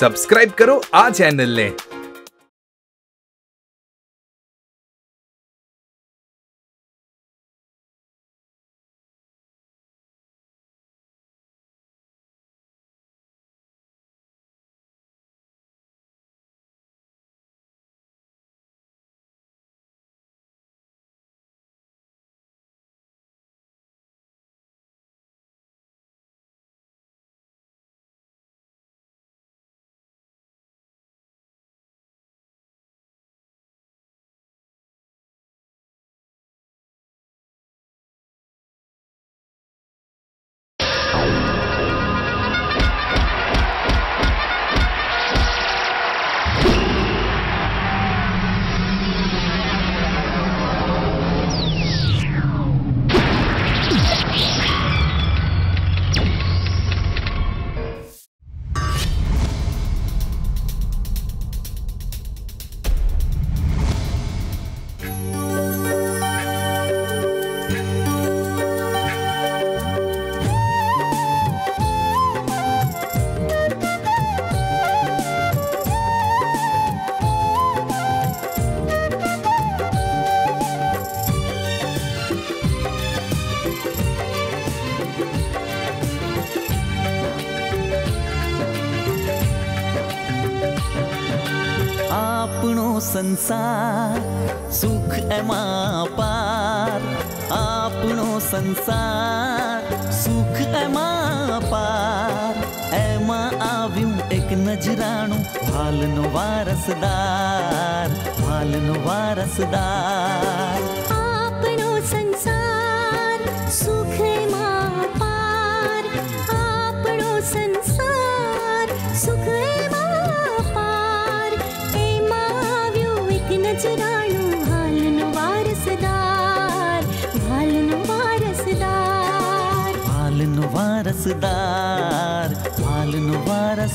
Subscribe કરો આ ચેનલને। संसार सुख एमां पार, आपनो संसार सुख एमां पार, एमां आव्युं एक नजराणुं भालनो वारसदार। आपनो संसार सुख एमां पार, आपनो संसार सुख वारसदार, भालनो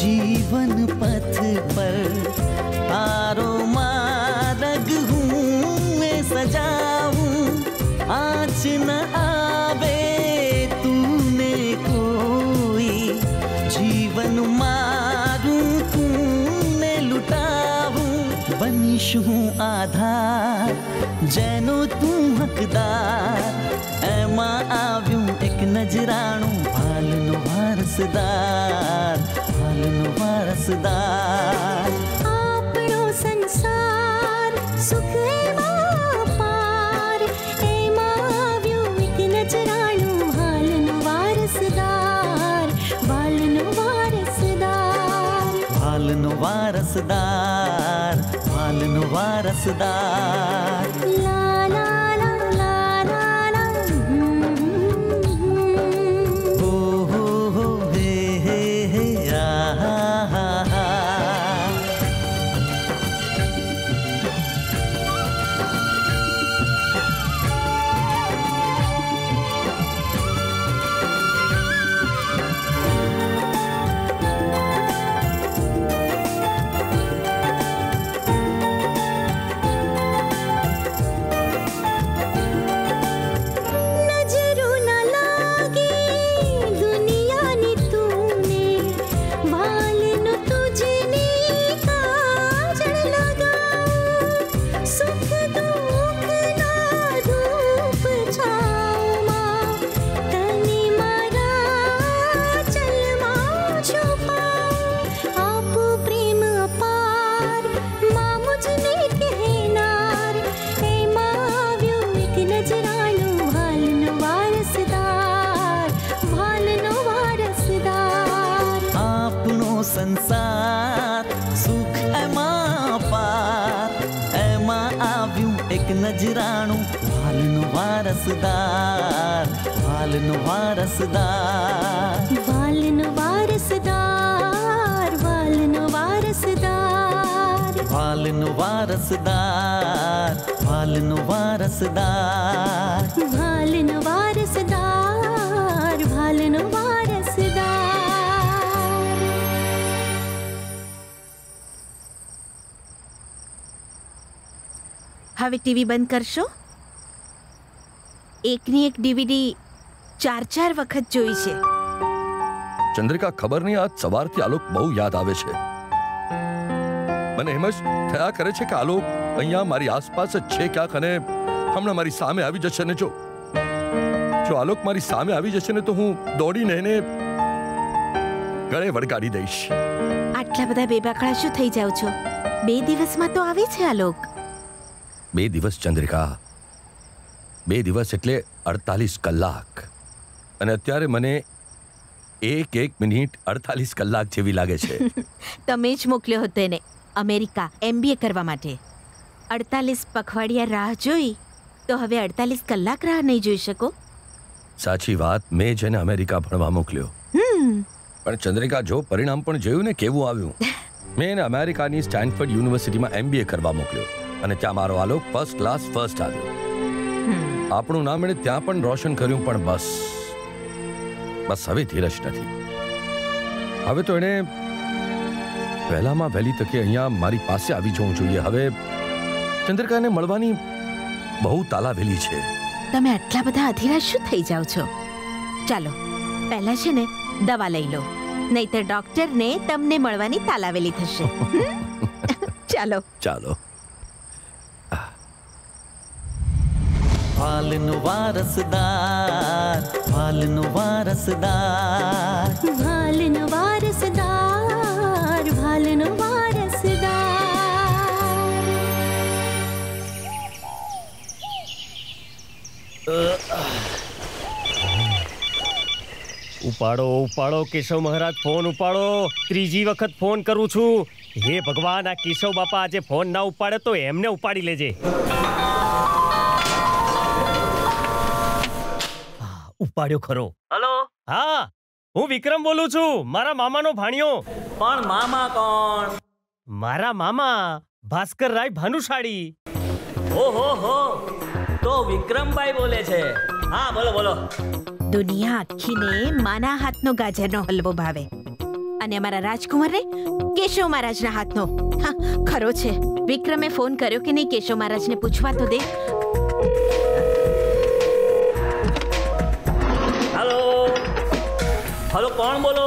जीवन पथ पर आरो मार्ग हूँ मैं सजाऊं, आँच न आवे तूने कोई, जीवन मारूं तूने लुटाऊं, बनिश हूँ आधार जैनो तू हकदार, एमा आव्यूं एक नजराणू भालनो वारसदार, भालनो वारसदार। आपनो संसार सुख एमां पार, एमां आव्युं एक नजराणुं भालनो वारसदार, भालनो वारसदार, भालनो वारसदार, भालनो वारसदार। लाला वारसदार वालन वारसदार वालन वारसदार वालन वारसदार वालन वारसदार वालन वारसदार वालन वारसदार वालन वारसदार। હવે ટીવી બંધ કરશો? એકની એક ડીવીડી 4-4 વખત જોઈ છે। ચંદ્રિકા ખબર નહીં આજ સવારથી આલોક બહુ યાદ આવે છે। મને એમ જ થયા કરે છે કે આલોક અહીંયા મારી આસપાસ જ છે ક્યાંક અને હમણાં મારી સામે આવી જશે ને જો આલોક મારી સામે આવી જશે ને તો હું દોડીને એને ગળે વળગાડી દઈશ। આટલા બધા બેબાકળા શું થઈ જાવ છો? 2 દિવસમાં તો આવે છે આલોક। 2 દિવસ ચંદ્રિકા, 2 દિવસ એટલે 48 કલાક અને અત્યારે મને 1-1 મિનિટ 48 કલાક જેવી લાગે છે। તમે જ મોકલ્યો હતો એને અમેરિકા MBA કરવા માટે। 48 પખવાડિયા રાહ જોઈ તો હવે 48 કલાક રાહ નહીં જોઈ શકો। સાચી વાત, મેં જ એને અમેરિકા ભણવા મોકલ્યો। પણ ચંદ્રિકા જો પરિણામ પણ જોયું ને કેવું આવ્યું। મેં એને અમેરિકાની સ્ટેનફર્ડ યુનિવર્સિટીમાં MBA કરવા મોકલ્યો અને ત્યાં મારો આલોક ફર્સ્ટ ક્લાસ ફર્સ્ટ આવ્યો। આપણું નામ એને ત્યાં પણ રોશન કર્યું પણ બસ હવે ધીરજ નથી। હવે તો એને વહેલામાં વહેલી તકે અહીંયા મારી પાસે આવી જવું જોઈએ। હવે ચંદ્રિકાને મળવાની બહુ તાલાવેલી છે। તમે આટલા બધા અધીરા શું થઈ જાઓ છો? ચાલો પહેલા છે ને દવા લઈ લો, નહીતર ડોક્ટરને તમને મળવાની તાલાવેલી થશે। ચાલો ચાલો। वालनु वारसदार वालनु वारसदार वालनु वारसदार वालनु वारसदार। उपाड़ो उपाड़ो केशव महाराज फोन उपाड़ो। 3जी वखत फोन करू छू। हे भगवान आ केशव बापा आज फोन ना उपाड़े तो एमने उपाड़ी लेजे। ઉપાડ્યો ખરો? હલો, હા હું વિક્રમ બોલું છું, મારા મામાનો ભાણિયો। પણ મામા કોણ? મારા મામા ભાસ્કરરાય ભાનુશાળી। ઓહો હો, તો વિક્રમભાઈ બોલે છે? હા બોલો બોલો। દુનિયા આખીને માના હાથનો ગાજરનો હલવો ભાવે અને અમારા રાજકુમારને કેશવ મહારાજના હાથનો। હા ખરો છે, વિક્રમે ફોન કર્યો કે નહીં કેશવ મહારાજને પૂછવા તો દે। હલો કોણ બોલો?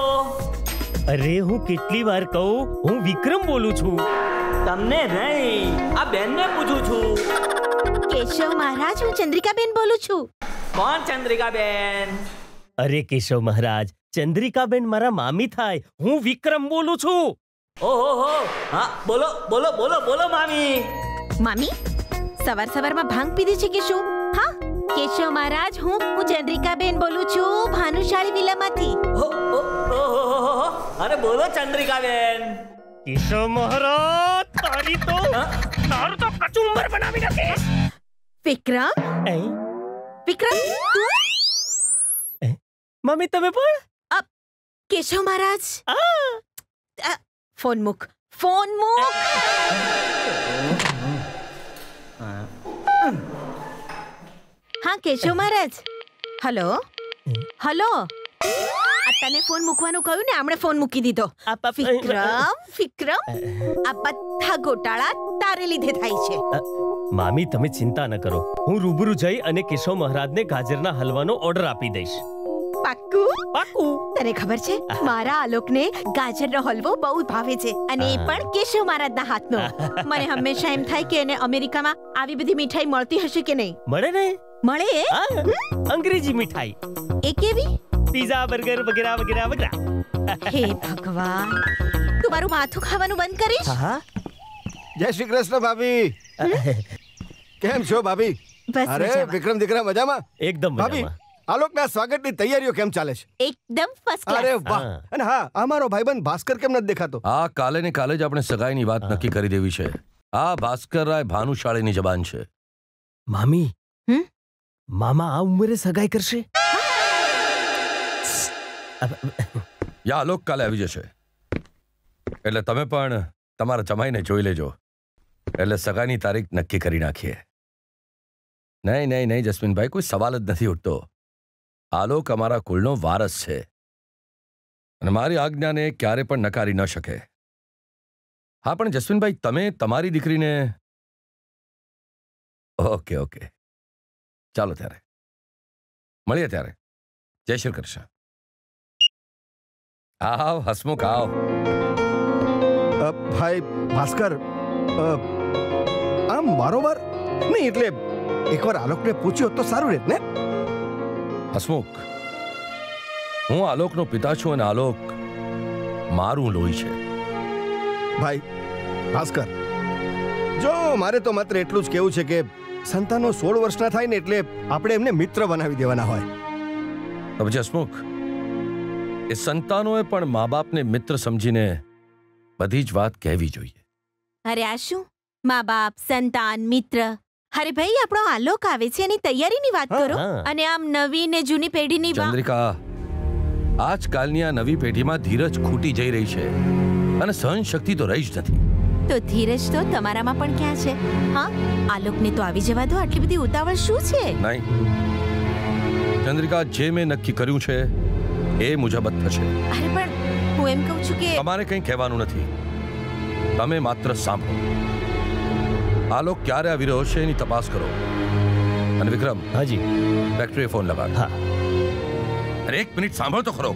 અરે હું કેટલી વાર કહું, હું વિક્રમ બોલું છું। તમને નહીં, આ બેનને પૂછું છું। કેશવ મહારાજ, હું ચંદ્રિકાબેન બોલું છું। કોણ ચંદ્રિકાબેન? અરે કેશવ મહારાજ, ચંદ્રિકાબેન મારા મામી થાય, હું વિક્રમ બોલું છું। ઓહો હો, હા બોલો બોલો બોલો બોલો મામી। મામી સવાર સવારમાં ભાંગ પીધી છે કે શું? હા કેશવ મહારાજ, હું ચંદ્રિકાબેન બોલું છું, ભાનુશાળી વિલામાંથી। અરે બોલો ચંદ્રિકાબેન। કેશવ મહારાજ, તારી તો તારું તો કચુંબર બનાવી નાખીશ। વિક્રમ વિક્રમ તું? મમ્મી તમે પણ? કેશવ મહારાજ ફોન મૂક, ફોન મૂક। હા કેશવ મહારાજ, હલો હલો, તને ફોન મૂકવાનું કહ્યું ને, આપણે ફોન મૂકી દીધો। વિક્રમ વિક્રમ, આ બધા ગોટાળા તારે લીધે થાય છે। મામી તમે ચિંતા ન કરો, હું રૂબરૂ જઈ અને કેશવ મહારાજને ગાજરના હલવાનો ઓર્ડર આપી દઈશ। પાક્કું પાક્કું। તને ખબર છે મારા આલોકને ગાજરનો હલવો બહુ ભાવે છે અને એ પણ કેશવ મહારાજના હાથનો। મને હંમેશા એમ થાય કે એને અમેરિકામાં આવી બધી મીઠાઈ મળતી હશે કે નહીં। મળે ને, મળે। અંગ્રેજી મીઠાઈ એ કેવી? પીઝા, બર્ગર વગેરે વગેરે વગેરે। હે ભગવાન, તું મારું માથું ખાવાનું બંધ કરીશ? હા। જય શ્રી કૃષ્ણ ભાભી, કેમ છો ભાભી? અરે વિક્રમ દીકરા મજામાં? એકદમ ભાભી, આલોકના સ્વાગતની તૈયારીઓ કેમ ચાલે છે? એકદમ ફર્સ્ટ ક્લાસ। અરે વાહ। અને હા, અમારો ભાઈબંધ ભાસ્કર કેમ નથી દેખાતો? હા કાલે ને કાલે જ આપણે સગાઈની વાત નક્કી કરી દેવી છે। આ ભાસ્કરરાય ભાનુશાળીની જબાન છે મામી। मामा આ ઉંમરે સગાઈ કરશે? યા આલોક કાલે આવી જશે એટલે તમે પણ તમારા જમાઈને જોઈ લેજો એટલે સગાઈની તારીખ નક્કી કરી નાખીએ. નહીં નહીં નહીં જસ્મીનભાઈ, કોઈ સવાલ જ નથી ઉઠતો. આલોક અમારા કુલનો વારસ છે અને મારી આજ્ઞાને ક્યારે પણ નકારી ન શકે. હા પણ જસ્મીનભાઈ, તમે તમારી દીકરીને ઓકે ઓકે ચાલો ત્યારે મળીએ ત્યારે. જય શ્રી કૃષ્ણ. આવ હસમુખ આવ. ભાઈ ભાસ્કર, આમ બારોબાર નહીં એટલે એકવાર આલોકને પૂછ્યો તો સારું રહેત ને. હસમુખ, હું આલોકનો પિતા છું અને આલોક મારું લોહી છે. ભાઈ ભાસ્કર, જો મારે તો માત્ર એટલું જ કહેવું છે કે સંતાનો 16 વર્ષના થાય ને એટલે આપણે એમને મિત્ર બનાવી દેવાના હોય. જસમુખ, એ સંતાનોએ પણ મા બાપને મિત્ર સમજીને બધી જ વાત કહેવી જોઈએ. અરે આ શું મા બાપ, સંતાન, મિત્ર. અરે ભાઈ, આપણો આલોક આવે છે એની તૈયારીની વાત કરો અને આમ નવી ને જૂની પેઢીની વાત. ચંદ્રિકા, આજકાલની આ નવી પેઢીમાં ધીરજ ખૂટી જઈ રહી છે અને સહનશક્તિ તો રહી જ નથી. તો ધીરજ તો તમારામાં પણ ક્યાં છે? હા, આલોકને તો આવી જવા દો. આટલી બધી ઉતાવળ શું છે? નહીં ચંદ્રિકા, જે મેં નક્કી કર્યું છે એ મુજબ જ થશે. અરે પણ હું એમ કહું છું કે તમારે કંઈ કહેવાનું નથી, તમે માત્ર સાંભળો. આલોક ક્યારે આવી રહ્યો છે એની તપાસ કરો. અને વિક્રમ, હાજી, ફેક્ટરીએ ફોન લગાડ. હા અરે એક મિનિટ સાંભળો તો ખરો.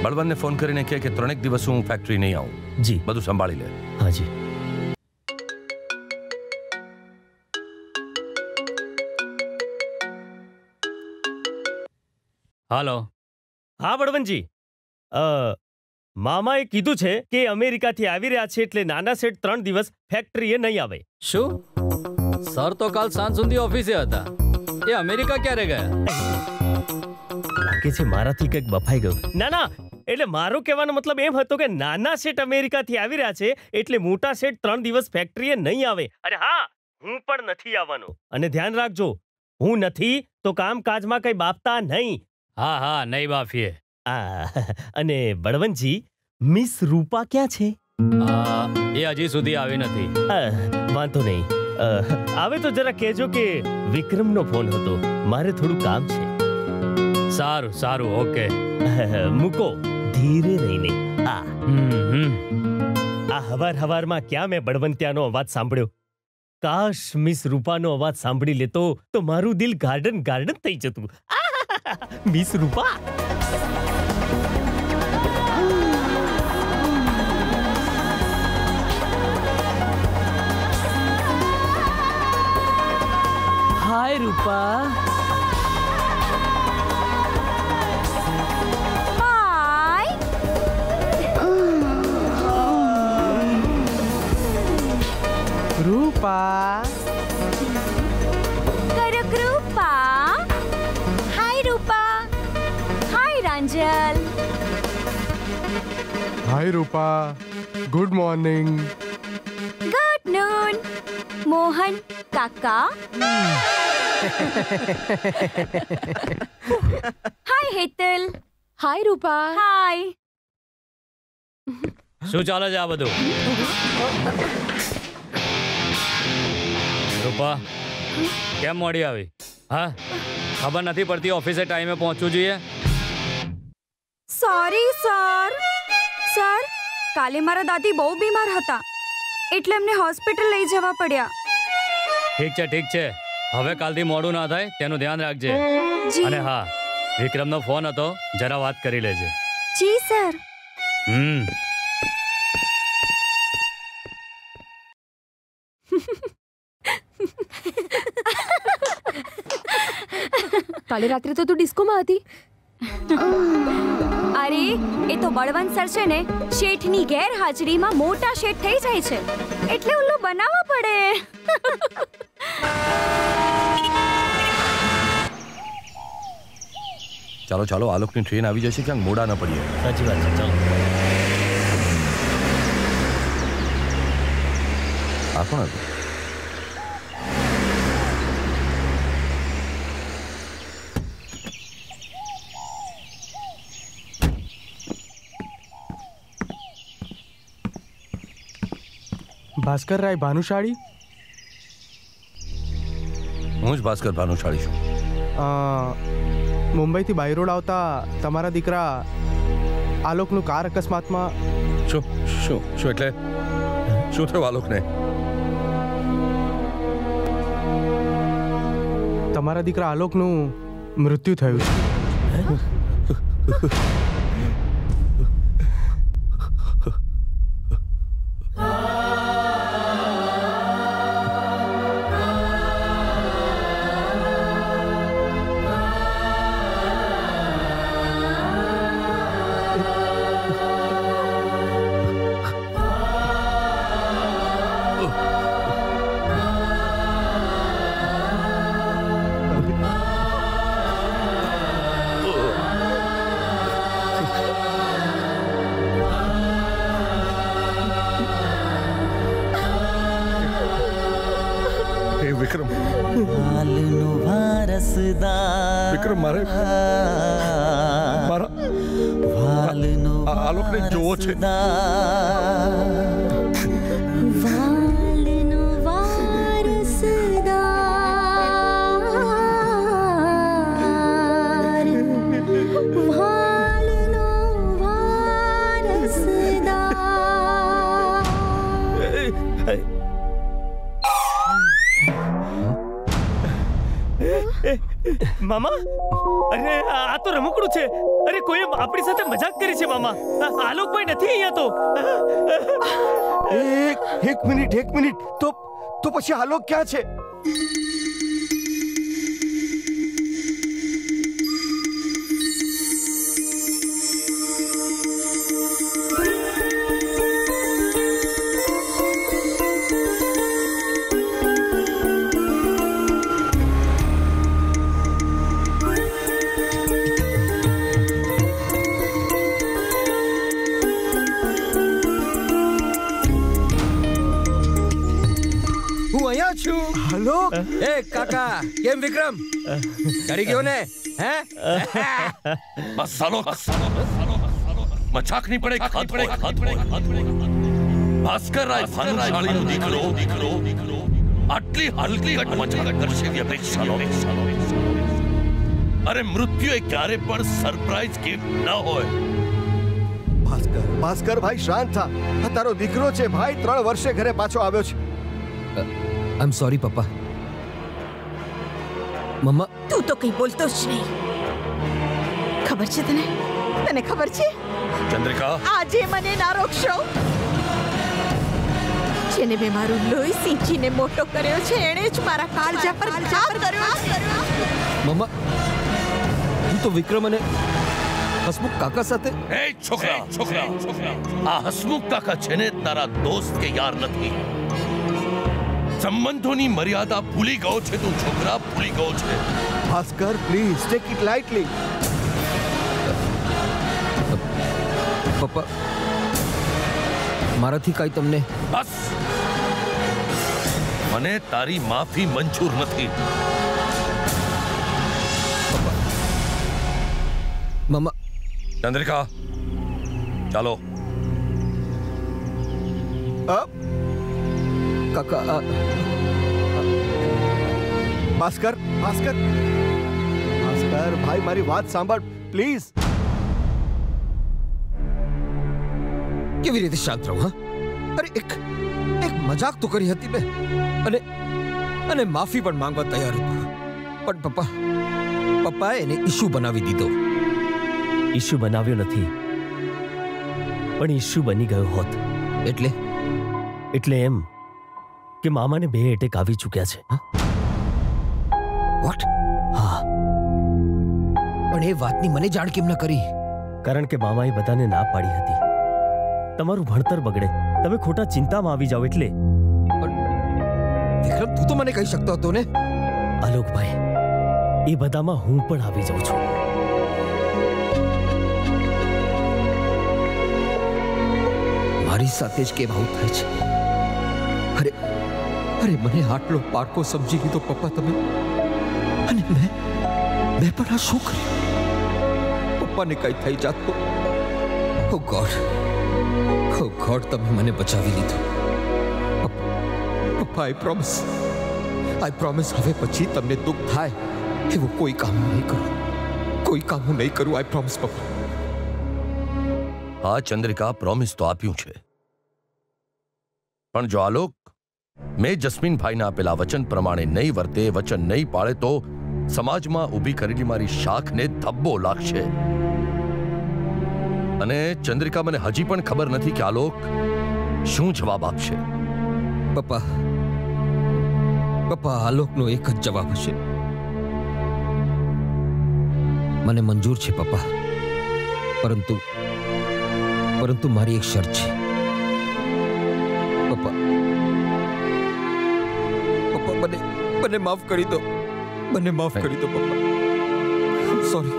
બળવંતને ફોન કરીને કહે કે 3 દિવસ હું ફેક્ટરી નહીં આવું. જી, બધું સંભાળી લે. હા જી. હાલો. હા બળવંતજી, મામાએ કીધું છે કે અમેરિકાથી આવી રહ્યા છે એટલે નાના સેઠ 3 દિવસ ફેક્ટરીએ નહીં આવે. શું? સર તો કાલ સાંજ સુધી ઓફિસે હતા. એ અમેરિકા ક્યારે ગયા? લાગે છે મારાથી કંઈક બફાઈ ગયું. ના ના, એટલે મારો કહેવાનો મતલબ એમ હતો કે નાના શેઠ અમેરિકાથી આવી રહ્યા છે એટલે મોટા શેઠ 3 દિવસ ફેક્ટરીએ નહીં આવે. અરે હા, હું પણ નથી આવવાનો. અને ધ્યાન રાખજો, હું નથી તો કામકાજમાં કંઈ બાપતા નહીં. હા હા, નહીં બાફીએ. અને બળવંતજી, મિસ રૂપા ક્યાં છે? એ હજી સુધી આવી નથી. વાંધો નહીં, આવે તો જરા કહેજો કે વિક્રમનો ફોન હતો, મારે થોડું કામ છે. સારું સારું, ઓકે. મૂકો ધીરે રહીને. આ હવાર હવારમાં ક્યાં મેં બળવંત્યાનો અવાજ સાંભળ્યો. કાશ મિસ રૂપાનો અવાજ સાંભળી લેતો તો મારું દિલ ગાર્ડન ગાર્ડન થઈ જતું. Miss Rupa, hi Rupa. રૂપા, કરક Rupa. Hi Rupa. Hi Ranjal. Hi Rupa, good morning. Good noon Mohan કાકા. હાય હેતલ. હાય રૂપા. હાય. શું ચાલે છે આ બધું? રૂપા, કેમ મોડી આવી? હા, ખબર નથી પડતી ઓફિસે ટાઈમે પહોંચવું જોઈએ? Sorry sir. સર, કાલે મારા દાદી બહુ બીમાર હતા એટલે એમને હોસ્પિટલ લઈ જવા પડ્યા. ઠીક છે ઠીક છે, હવે કાલથી મોડું ના થાય તેનું ધ્યાન રાખજે. અને હા, વિક્રમનો ફોન હતો, જરા વાત કરી લેજે. જી સર. કાલે રાત્રે તો તું ડિસ્કોમાં હતી. અરે એ તો બળવંત સર છે ને, શેઠની ગેરહાજરીમાં મોટા શેઠ થઈ જાય છે એટલે ઉલ્લુ બનાવવા પડે. ચાલો ચાલો, આલોકની ટ્રેન આવી જશે, ક્યાંક મોડા ન પડીએ. સાચી વાત છે, ચાલો. આ કોણ હતું? भास्कर राय भानुशाली हूँ भास्कर भानुशाली छू मुंबई थी बायरोड आवता तमारा दीकरा आलोक नु कार अकस्मात में शू शू शू एटले शू थयो आलोक ने तमारा दीकरा आलोक नु मृत्यु थयु मामा अरे आ तो रमकड़ू छे अरे कोई आपणी साथे मजाक करे छे मामा आलोक भाई नथी अहींया तो एक मिनिट तो पछी आलोक क्या छे ए काका केम विक्रम करी क्यों ने हैं बस सालो मचाक नहीं पड़े हाथ पड़े भास्कर राय भानुशाली नु दिखलो आटली हलकी घट मचाक करशे वी अपेक्षा लो अरे मृत्यु एक क्यारे पण सरप्राइज गिफ्ट ना होय भास्कर भाई शांत था तारो दीकरो छे भाई 3 वर्षे घरे पाछो आव्यो छे आई एम सॉरी पप्पा मम्मा तू तो कहीं बोलतो ज नहीं खबर छे तने खबर छे चंद्रिका आजे मने ना रोकशो जेने वे मारू लोई सींची ने मोटो कर्यो छे एणे ज मारा कालजा पर घात कर्यो मम्मा तू तो विक्रम ने हसमुख काका साथे ए छोकरा आ हसमुख काका छे ने तारा दोस्त के यार नथी संबंधों की मर्यादा भूली गयो छे तू छोकरा भूली गयो छे Bhaskar please take it lightly पप्पा मारा थी काई तुमने बस मने तारी माफी मंजूर नहीं पप्पा मम्मा चंद्रिका चलो काका भास्कर भाई मारी बात सांभळ प्लीज केवी रीते शांत रहो हां अरे एक मजाक तो करी हती मैं अने अने माफी पण मांगवा तैयार हतो पण पप्पा એને इश्यू બનાવી દીધો इश्यू બનાવ્યો નથી પણ इश्यू બની ગયો હોત એટલે એમ कि मामा ने 2 एटेक आवी चुक्या छे व्हाट हां पण ए वातनी मने जाण केम न करी कारण के मामाए बधाने ना पाडी हती तमारू भणतर बगड़े तमे खोटा चिंता में आवी जाओ એટલે पण विक्रम तू तो मने कही सकतो हतो ने आलोक भाई ए बधामा हूं पण आवी जाऊ छु मारी साथे ज के भाव थाय छे अरे मने आटलो पारको समझी लीधो पप्पा तमे अने मैं पण आ शू कर्यु पप्पा ने कई थई जात तो ओ गॉड तमे मने बचावी लीधो I promise હવે પછી તમને દુઃખ થાય એવું કોઈ કામ નહીં કરું. કોઈ કામ હું નહીં કરું. I promise પપ્પા. હા ચંદ્રિકા, પ્રોમિસ તો આપ્યું છે, પણ જો આલોક મેં જસ્મીનભાઈના આપેલા વચન પ્રમાણે નહીં વર્તે, વચન નહીં પાળે તો સમાજમાં ઊભી કરેલી મારી શાખને ધબ્બો લાગશે. અને ચંદ્રિકા, મને હજી પણ ખબર નથી કે આલોક શું જવાબ આપશે. પપ્પા પપ્પા આલોકનો એક જ જવાબ હશે. મને મંજૂર છે પપ્પા, પરંતુ મારી એક શરત છે. પપ્પા મને માફ કરી દો. મને માફ કરી દો પપ્પા. સોરી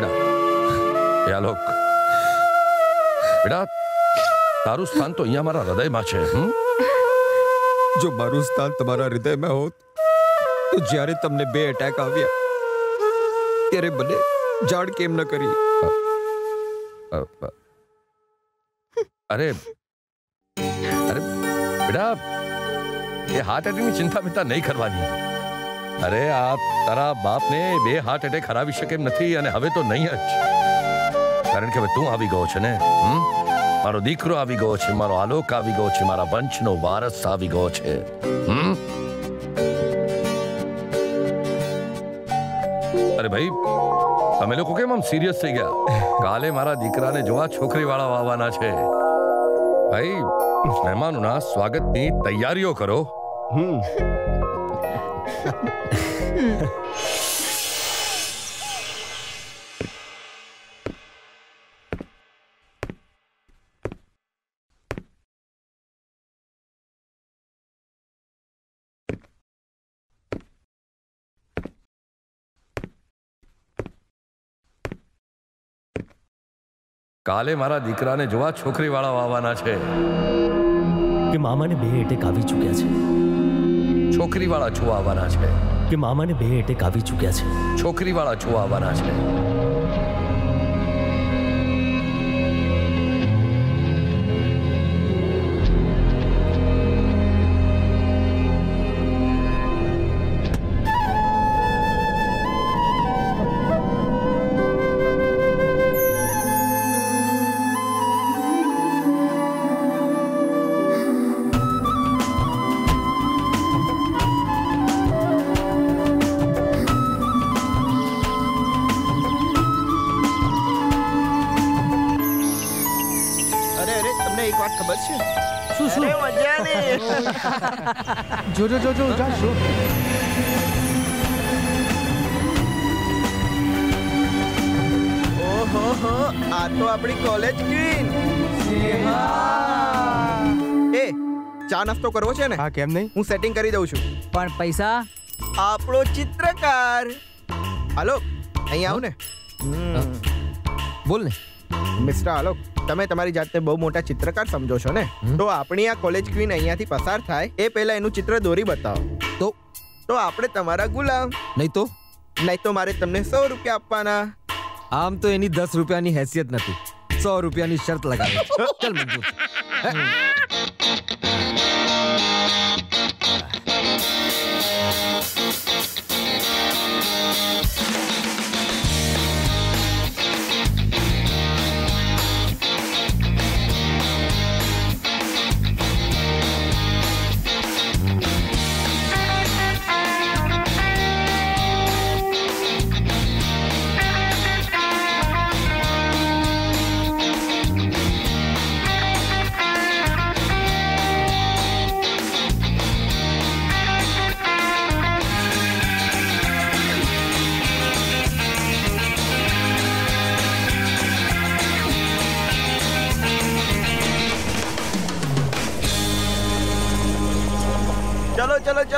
બેટા. એ આલોક બેટા, તારું સ્થાન તો અહીંયા મારા હૃદયમાં છે. જો મારું સ્થાન તમારા હૃદયમાં હોત તો જ્યારે તમને બે એટેક આવ્યા ત્યારે બને જાણ કેમ ન કરી? અરે અરે બેટા, એ હાર્ટ એટેકની ચિંતા નહીં કરવાની. અરે આ તારા બાપને બે હાર્ટ એટેક હરાવી શકે એમ નથી, અને હવે તો નહીં જ, કારણ કે હવે તું આવી ગયો છે ને. મારો દીકરો આવી ગયો છે, મારો આલોક આવી ગયો છે, મારા વંશનો વારસ આવી ગયો છે. અરે ભાઈ, તમે લોકો કેમ આમ સિરિયસ થઈ ગયા? કાલે મારા દીકરાને જોવા છોકરીવાળા આવવાના છે. ભાઈ, મહેમાનોના સ્વાગતની તૈયારીઓ કરો. કાલે મારા દીકરાને જોવા છોકરીવાળા આવવાના છે. કે મામાને બે એટેક આવી ચૂક્યા છે. છોકરીવાળા જોવા આવવાના છે. કે મામાને બે એટેક આવી ચૂક્યા છે. છોકરીવાળા જોવા આવવાના છે. જો જા શો. ઓહો હો, આ તો આપણી કોલેજ ક્વીન સેહા. એ ચા નાસ્તો કરવો છે ને? હા કેમ નહીં, હું સેટિંગ કરી દઉં છું. પણ પૈસા? આપણો ચિત્રકાર આલોક અહીં આવ ને. બોલ ને. મિસ્ટર આલોક, તમે તમારી જાતને બહુ મોટા ચિત્રકાર સમજો છો ને, તો આપણી આ કોલેજ ક્વીન અહીંયાથી પસાર થાય એ પહેલા એનું ચિત્ર દોરી બતાવો. તો આપણે તમારા ગુલામ. નહીં તો મારે તમને 100 રૂપિયા આપવાના. આમ તો એની 10 રૂપિયાની હેસિયત નથી, 100 રૂપિયાની શરત લગાવી. ચલ મજબૂત.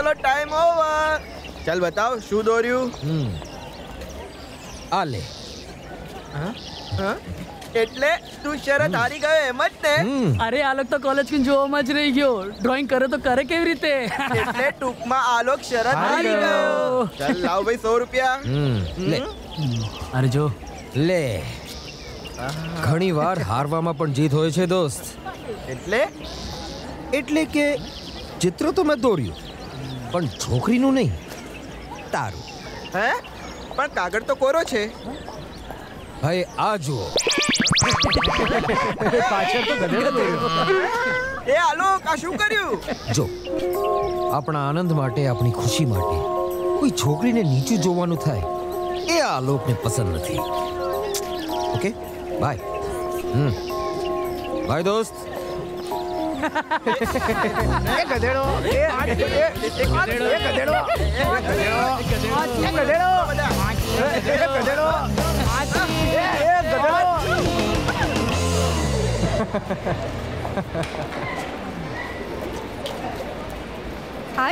ચલો ટાઈમ ઓવર. ચાલ બતાવ શું દોર્યું. આ લે. હા એટલે તું શરત હારી ગયો એમ જ ને? અરે આલોક તો કોલેજ કે જોવામાં જ રહી ગયો. ડ્રોઈંગ કરે તો કરે કેવી રીતે? એટલે ટૂંકમાં આલોક શરત હારી ગયો. ચાલ લાવ ભાઈ 100 રૂપિયા લે. અરે જો લે, ઘણી વાર હારવામાં પણ જીત હોય છે દોસ્ત. એટલે કે ચિત્ર તો મેં દોર્યું પણ છોકરીનું નહીં, તારું. હે? પણ કાગળ તો કોરો છે. ભાઈ આ જુઓ. પાછળ તો ગધેડો દોર્યો. એ આલોક આ શું કર્યું? જો આપણા આનંદ માટે, આપણી ખુશી માટે કોઈ છોકરીને નીચું જોવાનું થાય એ આ આલોકને પસંદ નથી. Okay bye. બાય દોસ્ત. હાય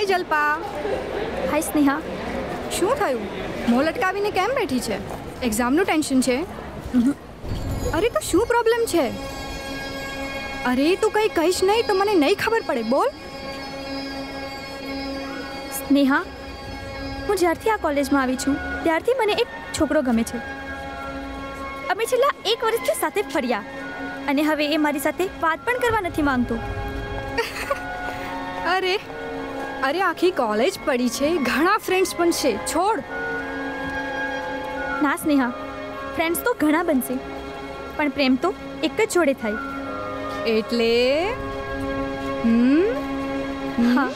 જલ્પા. હાય સ્નેહા. શું થયું? મોં લટકાવીને કેમ બેઠી છે? એક્ઝામનું ટેન્શન છે? અરે તો શું પ્રોબ્લેમ છે? અરે તું કંઈ કહીશ નહીં તો મને નહીં ખબર પડે. બોલ સ્નેહા, હું જ્યારથી આ કોલેજમાં આવી છું ત્યારથી મને એક છોકરો ગમે છે. અમે છેલ્લા 1 વર્ષથી સાથે ફર્યા અને હવે એ મારી સાથે વાત પણ કરવા નથી માંગતો. અરે અરે આખી કોલેજ પડી છે, ઘણા ફ્રેન્ડ્સ પણ છે. છોડ ના સ્નેહા, ફ્રેન્ડ્સ તો ઘણા બનશે પણ પ્રેમ તો એક જ જોડે થાય. એટલે હા,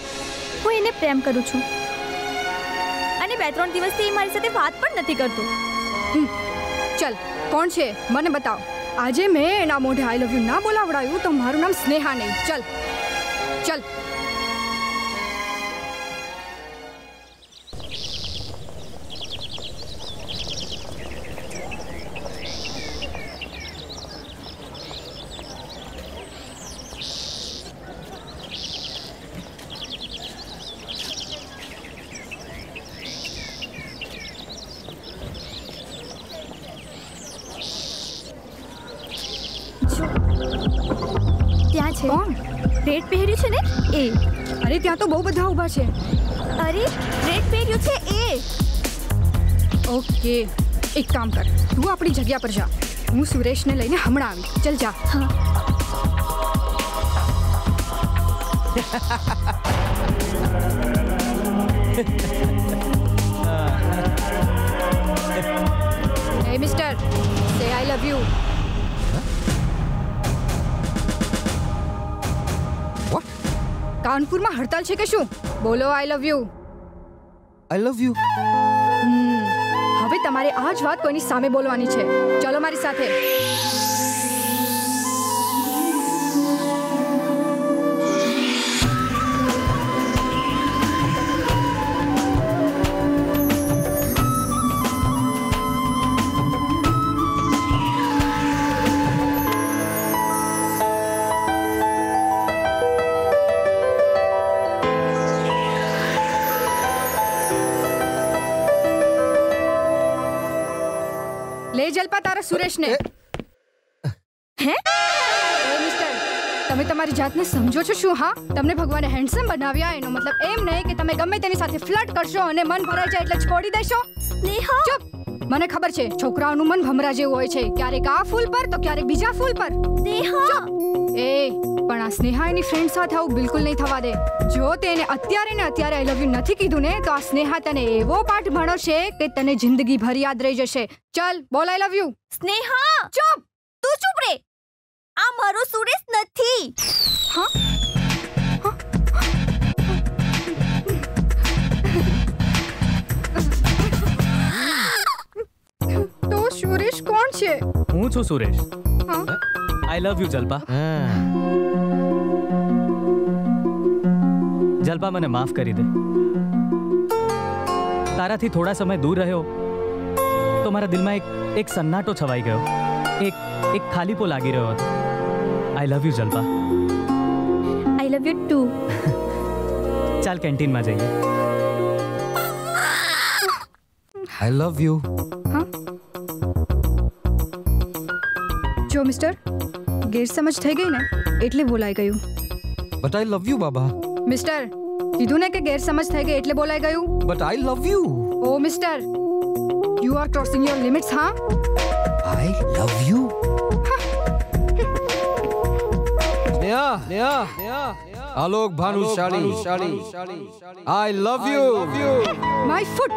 હું એને પ્રેમ કરું છું અને 2-3 દિવસથી એ મારી સાથે વાત પણ નથી કરતો. ચલ કોણ છે મને બતાવ. આજે મેં એના મોઢે આઈ લવ યુ ના બોલાવડાયું તો મારું નામ સ્નેહા નહીં. ચલ ચલ. અરે ત્યાં તો બહુ બધા ઊભા છે. અરે રેડ પહેર્યું છે એ. ઓકે એક કામ કર, તું આપણી જગ્યા પર જા, હું સુરેશને લઈને હમણાં આવી. ચલ જા. હે મિસ્ટર, સે આઈ લવ યુ. કાનપુરમાં હડતાલ છે કે શું? બોલો I love you. I love you. હવે તમારે આ જ વાત કોઈની સામે બોલવાની છે. ચલો મારી સાથે. સુરેશને હે મિસ્ટર, તમે તમારી જાતને સમજો છો શું? હા, તમને ભગવાને હેન્ડસમ બનાવ્યા એનો મતલબ એમ નહીં કે તમે ગમે તેની સાથે ફ્લર્ટ કરશો અને મન ભરાઈ જાય એટલે છોડી દેશો. સ્નેહા ચૂપ. મને ખબર છે છોકરાઓનું મન ભમરા જેવું હોય છે, ક્યારેક આ ફૂલ પર તો ક્યારેક બીજા ફૂલ પર. સ્નેહા એ પણ આ સ્નેહા એની ફ્રેન્ડ સાથે આવું બિલકુલ નહીં થવા દે. જો તેને અત્યારે ને અત્યારે આઈ લવ યુ નથી કીધું ને તો આ સ્નેહા તને એવો પાઠ ભણાવશે કે તને જિંદગી ભર યાદ રહી જશે. ચલ બોલ આઈ લવ યુ. સ્નેહા ચૂપ. તું ચૂપ રે. આ મારો સુરેશ નથી. હા તો સુરેશ કોણ છે? હું છું Suresh. I love you Jalpa. Jalpa મને માફ કરી દે. તારાથી થોડા સમય દૂર રહ્યો તો મારા દિલમાં એક સન્નાટો છવાઈ ગયો, એક ખાલીપો લાગી રહ્યો હતો. I love you Jalpa. I love you too. ચાલ કેન્ટીનમાં જઈએ. I love you. હા જો મિસ્ટર, ગેરસમજ થઈ ગઈ ને એટલે બોલાઈ ગયું. બટ આઈ લવ યુ બાબા. મિસ્ટર કીધું ને કે ગેરસમજ થઈ ગઈ એટલે બોલાઈ ગયું. But I love you. O mister, you are crossing your limits. ha I love you. yeah yeah yeah Alok Bhanushali, I love you. My foot.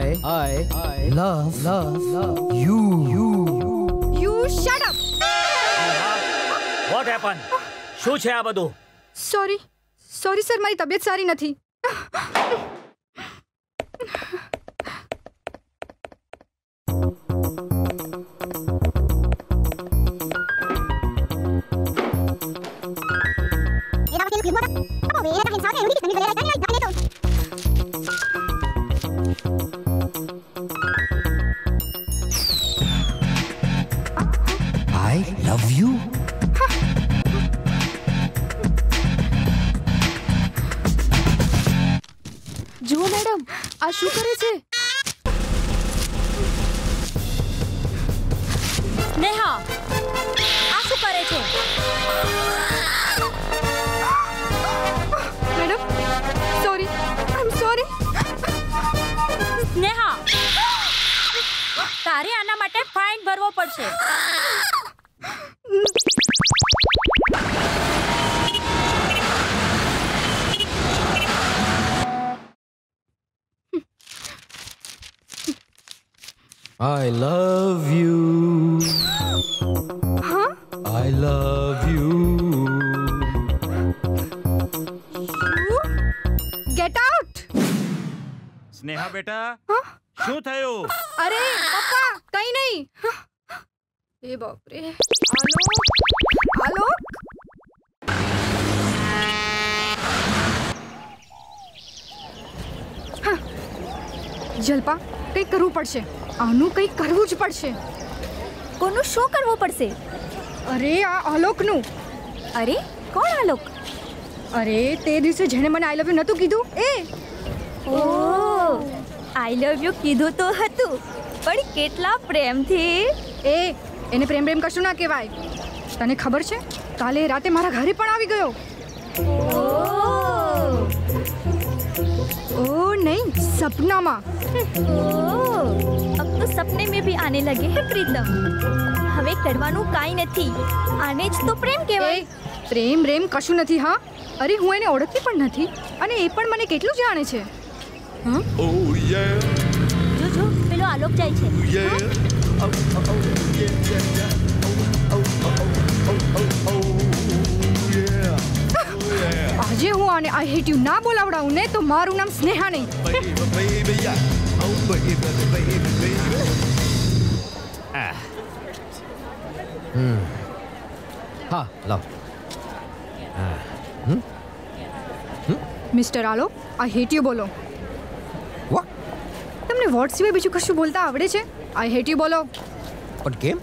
I love you. Shut up. What happened? શું છે આ બધું? Sorry sir, મારી તબિયત સારી નથી. Love you. જુઓ madam, આ શું કરે છે? નેહા, આ શું કરે છે? Madam, sorry. I am sorry. Neha, તારે આના માટે ફાઇન ભરવો પડશે. I love you. Huh? I love you. You? Get out. Sneha beta, શું થયું? અરે પપ્પા, કઈ નહીં. એ બાપ રે. આલોક. જલ્પા, કંઈક કરવું પડશે. આનું કંઈક કરવું જ પડશે. કોનું શું કરવું પડશે? અરે આ આલોકનું. અરે કોણ આલોક? અરે તે દિવસે જેણે મને આઈ લવ યુ નહોતું કીધું એ. ઓ, આઈ લવ યુ કીધું તો હતું, પણ કેટલા પ્રેમથી. એ એને પ્રેમ કશું ના કહેવાય. તને ખબર છે, કાલે રાતે મારા ઘરે પણ આવી ગયો. ओ नहीं, सपना माँ। अब तो सपने में भी आने लगे हैं प्रीतम। हमें करवानू काई नथी, आने ज तो प्रेम कहेवाय। प्रेम कशु नथी हाँ। अरे हूँ एने ओळखती पण नथी अने ए पण मने केटलुं जाणे छे। हां ओ ये जो पेलो आलोक जाय छे ये આજે હું આને આઈ હેટ યુ ના બોલાવડાવું ને તો મારું નામ સ્નેહા નહીં. હા લાવ. Mister Alok, I hate you બોલો. તમને વોટ સિવાય બીજું કશું બોલતા આવડે છે? આઈ હેટ યુ બોલો. પણ કેમ?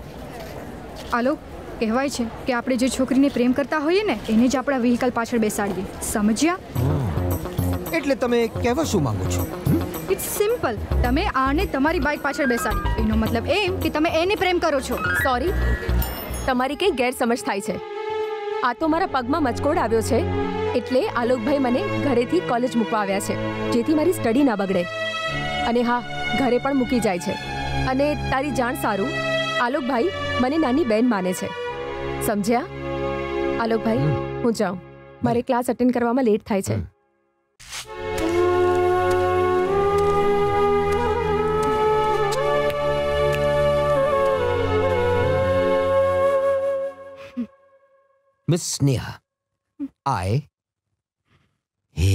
આલો, કહેવાય છે કે આપણે જે છોકરીને પ્રેમ કરતા હોઈએ ને એને જ આપણા વ્હીકલ પાછળ બેસાડીએ. સમજ્યા? એટલે તમે કહેવા શું માંગો છો? It's simple. તમે આને તમારી બાઇક પાછળ બેસાડી, એનો મતલબ એમ કે તમે એને પ્રેમ કરો છો. સોરી, તમારી કંઈ ગેરસમજ થાય છે. આ તો મારા પગમાં મચકોડ આવ્યો છે એટલે આલોકભાઈ મને ઘરેથી કોલેજ મૂકવા આવ્યા છે, જેથી મારી સ્ટડી ના બગડે. અને હા, ઘરે પણ મૂકી જાય છે. અને તારી જાણ સારું, આલોકભાઈ મને નાની બહેન માને છે. સમજ્યા? આલોકભાઈ, હું જાઉં, મારે ક્લાસ અટેન્ડ કરવામાં લેટ થાય છે. મિસ સ્નેહા, આઈ હે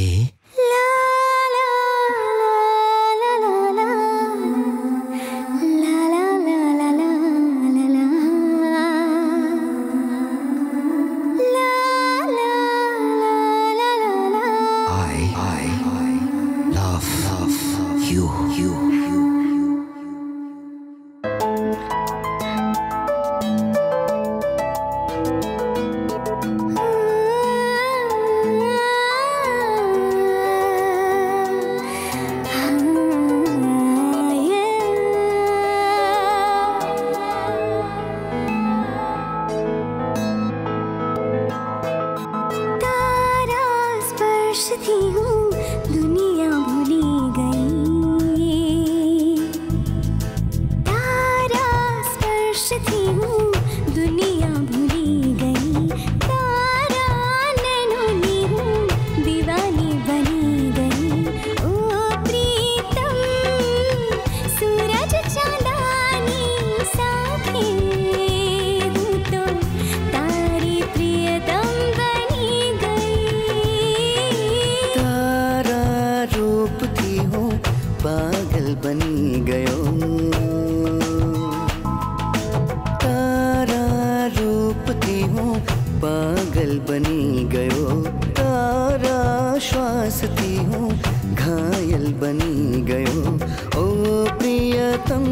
पागल बनी गयो, तारा श्वासती हूँ घायल बनी गयो। ओ प्रियतम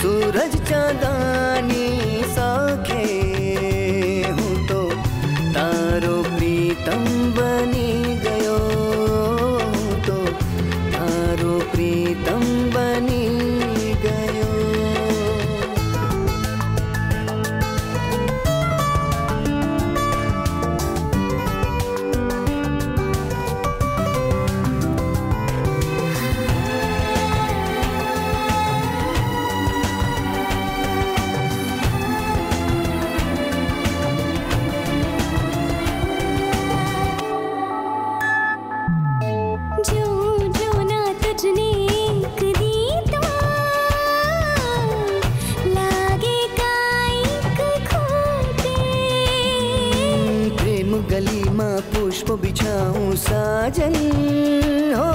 सूरज चांदनी साखे हूँ तो तारो प्रीतम बनी गयो, तो तारो प्रीतम बनी गयो। पुष्प बिछाऊं साजन हो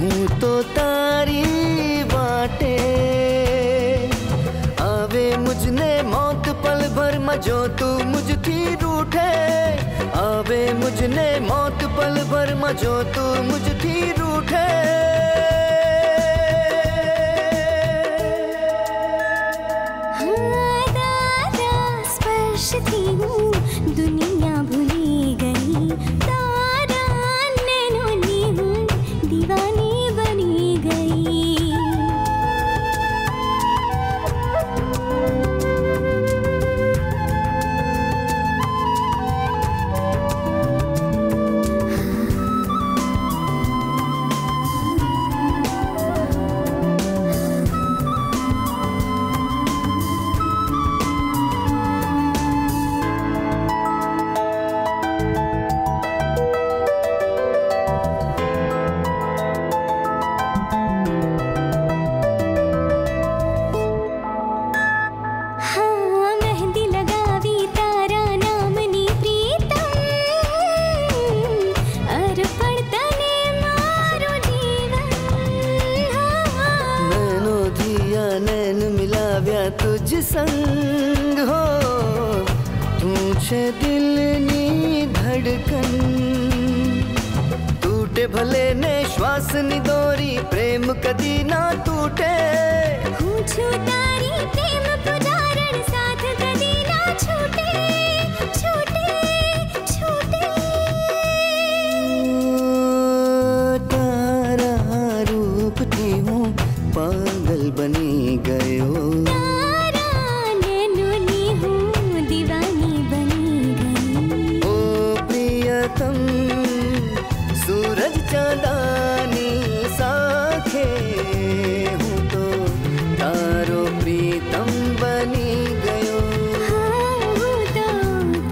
हूँ तो तारी बाटे, आवे मुझने मौत पल भर मजो तू मुझकी रूठे, आवे मुझने मौत पल भर मजो तू मुझकी रूठे। संग हो तुझे दिल नी धड़कन, टूटे भले ने श्वास नी दोरी प्रेम कदी ना टूटे, प्रेम पुजारन साथ कदी ना छूटे, छूटे छूटे। तारा रूप थी हूँ पागल बनी गयो, सूरज चांदनी साखे हूँ तो तारो प्रीतम बनी गयो, हूँ तो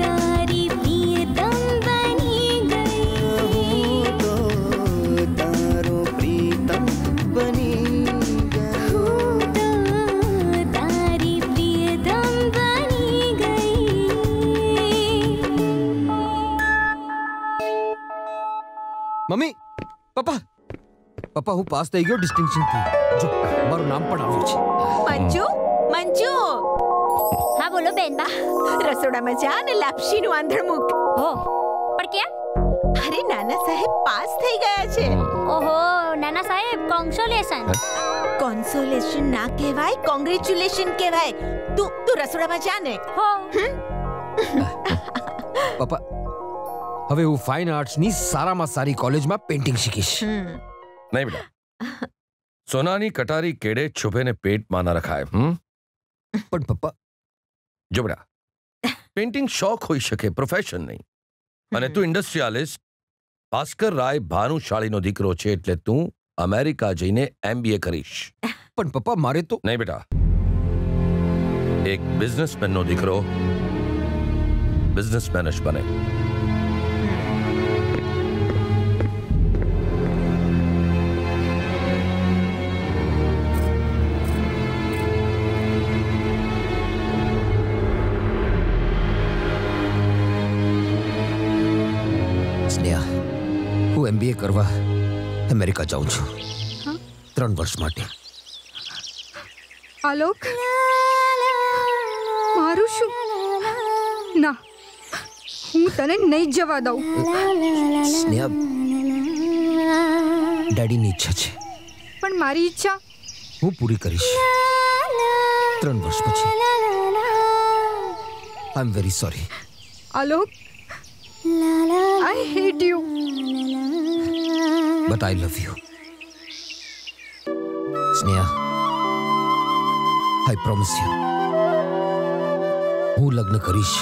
तारी प्रीतम बनी गयो, हूँ तो तारो प्रीतम बनी गयो, हूँ तो तारी प्रीतम बनी गई। मम्मी પપ્પા પપ્પા હું પાસ થઈ ગયો ડિસ્ટિંક્શન થી, જો મારું નામ પણ આવ્યું છે। મંજુ મંજુ હા બોલો બેનબા, રસોડામાં જા ને લાપશીનું આંધણ મૂક। હો પણ કેમ? અરે નાના સાહેબ પાસ થઈ ગયા છે। ઓહો નાના સાહેબ કોંગ્રેચ્યુલેશન। કોંગ્રેચ્યુલેશન ના કહેવાય, કોંગ્રેચ્યુલેશન કહેવાય। તું રસોડામાં જા ને। હો પપ્પા હવે હું ફાઇન આર્ટ્સની સારામાં સારી કોલેજમાં પેઇન્ટિંગ શીખીશ। નહીં બેટા, સોનાની કટારી કેડે છુપેને પેટમાં ના રખાય। પણ પપ્પા જો બેટા, પેઇન્ટિંગ શોખ હોઈ શકે, પ્રોફેશન નહીં। અને તું ઇન્ડસ્ટ્રીયાલિસ્ટ ભાસ્કર રાય ભાનુશાળીનો દીકરો છે, એટલે તું અમેરિકા જઈને MBA કરીશ। પણ પપ્પા મારે તો નહીં બેટા, એક બિઝનેસમેનનો દીકરો બિઝનેસમેન જ બને। MBA કરવા અમેરિકા જાઉં છું 3 વર્ષ માટે। આલોક મારું શું? હું તને નહીં જવા દઉં. સ્નેહા, ડેડીની ઈચ્છા છે, પણ મારી ઈચ્છા હું પૂરી કરીશ. 3 વર્ષ પછી. I am very sorry. Alok, I hate you. But I love you. Sneha, I promise you. હું લગ્ન કરીશ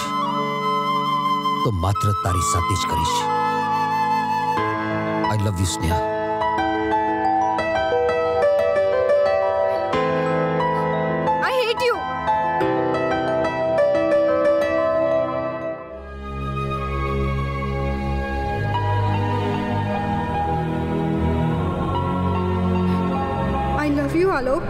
તો માત્ર તારી સાથે જ કરીશ. I love you Sneha. I hate you. I love you Alok.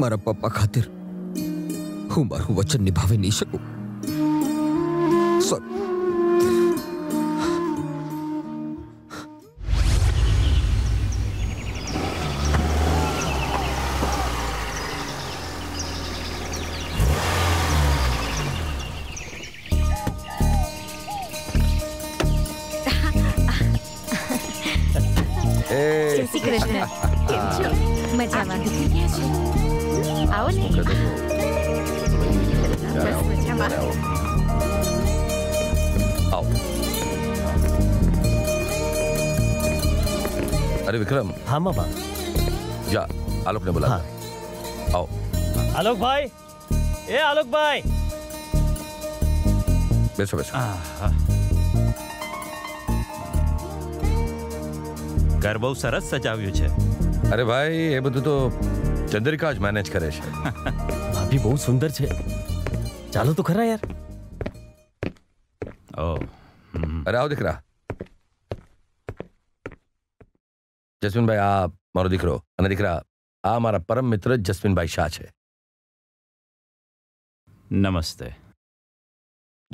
મારા પપ્પા ખાતર હું મારું વચન નિભાવી નહીં શકું. अरे विक्रम। हाँ मामा। जा, आलोक ने बुलाया। हाँ। आओ। आलोक भाई, ए आलोक भाई। बैठो बैठो। घर बहुत सरस सजाव्यू छे। अरे भाई ये बधु तो चंद्रिका ज मैनेज करे छे। भाभी बहुत सुंदर छे। चालो तो खरा यार। ओ। अरे आओ दिख रहा। જસ્મીનભાઈ, આ મારો દીકરો અને દીકરા, આ મારા પરમ મિત્ર જસ્મીનભાઈ શાહ છે. નમસ્તે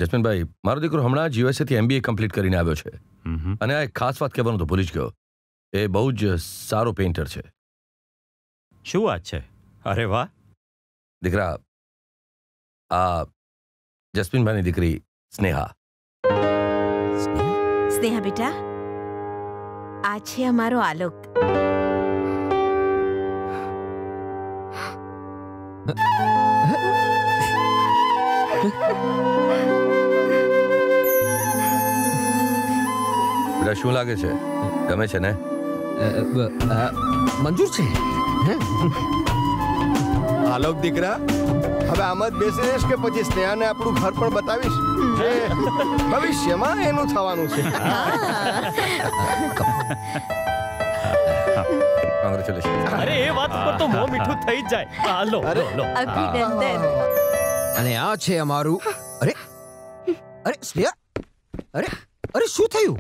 જસ્મીનભાઈ. મારો દીકરો હમણાં જ યુએસએથી એમબીએ કમ્પ્લીટ કરીને આવ્યો છે. અને આ એક ખાસ વાત કહેવાનું તો ભૂલી જ ગયો, એ બહુ જ સારો પેઇન્ટર છે. શું વાત છે? અરે વાહ દીકરા, આ જસ્મીનભાઈની દીકરી સ્નેહા. સ્નેહા બેટા, આ છે અમારો આલોક. શું લાગે છે? ગમે છે ને? મંજૂર છે. આલોક દીકરા, હવે આમ જ બેસી રહીશ કે પછી સ્નેહાને આપણું ઘર પણ બતાવીશ? ભવિષ્યમાં એનું થવાનું છે. અરે એ વાત પર તો મોં મીઠું થઈ જ જાય. હાલો લો. અભિનંદન. અને આ છે અમારું. અરે અરે સ્નેહા, અરે અરે શું થયું?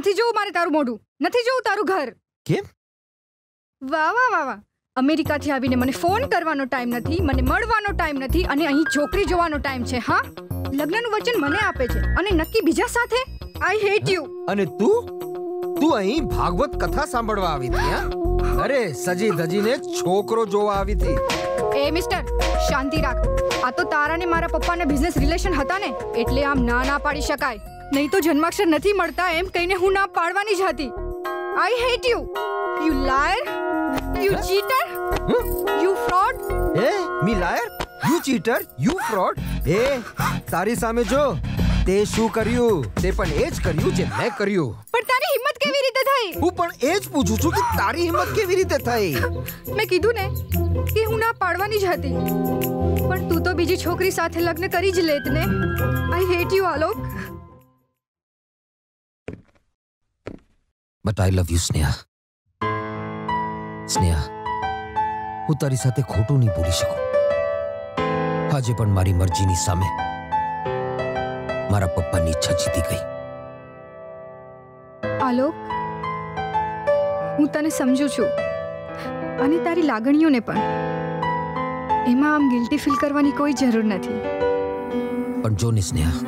નથી જોવું મારે તારું મોઢું, નથી જોવું તારું ઘર. કેમ? વાહ વાહ વાહ વાહ. અમેરિકાથી આવીને મને ફોન કરવાનો ટાઈમ નથી, મને મળવાનો ટાઈમ નથી, અને અહીં છોકરી જોવાનો ટાઈમ છે. હા, લગ્નનું વચન મને આપે છે અને નક્કી બીજા સાથે. I hate you. અને તું તું અહીં ભાગવત કથા સાંભળવા આવી હતી? હા. અરે સજી ધજીને છોકરો જોવા આવી હતી. એ મિસ્ટર, શાંતિ રાખ. આ તો તારાને મારા પપ્પાના બિઝનેસ રિલેશન હતા ને, એટલે આમ ના ના પાડી શકાય. નહીં તો જન્માક્ષર નથી મળતા એમ કહીને હું ના પાડવાની જ હતી. I hate you. You liar. You cheater! You fraud! Hey, me liar? You cheater? You fraud? Hey, તારી સામે જો, તે શું કર્યું? તે પણ એ જ કર્યું જે મેં કર્યું. પણ તારી હિંમત કેવી રીતે થઈ? હું પણ એ જ પૂછું છું કે તારી હિંમત કેવી રીતે થઈ? મેં કીધું ને કે હું ના પાડવાની જ હતી, પણ તું તો બીજી છોકરી સાથે લગ્ન કરી જ લેત ને. I hate you Alok. But I love you Sneha. Sneha, હું તારી સાથે ખોટું નહીં બોલી શકું. આજે પણ મારી મરજીની સામે મારા પપ્પાની ઈચ્છા જીતી ગઈ. આલોક, હું તને સમજુ છું અને તારી લાગણીઓને પણ. એમાં આમ ગિલ્ટી ફીલ કરવાની કોઈ જરૂર નથી. પણ જોની સ્નેહા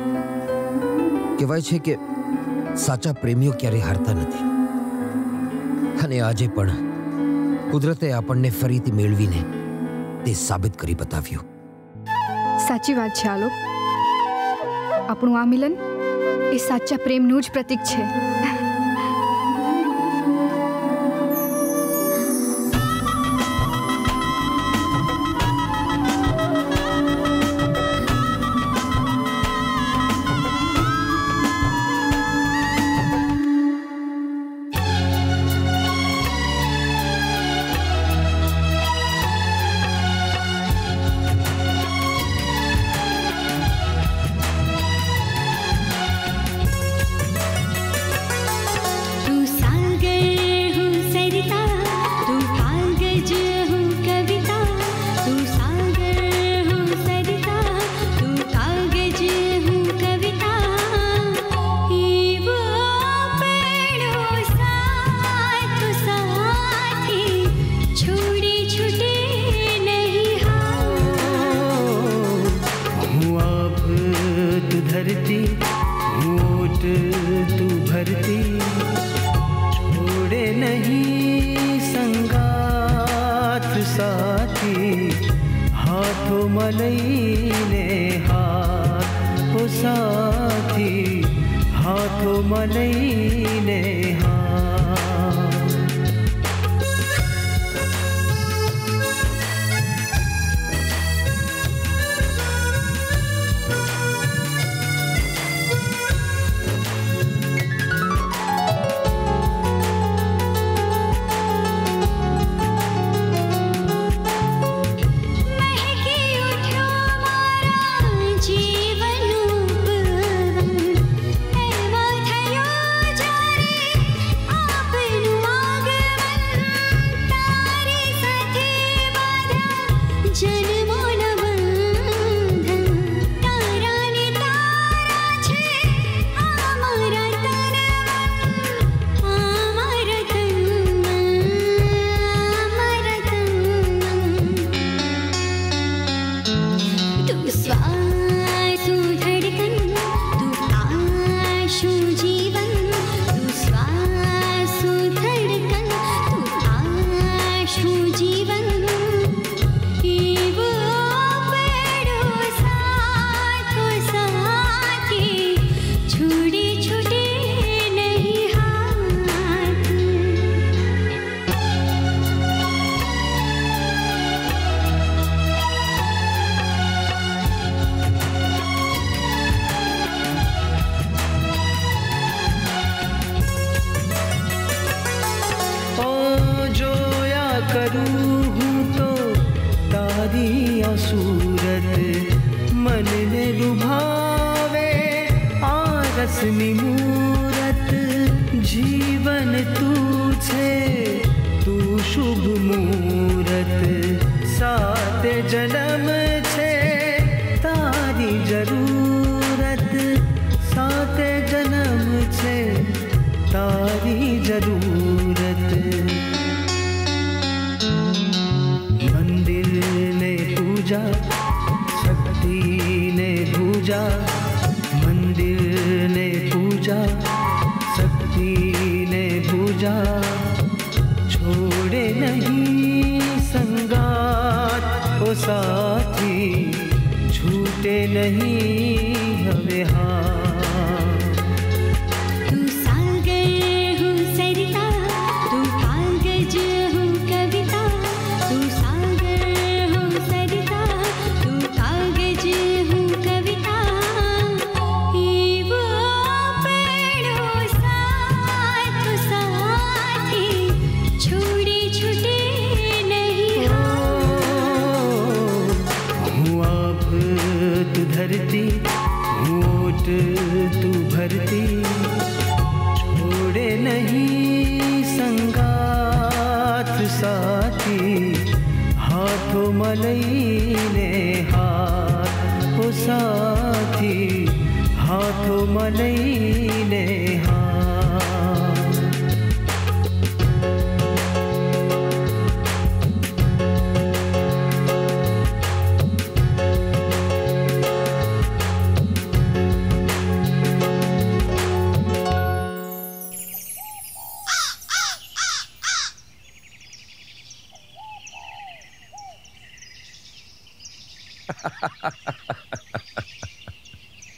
કહેવાય છે કે સાચા પ્રેમીઓ ક્યારેય હારતા નથી અને આજે પણ કુદરતે આપણને ફરીથી મેળવીને તે સાબિત કરી બતાવ્યું. સાચી વાત છે આલોક, આપણું આ મિલન એ સાચા પ્રેમનું જ પ્રતીક છે.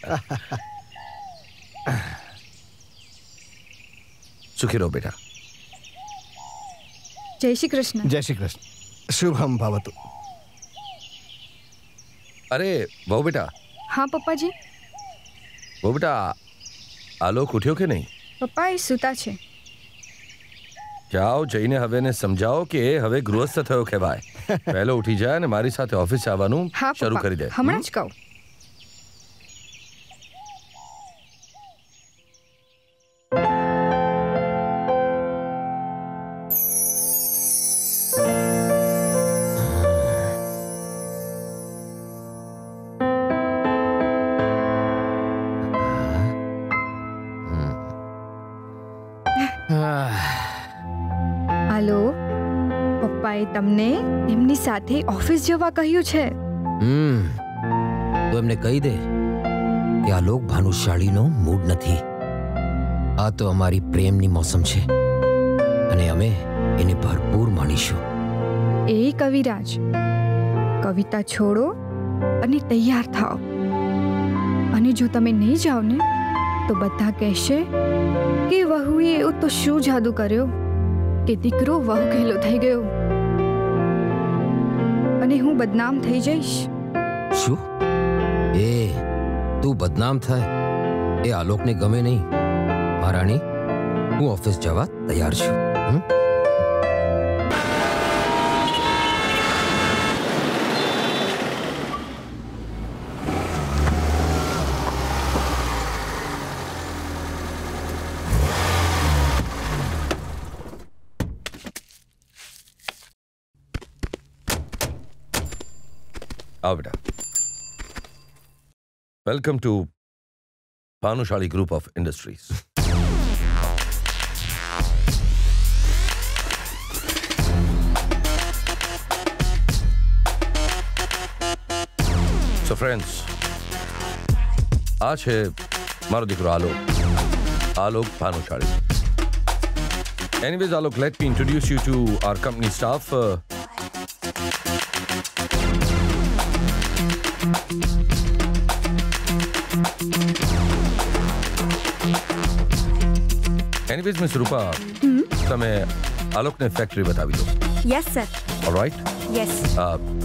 सुखी रहो बेटा। जय श्री कृष्ण। जय श्री कृष्ण। शुभम भवतु। अरे बहु बेटा। हाँ पप्पा जी। बहु बेटा आलोक उठ्यो के नहीं? पप्पा ये सूता छे। जाओ जईने हवे ने समझाओ के हवे गृहस्थ थयो कहेवाय। पहले उठी जाए ने मारी साथे ऑफिस आववानुं शुरू करी दे। हमणा ज कहूं। તમને એમની સાથે ઓફિસ જવા કહ્યું છે? તો એમને કહી દે કે આ લોક ભાનુશાળીનો મૂડ નથી. આ તો અમારી પ્રેમની મોસમ છે અને અમે એને ભરપૂર માણીશું. એ કવિરાજ, કવિતા છોડો અને તૈયાર થાઓ. અને જો તમે નહીં જાઓ ને તો બધા કહેશે કે વહુએ તો શું જાદુ કર્યો કે દીકરો વહુકેલો થઈ ગયો અને હું બદનામ થઈ જઈશ. શું એ તું બદનામ થાય એ આલોકને ગમે નહીં. મહારાણી, હું ઓફિસ જવા તૈયાર છું. Welcome to Panushali Group of Industries. So friends, आज है मारो दिकरो आलोक, आलोक Panushali. Anyways, Alok, let me introduce you to our company staff. Anyways, Miss Rupa, તમે આલોકને ફેક્ટરી બતાવી દો. Yes sir. ઓલરાઈટ. યસ.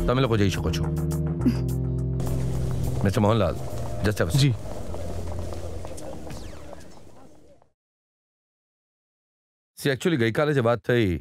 તમે લોકો જઈ શકો છો. Mister Mohanlal, just up. જી. સી એક્ચ્યુઅલી ગઈકાલે જે વાત થઈ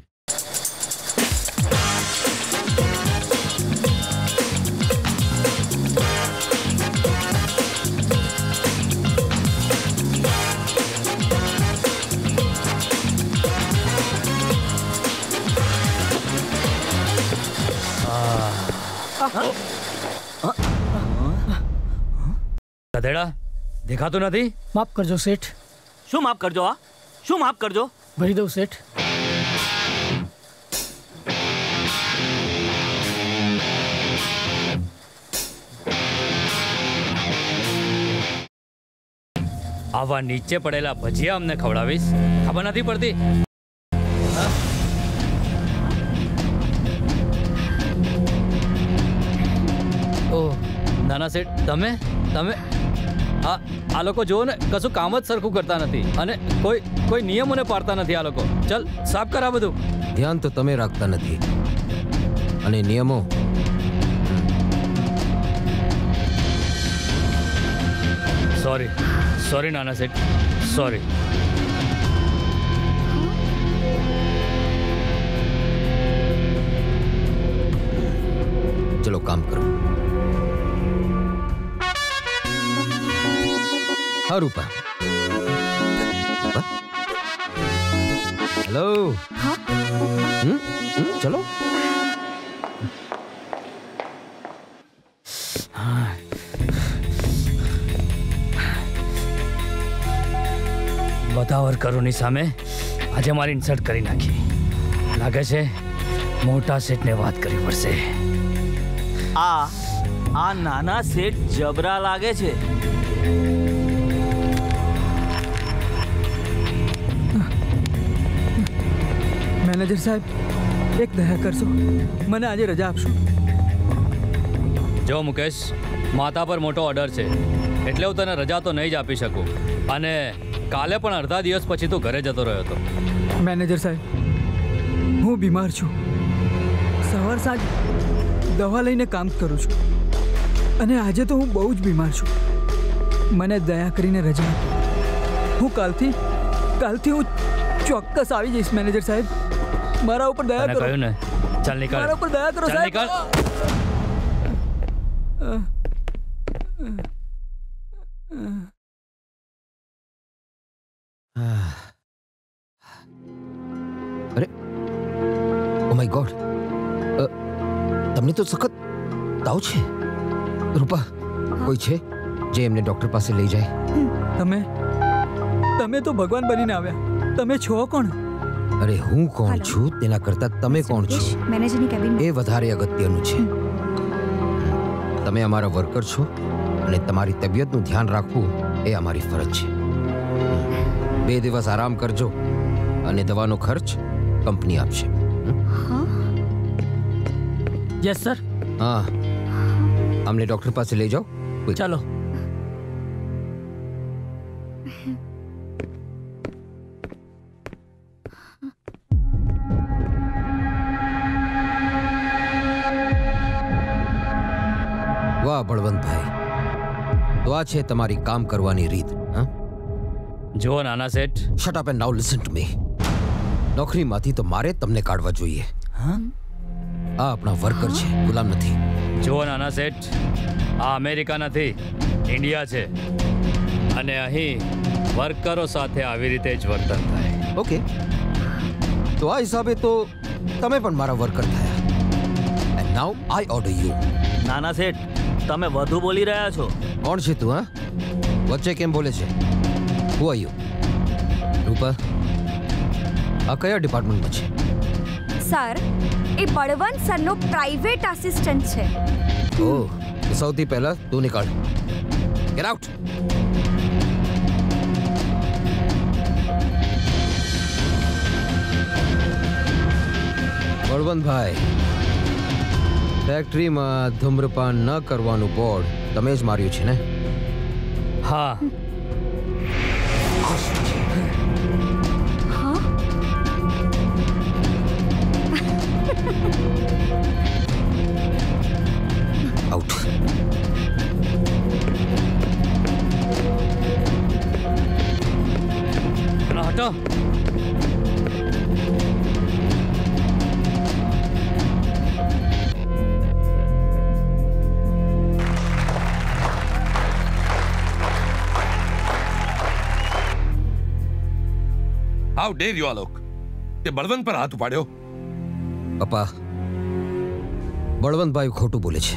ગધેડા, દેખાતો નથી. માફ કરજો શેઠ. શું માફ કરજો? આ શું માફ કરજો? ભરી દઉં શેઠ. આવા નીચે પડેલા ભજીયા અમને ખવડાવીશ? ખબર નથી પડતી. નાના શેઠ, તમે આ લોકો જુઓ ને, કશું કામ જ સરખું કરતા નથી અને કોઈ નિયમોને પાડતા નથી આ લોકો. ચલ સાફ કર આ બધું. ધ્યાન તો તમે રાખતા નથી અને નિયમો. સોરી સોરી નાના શેઠ, સોરી. ચલો કામ કરો. हाँ रूपा। हेलो। हाँ? चलो। हाँ। बतावर करोनी सामे आज हमारी इंसल्ट करी नाखी. लागे छे मोटा सेठ ने बात करी वरसे. आ नाना सेठ जबरा लागे छे. મેનેજર સાહેબ, એક દયા કરશો, મને આજે રજા આપશો. જો મુકેશ, માતા પર મોટો ઓર્ડર છે. એટલે હું તને રજા તો નહીં જ આપી શકું. અને કાલે પણ અડધા દિવસ પછી તું ઘરે જતો રહ્યો હતો. મેનેજર સાહેબ, હું બીમાર છું. સવાર સાંજ દવા લઈને કામ કરું છું અને આજે તો હું બહુ જ બીમાર છું. મને દયા કરીને રજા આપો. હું કાલથી હું ચોક્કસ આવી જઈશ. મેનેજર સાહેબ, મારા ઉપર દયા કરો. કહ્યું ને, ચાલ નીકળ. મારા ઉપર દયા કરો સાહેબ, નીકળ. અરે ઓ માય ગોડ, તમને તો સખત તાવ છે. રૂપા, કોઈ છે જે એમને ડોક્ટર પાસે લઈ જાય? તમે તો ભગવાન બનીને આવ્યા. તમે છો કોણ? અરે હું કોણ છું તેના કરતા તમે કોણ છો એ વધારે અગત્યનું છે. તમે અમારા વર્કર છો અને તમારી તબિયતનું ધ્યાન રાખવું એ અમારી ફરજ છે. 2 દિવસ આરામ કરજો અને દવાનો ખર્ચ કંપની આપશે. Yes sir. હા, અમને ડોક્ટર પાસે લઈ જાઓ. ચાલો. બળવંતભાઈ, તો આ છે તમારી કામ કરવાની રીત. જુઓ નાના સેઠ. Shut up and now listen to me. નોકરીમાંથી તો મારે તમને કાઢવા જોઈએ. હા, આ આપણા વર્કર છે, ગુલામ નથી. જુઓ નાના સેઠ, આ અમેરિકા નથી, ઇન્ડિયા છે. અને અહીં વર્કરો સાથે આવી રીતે જ વર્તન થાય. ઓકે, તો આ હિસાબે તો તમે પણ મારા વર્કર થયા. And now I order you. નાના સેઠ, તમે વધુ બોલી રહ્યા છો. કોણ છે તું? હા, વચ્ચે કેમ બોલે છે? હું આવ્યો. રૂપા, આ કયા ડિપાર્ટમેન્ટમાં છે? સર, એ બળવંત સરનો પ્રાઇવેટ આસિસ્ટન્ટ છે. ઓહ, સૌથી પહેલા તું નીકળ. Get out. બળવંતભાઈ, ફેક્ટરીમાં ધૂમ્રપાન ન કરવાનું બોર્ડ તમે જ માર્યું છે ને? હા. આઉટ. હટો. How dare you, Alok? તે બળવંત પર હાથ ઉપાડ્યો. પપ્પા, બળવંતભાઈ ખોટું બોલે છે.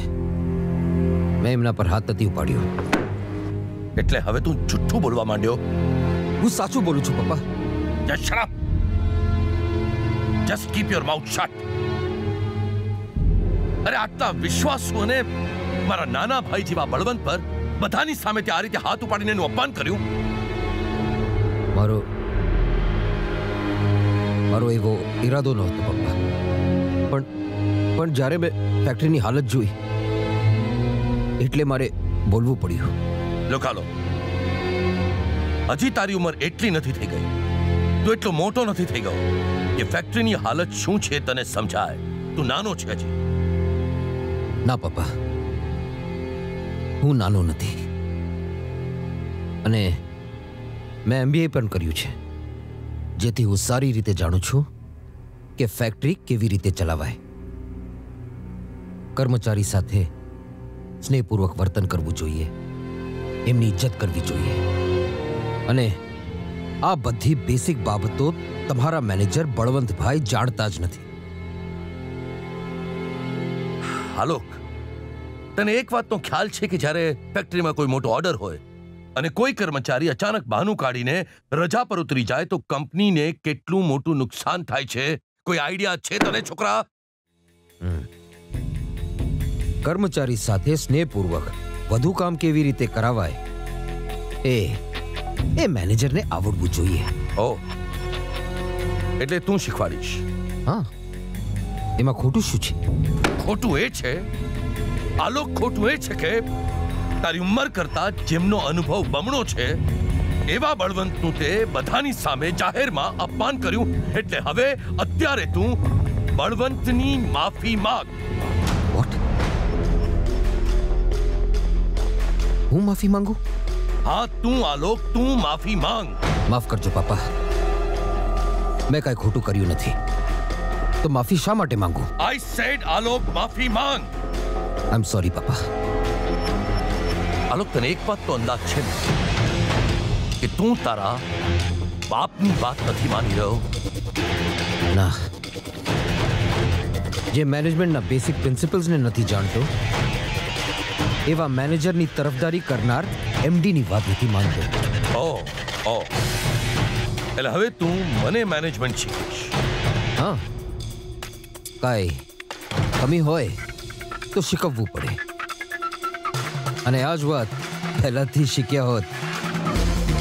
મેં એમના પર હાથ નથી ઉપાડ્યો. એટલે હવે તું જુઠ્ઠું બોલવા માંડ્યો? હું સાચું બોલું છું પપ્પા. Just shut up. Just keep your mouth shut. અરે આટલા વિશ્વાસુ અને મારા નાના ભાઈ જેવા બળવંત પર બધાની સામે તે આ રીતે હાથ ઉપાડીને એનું અપમાન કર્યું. મારો એવો ઈરાદો નહોતો પપ્પા. પણ જ્યારે મેં ફેક્ટરીની હાલત જોઈ એટલે મારે બોલવું પડ્યું. લોકાલો, હજી તારી ઉંમર એટલી નથી થઈ ગઈ, તું એટલો મોટો નથી થઈ ગયો કે ફેક્ટરીની હાલત શું છે તને સમજાય. તું નાનો છે હજી. ના પપ્પા, હું નાનો નથી. અને મેં M.B.A. પણ કર્યું છે, જેથી હું સારી રીતે જાણું છું કે ફેક્ટરી કેવી રીતે ચલાવાય. કર્મચારી સાથે સ્નેહપૂર્વક વર્તન કરવું જોઈએ, એમની ઇજ્જત કરવી જોઈએ. અને આ બધી બેસિક બાબતો તમારા મેનેજર બળવંતભાઈ જાણતા જ નથી. આલોક, તને એક વાતનો ખ્યાલ છે કે જ્યારે ફેક્ટરીમાં કોઈ મોટો ઓર્ડર હોય અને કોઈ કર્મચારી અચાનક બહાનું કાઢીને રજા પર ઉતરી જાય તો કંપનીને કેટલું મોટું નુકસાન થાય છે? કોઈ આઈડિયા છે તને છોકરા? કર્મચારી સાથે સ્નેહપૂર્વક વધુ કામ કેવી રીતે કરાવાય એ મેનેજરને આવડવું જોઈએ. ઓ, એટલે તું શીખવાડીશ? હા. એમાં ખોટું શું છે? ખોટું એ છે આલોક, ખોટું એ છે કે તારી ઉંમર કરતા જેમનો અનુભવ બમણો છે એવા બળવંતનું તે બધાની સામે જાહેરમાં અપમાન કર્યું, એટલે હવે અત્યારે તું બળવંતની માફી માંગ. વોટ? હું માફી માંગુ? હા તું આલોક, તું માફી માંગ. માફ કરજો પાપા, મેં કાંઈ ખોટું કર્યું નથી. તો માફી શા માટે માંગુ? આઈ સેડ આલોક, માફી માંગ. આઈ એમ સોરી પાપા. આલોક, તને એક વાત તો અંદાજ છે કે તું તારા બાપની વાત નથી માની રહ્યો. ના, જે મેનેજમેન્ટના બેસિક પ્રિન્સિપલ્સને નથી જાણતો એવા મેનેજરની તરફદારી કરનાર એમડીની વાત નથી માનતો. ઓ એટલે હવે તું મને મેનેજમેન્ટ શીખીશ? હા, કાંઈ કમી હોય તો શીખવવું પડે, અને આ જ વાત પહેલાંથી શીખ્યા હોત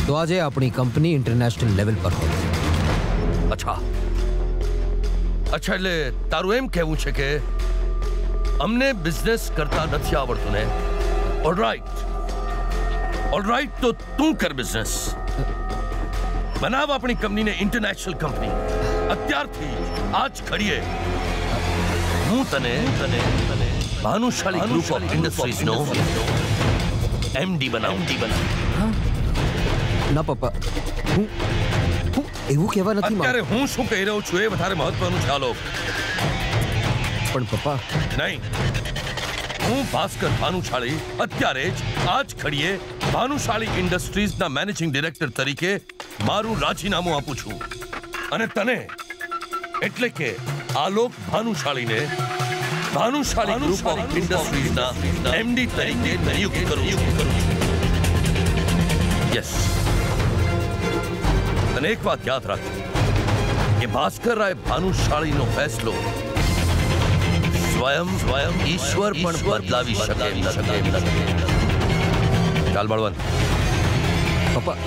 तो आज अपनी कंपनी इंटरनेशनल लेवल पर हो. अच्छा अच्छा, એટલે તારું એમ કહેવું છે કે અમને બિઝનેસ કરતા નથી આવડતું ને? ઓલરાઈટ, તો તું કર બિઝનેસ, બનાવ આપણી કંપનીને ઇન્ટરનેશનલ કંપની. અત્યારથી આજ ઘડીએ હું તને ભાનુશાલી ગ્રુપ ઓફ ઇન્ડસ્ટ્રીઝનો એમડી બનાવું. ના પપ્પા, હું એવું કહેવા નથી માંગતો. અત્યારે હું શું કહી રહ્યો છું એ વધારે મહત્વનું છે આલોક. પણ પપ્પા. નહીં, હું ભાસ્કર ભાનુશાળી અત્યારે જ આજ ઘડીએ ભાનુશાળી ઇન્ડસ્ટ્રીઝના મેનેજિંગ ડિરેક્ટર તરીકે મારું રાજીનામું આપું છું, અને તને એટલે કે આલોક ભાનુશાળીને ભાનુશાળી ગ્રુપ ઓફ ઇન્ડસ્ટ્રીઝના એમડી તરીકે નિયુક્ત કરું છું. યસ. અને એક વાત યાદ રાખજો કે ભાસ્કર રાય ભાનુશાળીનો ફેસલો સ્વયં ઈશ્વર પણ બદલાવી શકે એમ નથી. ચાલ બળવંત. પપ્પા.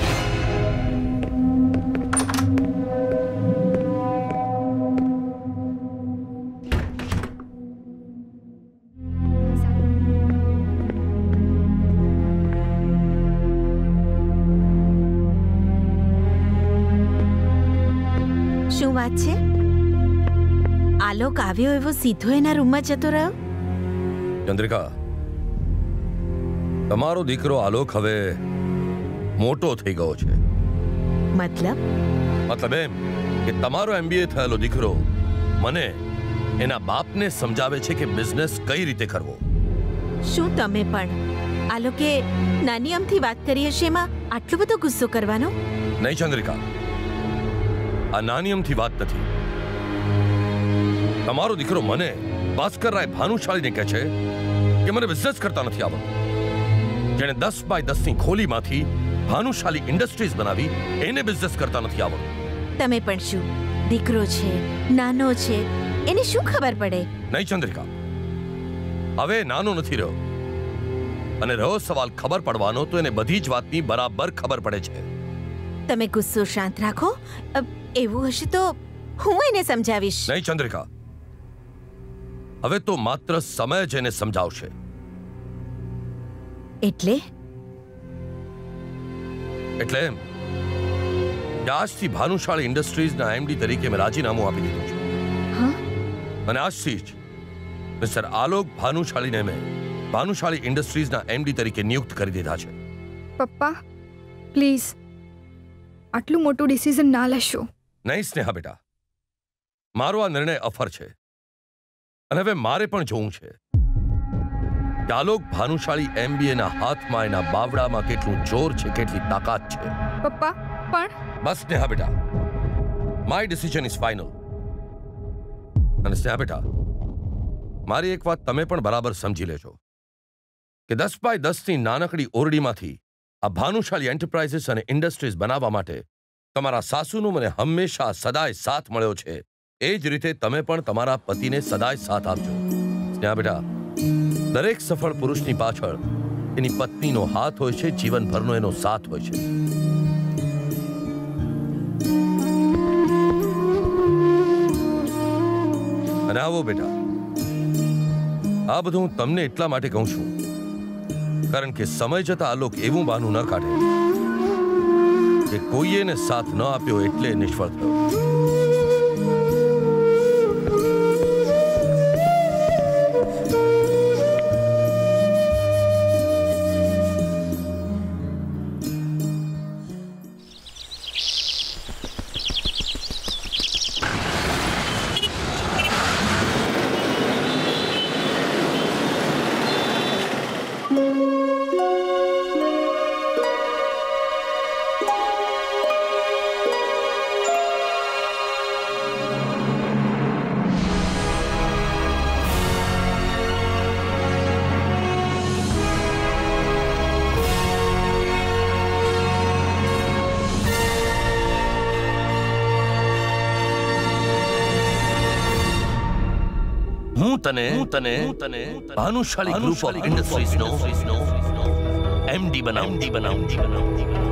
આલોક આવ્યો એવો સીધો એના રૂમમાં જતો રહ્યો. ચંદ્રિકા, તમારો દીકરો આલોક હવે મોટો થઈ ગયો છે. મતલબ? મતલબ એમ કે તમારો એમબીએ થયેલો દીકરો મને એના બાપને સમજાવે છે કે બિઝનેસ કઈ રીતે કરવો. શું તમે પણ આલોકે નાની અમથી વાત કરી હશે એમાં આટલો બધો ગુસ્સો કરવાનો? નહીં ચંદ્રિકા, આ નાની અમથી વાત નથી. તમારો દીકરો મને ભાસ્કર રાય ભાનુશાળીને કહે છે કે મને બિઝનેસ કરતા નથી આવડતું. જેણે 10x10ની ખોલીમાંથી ભાનુશાળી ઇન્ડસ્ટ્રીઝ બનાવી એને બિઝનેસ કરતા નથી આવડતું. તમે પણ શું, દીકરો છે, નાનો છે, એને શું ખબર પડે? નહીં ચંદ્રિકા, હવે નાનો નથી રહ્યો, અને રહ્યો સવાલ ખબર પડવાનો, તો એને બધી જ વાતની બરાબર ખબર પડે છે. તમે ગુસ્સો શાંત રાખો, એવું હશે તો હું એને સમજાવીશ. નહીં ચંદ્રિકા, હવે તો માત્ર સમય જ એને સમજાવશે. એટલે આજથી ભાનુશાળી ઇન્ડસ્ટ્રીઝના એમડી તરીકે મેં રાજીનામું આપી દીધું છે, અને આજથી જ મિસ્ટર આલોક ભાનુશાળીને મેં ભાનુશાળી ઇન્ડસ્ટ્રીઝના એમડી તરીકે નિયુક્ત કરી દીધા છે. પપ્પા પ્લીઝ આટલું મોટું ડિસિઝન ના લેશો. નહીં સ્નેહા બેટા, મારો આ નિર્ણય અફર છે, અને હવે મારે પણ જોવું છે કે આલોક ભાનુશાળી એમબીએના હાથમાં એના બાવડામાં કેટલું જોર છે, કેટલી તાકાત છે. પપ્પા પણ. બસ સ્નેહા બેટા, માય ડિસિઝન ઇઝ ફાઇનલ. અને સ્નેહા બેટા, મારી એક વાત તમે પણ બરાબર સમજી લેજો કે 10x10ની નાનકડી ઓરડીમાંથી આ ભાનુશાળી એન્ટરપ્રાઇઝિસ અને ઇન્ડસ્ટ્રીઝ બનાવવા માટે તમારા સાસુનો મને હંમેશા સદાય સાથ મળ્યો છે. એ જ રીતે તમે પણ તમારા પતિને સદાય સાથ આપજો. સ્નેહા બેટા, દરેક સફળ પુરુષની પાછળ એની પત્નીનો હાથ હોય છે, જીવનભરનો એનો સાથ હોય છે. અને આવો બેટા, આ બધું હું તમને એટલા માટે કહું છું कारण के समय जता आलोक एवं बानु न काढे जे कोईए ने साथ न आप्यो एटले निष्फळ थयो। तने भानुशाली ग्रुप ऑफ इंडस्ट्रीज नो एमडी बनाऊं।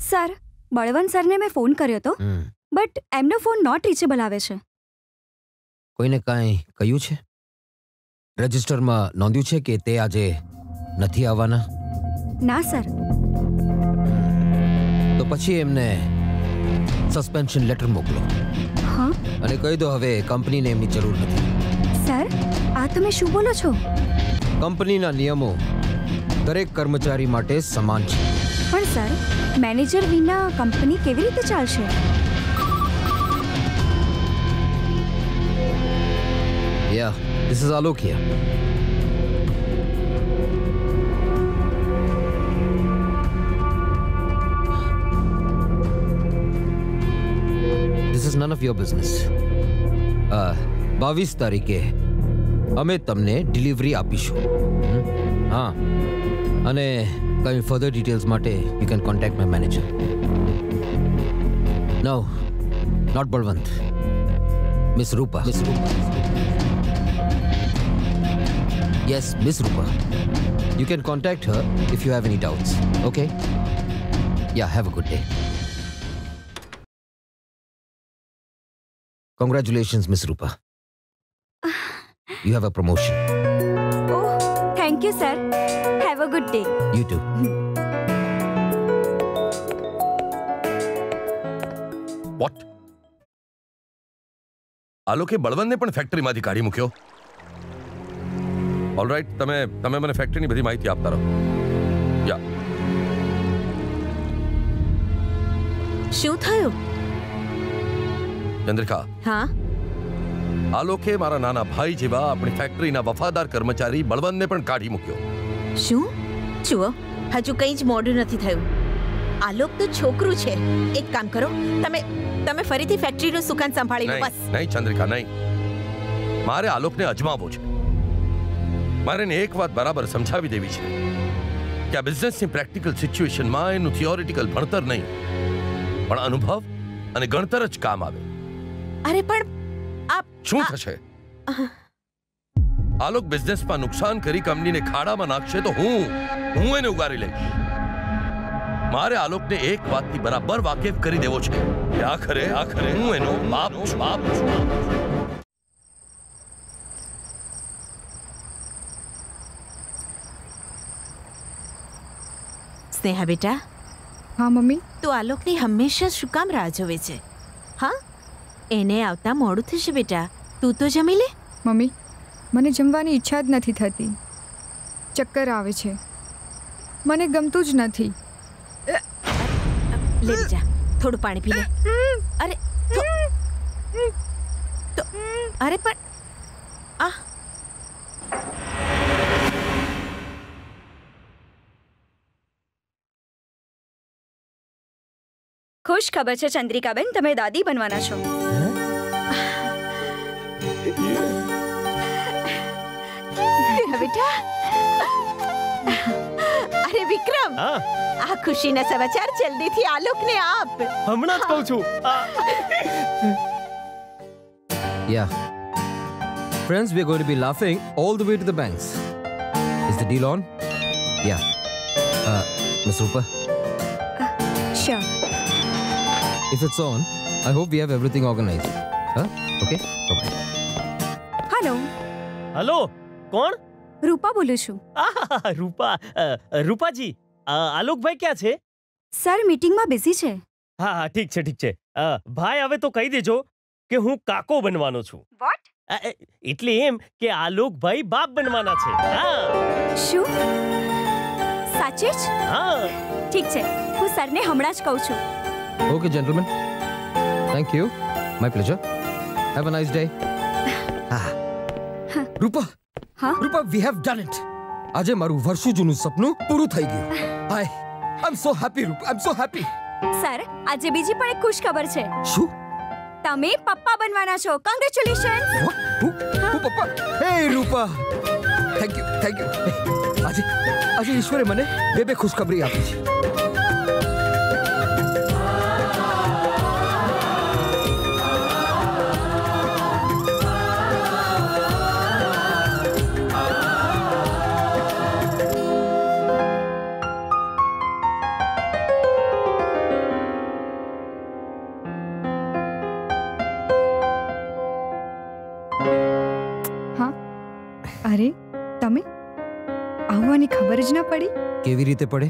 सर, बळवंत सर ने मैं फोन करियो तो, बट एमनो फोन नॉट रीचेबल आवे छे। कोईने काई कह्यु छे? रजिस्टर में नोंध्यु छे के ते आजे नथी आवाना? ना सर। तो पछी एमने सस्पेंशन लेटर मोकलो। हाँ? अने कही दो हवे कंपनी ने एमनी जरूर नथी। सर, आ तमे शुं बोलो छो? कंपनी ना नियमो दरेक कर्मचारी माटे समान छे। पर सर, मैनेजर विना कंपनी केवी रीते चालशे? Yeah, this is Alok here. This is none of your business. 22 तारीखे अमे तमने डिलीवरी आपीशुं। हाँ, अने कहीं फर्दर डिटेल्स माटे you can contact my manager. No, not Balwant, miss Rupa. Yes, miss Rupa, you can contact her if you have any doubts. Okay, yeah have a good day. Congratulations miss Rupa, you have a promotion. Thank you, sir. Have a good day. You too. What? आलोके बळवंत ने पण factory मांथी काढी मुक्यो। All right, तमे मने factory नी बधी माहिती आपता रहो। या। शुं थयो? चंद्रिका। हाँ। आलोके मारा नाना भाई जेवा अपनी फैक्टरी ना वफादार कर्मचारी बळवंत ने पण काढी मुक्यो। शुं? जुओ, हजू कई ज मोडुं नथी थयुं। आलोक तो छोकरू छे। एक काम करो, तमे फरीथी फैक्टरी नो सुकान संभाळी लो बस। नहीं चंद्रिका, नहीं। मारे आलोक ने अजमावो छे। मारे ने एक बात बराबर समझावी देवी छे कि आ बिजनेस नी प्रेक्टिकल सिच्युएशन मां एनु थियोरेटिकल भणतर नहीं, पण अनुभव अने गणतर ज काम आवे। अरे पण शू थशे? आलोक बिजनेस पर नुकसान करी कंपनी ने खाड़ा में नाखशे तो हूँ एने उगारी लईश। मारे आलोक ने एक बात थी बराबर वाकेफ करी देवो छे कि आखरे हूँ एनो बाप छुं। स्नेहा बेटा। हाँ मम्मी। तो आलोक ने हमेशा शुं काम राह जोवे छे? हाँ, एने आवता मोडुं थशे बेटा, तू तो जमी ले। मम्मी, मने जमवानी इच्छा ज नथी थती, चक्कर आवे छे, मने गमतुं ज नथी। ले जा, थोड़ुं पाणी पी ले। अरे तो, अरे पर आ खुश खबर छे चंद्रिका बेन, तमे दादी बनवाना छो। बेटा। अरे विक्रम, आ खुशी ना समाचार जल्दी थी आलोक ने आप हमना पहुंचू। Yeah, friends, we are going to be laughing all the way to the banks. Is the deal on? Yeah. Miss Rupa. Sure. If it's on, I hope we have everything organized. Huh? Okay. Bye. Hello. Hello. कौन? રૂપા બોલું છું. આ રૂપા, રૂપાજી આલોકભાઈ ક્યાં છે? Sir મીટિંગમાં busy છે. હા ઠીક છે ઠીક છે. ભાઈ હવે તો કહી દેજો કે હું કાકો બનવાનો છું. વોટ? એટલે એમ કે આલોકભાઈ બાપ બનવાના છે. હા. શું? સાચે જ? હા. ઠીક છે. હું સરને હમણાં જ કહું છું. Okay gentleman. Thank you. My pleasure. Have a nice day. હા. રૂપા हाँ? Rupa, we have done it. આજે મારું વર્ષો જૂનું સપનું પૂરું થઈ ગયું. I am so happy, Rupa. I am so happy. Sir, આજે બીજી પણ એક ખુશ ખબર છે. શું? તમે પપ્પા બનવાના છો. Congratulations. હું પપ્પા? Hey, Rupa. Thank you, thank you. આજે ઈશ્વરે મને બે ખુશખબરી આપી છે. ખબર જ ના પડી. કેવી રીતે પડે?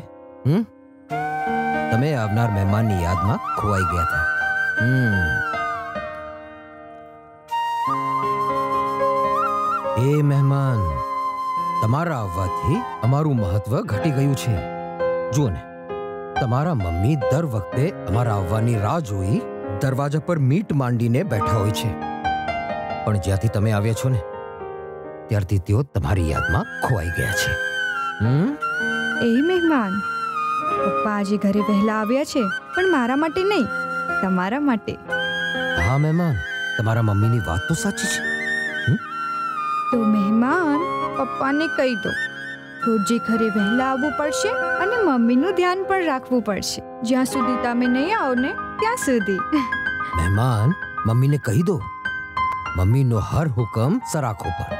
તમે આવનાર મહેમાનની યાદમાં ખોવાઈ ગયા હતા. એ મહેમાન, તમારા આવવાથી અમારું મહત્વ ઘટી ગયું છે. જુઓ ને, તમારા મમ્મી દર વખતે અમારા આવવાની રાહ જોઈ દરવાજા પર મીટ માંડીને બેઠા હોય છે, પણ જ્યાંથી તમે આવ્યા છો ને ત્યારથી તેઓ તમારી યાદમાં ખોવાઈ ગયા છે. એ મહેમાન, પપ્પા આજે ઘરે વહેલા આવ્યા છે, પણ મારા માટે નહીં, તમારા માટે. હા મહેમાન, તમારા મમ્મીની વાત તો સાચી છે. તો મહેમાન, પપ્પાને કહી દો રોજે ઘરે વહેલા આવવું પડશે અને મમ્મીનું ધ્યાન પણ રાખવું પડશે. જ્યાં સુધી તમે નહીં આવો ને ત્યાં સુધી. મહેમાન, મમ્મીને કહી દો મમ્મીનો હર હુકમ સરાખો પર.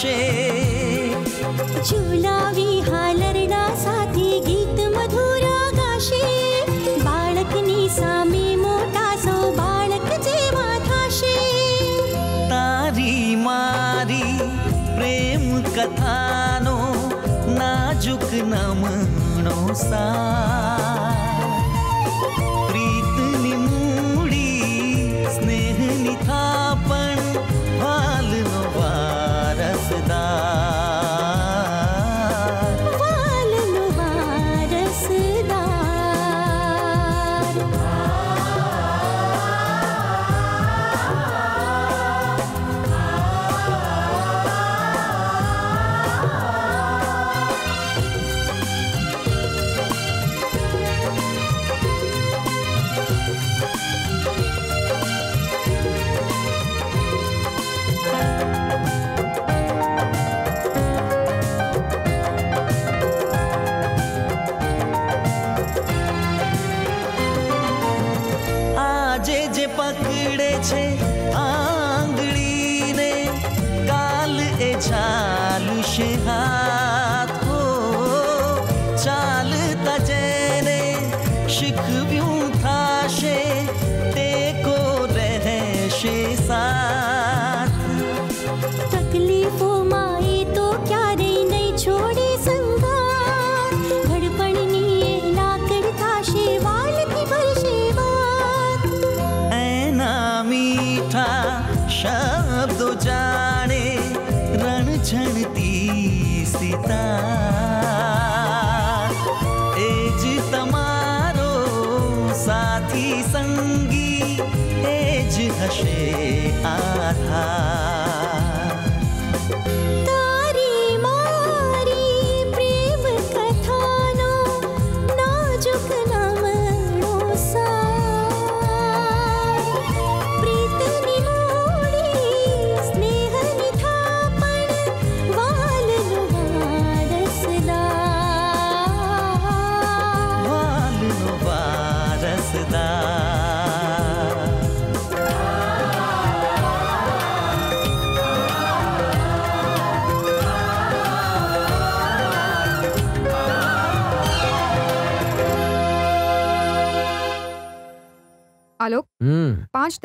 छे झुलावी हालरडा साथी गीत मधुरा गाशे बाळकनी सामे मोटा सो बाळक जेवा थाशे तारी मारी प्रेम कथानो नाजुक नमणो सा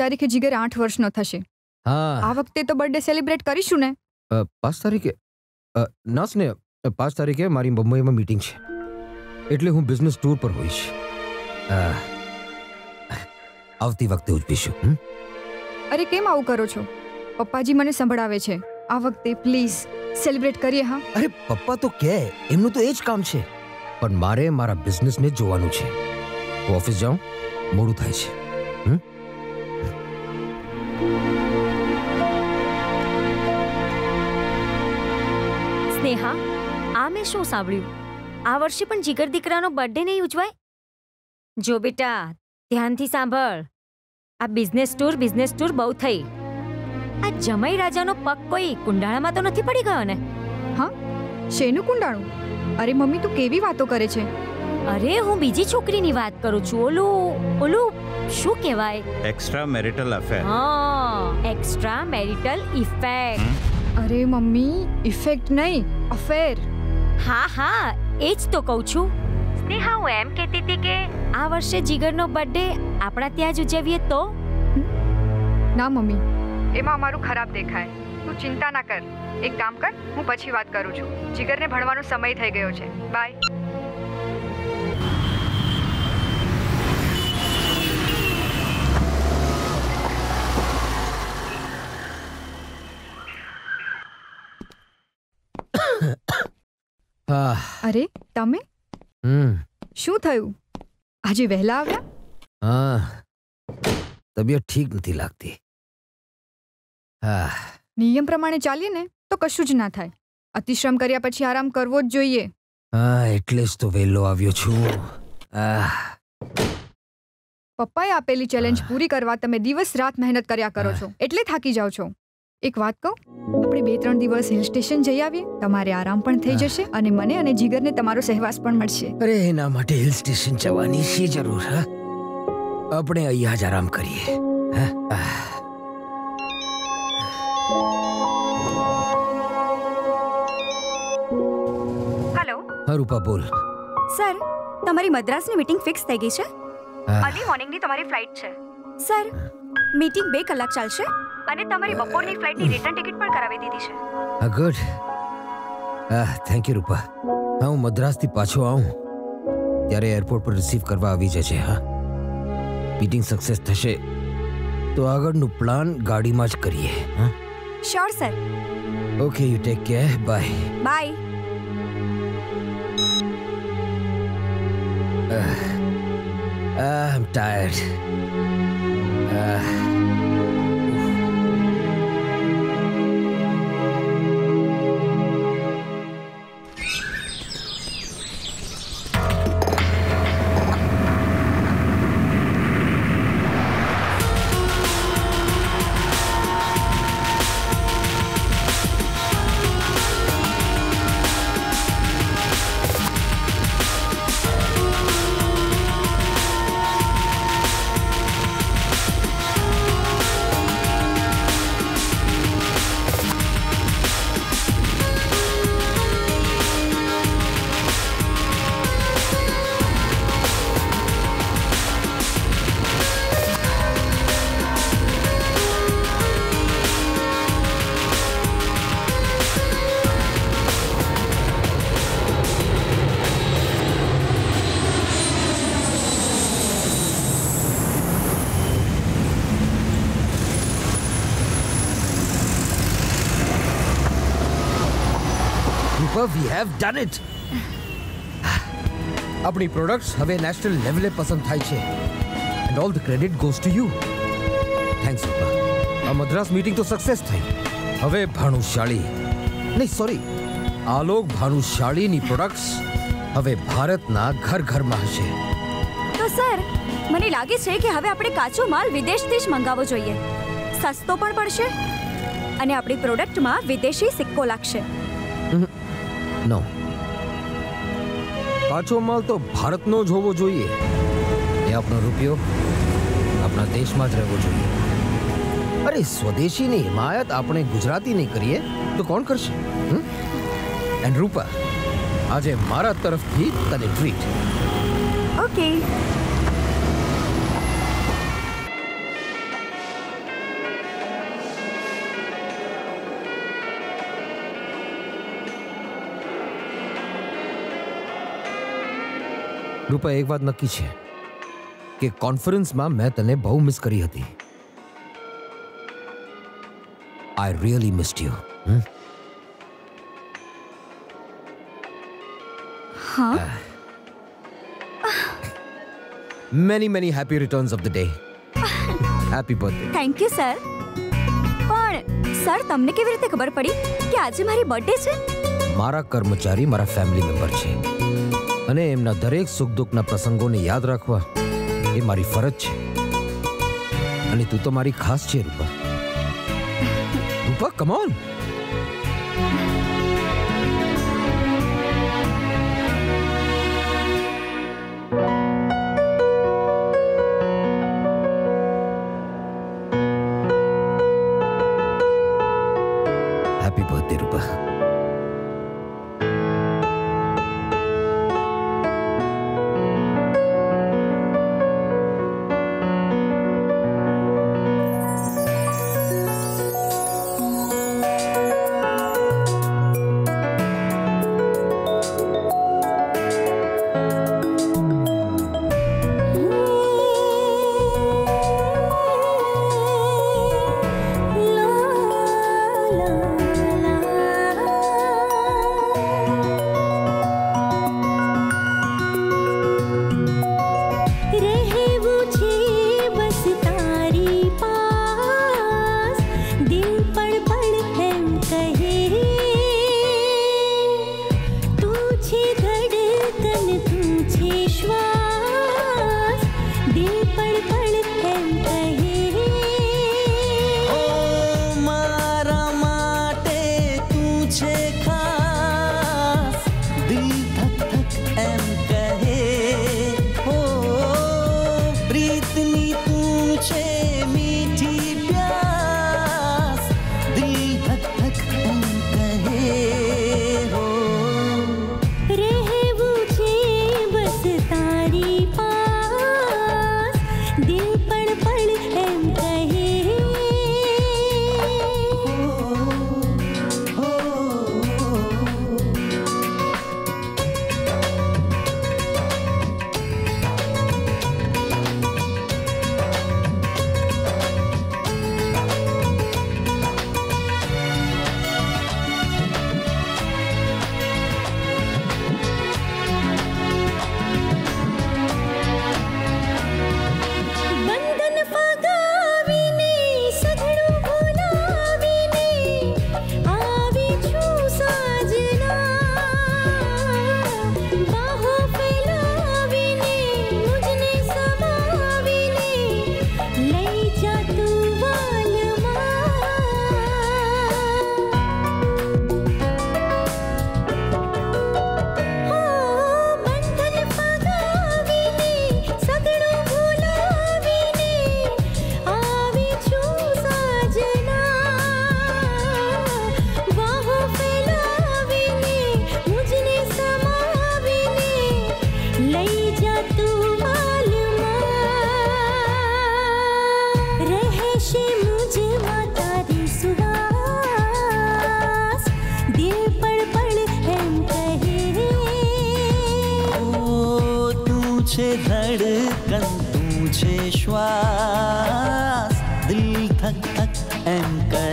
તારીખે જીગર 8 વર્ષનો થશે. હા આ વખતે તો બર્થડે સેલિબ્રેટ કરીશું ને. 5 તારીખે નાસ ને 5 તારીખે મારી મુંબઈમાં મીટિંગ છે એટલે હું બિઝનેસ ટૂર પર હોઈશ. આવતી વખતે ઉજવીશું. અરે કેમ આવું કરો છો? પપ્પાજી મને સંભળાવે છે. આ વખતે પ્લીઝ સેલિબ્રેટ કરીએ. હા અરે પપ્પા તો કહે એમનું તો એ જ કામ છે પણ મારે મારા બિઝનેસને જોવાનું છે. હું ઓફિસ જાઉં, મોડું થાય છે. સ્નેહા, આ મેં શું સાંભળ્યું? આ વર્ષે પણ જીગર દીકરાનો બર્થડે નહીં ઉજવાય? જો બેટા, ધ્યાનથી સાંભળ. આ બિઝનેસ ટૂર બહુ થઈ. આ જમાઈ રાજાનો પગ કોઈ કુંડાળામાં તો નથી પડી ગયો ને? હા, શેનું કુંડાળું? અરે મમ્મી, તું કેવી વાતો કરે છે? અરે હું બીજી છોકરીની વાત કરું છું. ઓલું શું કહેવાય? Extra marital affair. હા, એક્સ્ટ્રા મેરિટલ ઇફેક્ટ. અરે મમ્મી, ઇફેક્ટ નહીં, અફેર. હા હા, એ જ તો કહું છું. સ્નેહા, હું એમ કહેતી હતી કે આ વર્ષે જીગરનો બર્થડે આપણા ત્યાં જ ઉજવીએ તો? ના મમ્મી, એમાં અમારું ખરાબ દેખાય. તું ચિંતા ના કર. એક કામ કર, હું પછી વાત કરું છું. જીગરને ભણવાનો સમય થઈ ગયો છે. બાય. અરે તમે શું થયું? આજે વહેલા આવ્યા? હા, તબિયત ઠીક નથી લાગતી. હા, નિયમ પ્રમાણે ચાલીએ ને તો કશું જ ના થાય. અતિશ્રમ કર્યા પછી આરામ કરવો જ જોઈએ. હા, એટલે જ તો વહેલો આવ્યો છું. પપ્પાએ આપેલી ચેલેન્જ પૂરી કરવા તમે દિવસ રાત મહેનત કર્યા કરો છો એટલે થાકી જાઓ છો. એક વાત કહું, આપણે 2-3 દિવસ હિલ સ્ટેશન જઈ આવીએ. તમારે આરામ પણ થઈ જશે અને મને અને જીગરને તમારો સહવાસ પણ મળશે. અરે એના માટે હિલ સ્ટેશન જવાની શી જરૂર? હા, આપણે અહીંયા જ આરામ કરીએ. હા હા રૂપા બોલ. સર, તમારી મદ્રાસની મીટિંગ ફિક્સ થઈ ગઈ છે. અર્લી મોર્નિંગની તમારી ફ્લાઇટ છે. સર, મીટિંગ 2 કલાક ચાલશે અને તમારી બપોરની ફ્લાઇટની રિટર્ન ટિકિટ પણ કરાવી દીધી છે. હા ગુડ. થેન્ક યુ રૂપા. હા હું મદ્રાસથી પાછો આવું ત્યારે એરપોર્ટ પર રિસીવ કરવા આવી જજે. હા, મીટિંગ સક્સેસ થશે તો આગળનું પ્લાન ગાડીમાં જ કરીએ. હા sure sir. Okay, you take care. Bye. Bye. I'm tired. We have done it. Apni products have a national level pasand thai che and all the credit goes to you. Thanks Rupa. A Madras meeting to success thai. Have Bhanushali nahi sorry aa log Bhanushali ni products have Bharat na ghar ghar ma hase. To sir mane lage che ke have apne kacho mal videsh thi j mangavo joiye. Sasto pan padse ane apni product ma videshi sikko lagse. નો કાચો માલ તો ભારતનો જ હોવો જોઈએ. એ આપણો રૂપિયો આપણા દેશમાં જ રહેવો જોઈએ. અરે સ્વદેશીની હિમાયત આપણે ગુજરાતી નહીં કરીએ તો કોણ કરશે? એન્ડ રૂપા, આજે મારા તરફથી તને ટ્રીટ. ઓકે. रूपा, एक बात नक्की है कि कॉन्फ्रेंस में मैं तने बहु मिस करी थी. I really missed you. हाँ. Many many happy returns of the day. Happy birthday. Thank you sir. पण सर तमने केवी रीते खबर पड़ी कि आज मारी बर्थडे छे? मारा कर्मचारी मारा फैमिली मेम्बर छे અને એમના દરેક સુખ દુઃખના પ્રસંગોને યાદ રાખવા એ મારી ફરજ છે. અને તું તો મારી ખાસ છે Rupa. Rupa come on. Happy birthday Rupa. धड़कन तुझे श्वास दिल धक धक एम कहे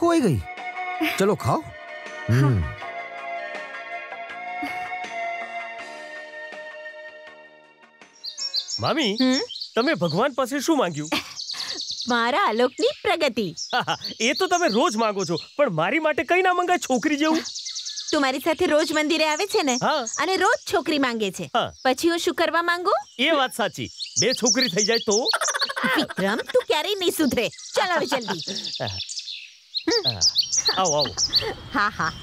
खोई गई। चलो खाओ। हाँ। मामी તમે ભગવાન પાસે શું માંગ્યું? મારા આલોકની પ્રગતિ। એ તો તમે રોજ માંગો છો, પણ મારી માટે કઈ ના માંગાય છોકરી જેવું। તું મારી સાથે રોજ મંદિરે આવે છે ને, અને રોજ છોકરી માંગે છે, પછી હું શું કરવા માંગુ? એ વાત સાચી, બે છોકરી થઈ જાય તો। વિક્રમ તું ક્યારે નહીં સુધરે, ચાલ હવે જલ્દી। आओ आओ। हाँ हाँ।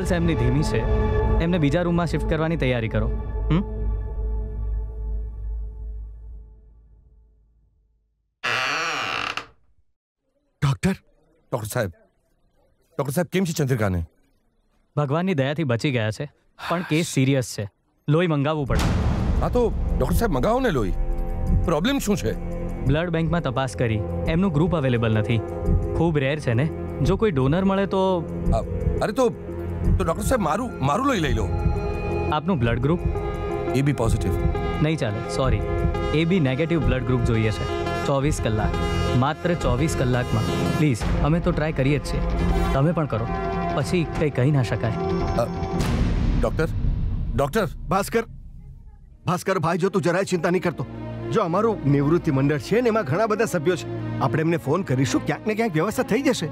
પલ્સ એમની ધીમી છે, એમને બીજા રૂમમાં શિફ્ટ કરવાની તૈયારી કરો. ડોક્ટર સાહેબ કેમ છે ચંદ્રિકાને? ભગવાનની દયાથી બચી ગયા છે, પણ કેસ સિરિયસ છે. લોહી મંગાવવું પડશે. હા તો ડોક્ટર સાહેબ મંગાવો ને લોહી. પ્રોબ્લેમ શું છે? બ્લડ બેંકમાં તપાસ કરી, એમનું ગ્રુપ અવેલેબલ નથી. ખૂબ રેર છે ને, જો કોઈ ડોનર મળે તો. અરે તો ડોક્ટર સાહેબ મારું લોહી લઈ લો. આપનું બ્લડ ગ્રુપ? AB positive. નહીં ચાલે, sorry, AB negative blood group જોઈએ છે. 24 કલાક, માત્ર 24 કલાકમાં. પ્લીઝ, અમે તો ટ્રાય કરીએ જ છીએ, તમે પણ કરો, પછી કંઈ કહી ના શકાય. ડૉક્ટર ભાસ્કર ભાઈ, જો તું જરાય ચિંતા નહીં કરતો. જો અમારું નિવૃત્તિ મંડળ છે ને એમાં ઘણા બધા સભ્યો છે, આપણે એમને ફોન કરીશું, ક્યાંક ને ક્યાંક વ્યવસ્થા થઈ જશે.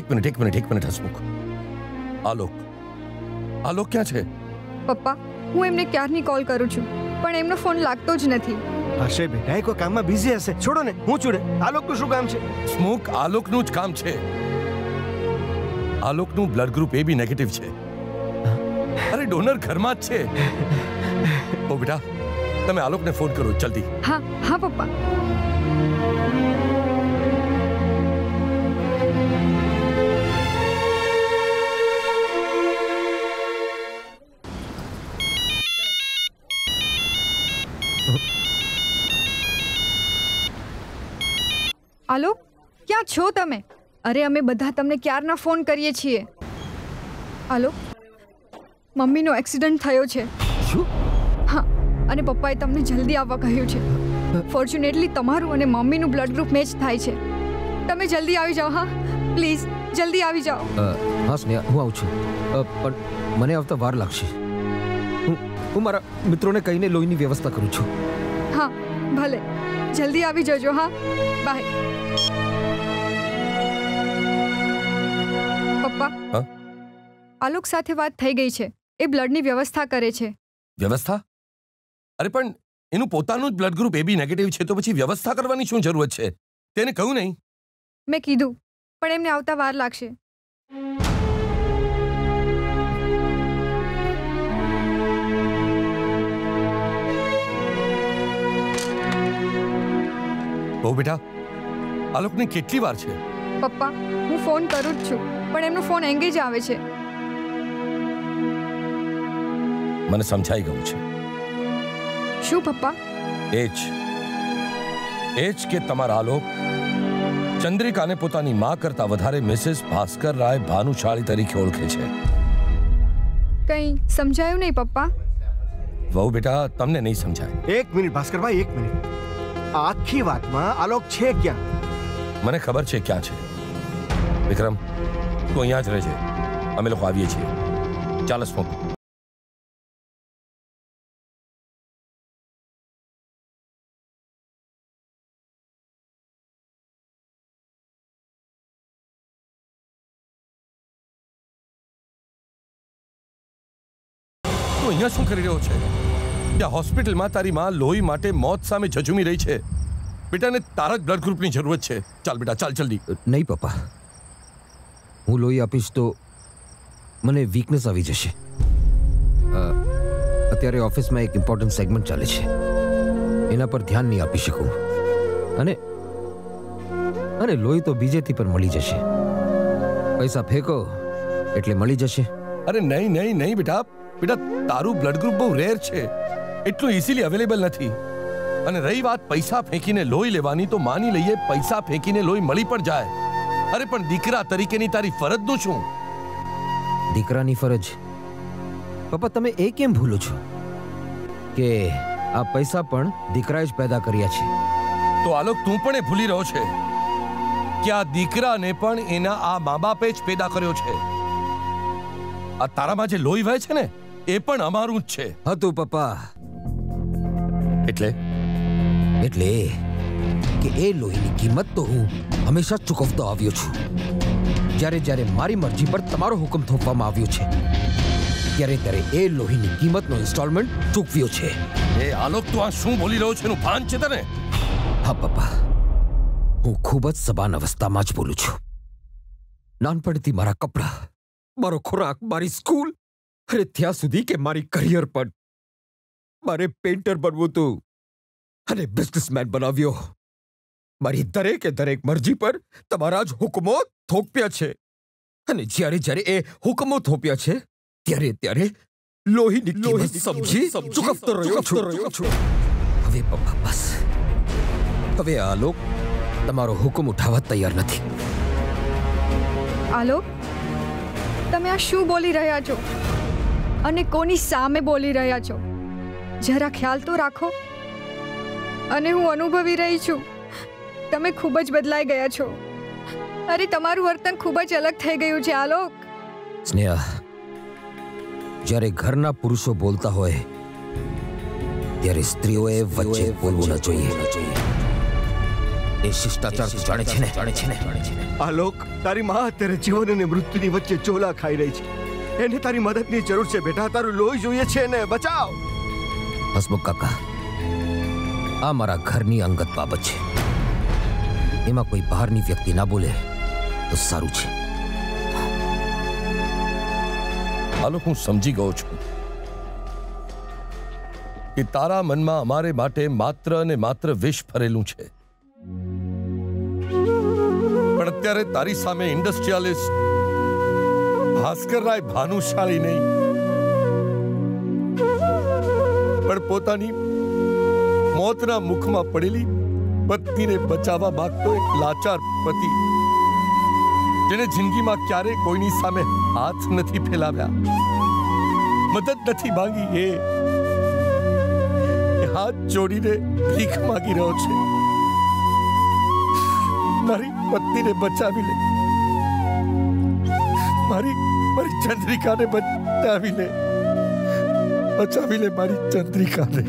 એક મિનિટ હસમુખ. આલોક ક્યાં છે? પપ્પા, હું એમને ક્યારની કોલ કરું છું પણ એમનો ફોન લાગતો જ નથી. હશે બેટા, એ કોઈ કામમાં બિઝી હશે. છોડો ને, હું છોડે. આલોકનું શું કામ છે? સ્મોક, આલોકનું જ કામ છે. આલોકનું બ્લડ ગ્રુપ AB નેગેટિવ છે. અરે ડોનર ઘરમાં જ છે. ઓ બેટા, તમે આલોકને ફોન કરો જલ્દી. હા પપ્પા. આલોક, ક્યાં છો તમે? અરે અમે બધા તમને ક્યારના ફોન કરીએ છીએ. આલોક, મમ્મીનો એક્સિડન્ટ થયો છે. શું? હા, અને પપ્પાએ તમને જલ્દી આવવા કહ્યું છે. ફોર્ચ્યુનેટલી તમારું અને મમ્મીનું બ્લડ ગ્રુપ મેચ થાય છે. તમે જલ્દી આવી જાઓ. હા પ્લીઝ, જલ્દી આવી જાઓ. હા સ્નેહા, હું આવું છું, પણ મને આવતા વાર લાગશે. હું મારા મિત્રોને કહીને લોહીની વ્યવસ્થા કરું છું. હા ભલે, જલ્દી આવી જજો. હા બાય. પપ્પા, આલોક સાથે વાત થઈ ગઈ છે, એ બ્લડની વ્યવસ્થા કરે છે. વ્યવસ્થા? અરે પણ એનું પોતાનું જ બ્લડ ગ્રુપ AB નેગેટિવ છે, તો પછી વ્યવસ્થા કરવાની શું જરૂરત છે? તેને કહ્યું નહીં? મેં કીધું, પણ એમને આવતા વાર લાગશે. ઓ બેટા, આલોકને કેટલી વાર છે? પપ્પા, હું ફોન કરું જ છું, પણ એમનો ફોન એંગેજ આવે છે. મને સમજાઈ ગયું છે. શું પપ્પા? એજ કે તમારા આલોક ચંદ્રિકાને પોતાની માં કરતા વધારે મિસિસ ભાસ્કર રાય ભાનુશાળી તરીકે ઓળખે છે. કંઈ સમજાયું નહીં પપ્પા? વહુ બેટા, તમને નહીં સમજાય. એક મિનિટ ભાસ્કરભાઈ, એક મિનિટ. આખી વાતમાં આલોક છે ક્યાં? મને ખબર છે ક્યાં છે. વિક્રમ, તું અહીંયા જ રહે છે, અમે લોકો આવીએ છીએ. ચાલ સ્મોક. તું અહીંયા શું કરી રહ્યો છે? ત્યાં હોસ્પિટલમાં તારી માં લોહી માટે મોત સામે ઝઝુમી રહી છે. બેટાને તારા જ બ્લડ ગ્રુપની જરૂરત છે. ચાલ બેટા, ચાલ જલ્દી. નહીં પપ્પા, હું લોહી આપીશ તો મને વીકનેસ આવી જશે. અત્યારે ઓફિસમાં એક ઇમ્પોર્ટન્ટ સેગમેન્ટ ચાલે છે, એના પર ધ્યાન નહીં આપી શકું. અને લોહી તો બીજેથી પણ મળી જશે. પૈસા ફેંકો એટલે મળી જશે. અરે નહીં બેટા, તારું બ્લડ ગ્રુપ બહુ રેર છે, એટલું ઇઝીલી અવેલેબલ નથી. અને રહી વાત પૈસા ફેંકીને લોહી લેવાની, તો માની લઈએ પૈસા ફેંકીને લોહી મળી પણ જાય. અરે પણ દીકરા તરીકેની તારી ફરજનું શું? દીકરાની ફરજ? પપ્પા, તમે એ કેમ ભૂલો છો કે આ પૈસા પણ દીકરાએ જ પેદા કર્યા છે? તો આલોક, તું પણ એ ભૂલી રહ્યો છે કે આ દીકરાને પણ એના આ મા બાપે જ પેદા કર્યો છે. આ તારામાં જે લોહી વહે છે ને, એ પણ અમારું જ છે. હતું પપ્પા. એટલે કે એ લોહીની કિંમત તો હું હંમેશા ચૂકવતો આવ્યો છું. જ્યારે જ્યારે મારી મરજી પર તમારો હુકમ થોપવામાં આવ્યો છે, ત્યારે ત્યારે એ લોહીની કિંમતનો ઇન્સ્ટોલમેન્ટ ચૂકવ્યો છે. એ આલોક, તું આ શું બોલી રહ્યો છે? એનું ભાન છે તને? હા પપ્પા, હું ખૂબ જ સભાન અવસ્થામાં જ બોલું છું. નાનપણથી મારા કપડાં, મારો ખોરાક, મારી સ્કૂલ, અરે ત્યાં સુધી કે મારી કરિયર પણ. મારે પેઇન્ટર બનવું હતું અને બિઝનેસમેન બનાવ્યો. મારી દરેકે દરેક મરજી પર તમારા જ હુકમો થોપ્યા છે, અને જ્યારે જ્યારે એ હુકમો થોપ્યા છે ત્યારે ત્યારે લોહીની કિંમત સમજી ચૂકવતો રહ્યો છું. હવે પપ્પા બસ, હવે આલોક તમારો હુકમ ઉઠાવવા તૈયાર નથી. આલોક, તમે આ શું બોલી રહ્યા છો અને કોની સામે બોલી રહ્યા છો? જરા ખ્યાલ તો રાખો. અને હું અનુભવી રહી છું તમે ખૂબ જ બદલાઈ ગયા છો. અરે તમારું વર્તન ખૂબ જ અલગ થઈ ગયું છે આલોક. સ્નેહા, જ્યારે ઘરના પુરુષો બોલતા હોય ત્યારે સ્ત્રીઓએ વચ્ચે બોલવું ન જોઈએ. એ શિષ્ટાચાર જાણે છે ને, જાણે છે ને. આલોક, તારી માં અત્યારે જીવન અને મૃત્યુની વચ્ચે ચોલા ખાઈ રહી છે. એને તારી મદદની જરૂર છે બેટા. તારું લોહી જોઈએ છે ને. બચાવ. હસમુખ કાકા, આ મારા ઘરની અંગત બાબત છે. એમાં કોઈ બહારની વ્યક્તિ ના બોલે તો સારું છે. આલોક, હું સમજી ગયો છું કે તારા મનમાં અમારે માટે માત્ર અને માત્ર વિષ ફરેલું છે. પણ અત્યારે તારી સામે ઇન્ડસ્ટ્રીયાલિસ્ટ ભાસ્કરરાય ભાનુશાલી નહીં, પણ પોતાની મોતના મુખમાં પડેલી પત્નીને બચાવવા માંગતો એક લાચાર પતિ, જેને જિંદગીમાં ક્યારે કોઈની સામે હાથ નથી ફેલાવ્યા, મદદ નથી માંગી, એ હાથ જોડીને ભીખ માંગી રહ્યો છે. મારી પત્નીને બચાવી લે, મારી ચંદ્રિકાને બચાવી લે, બચાવી લે મારી ચંદ્રિકાને.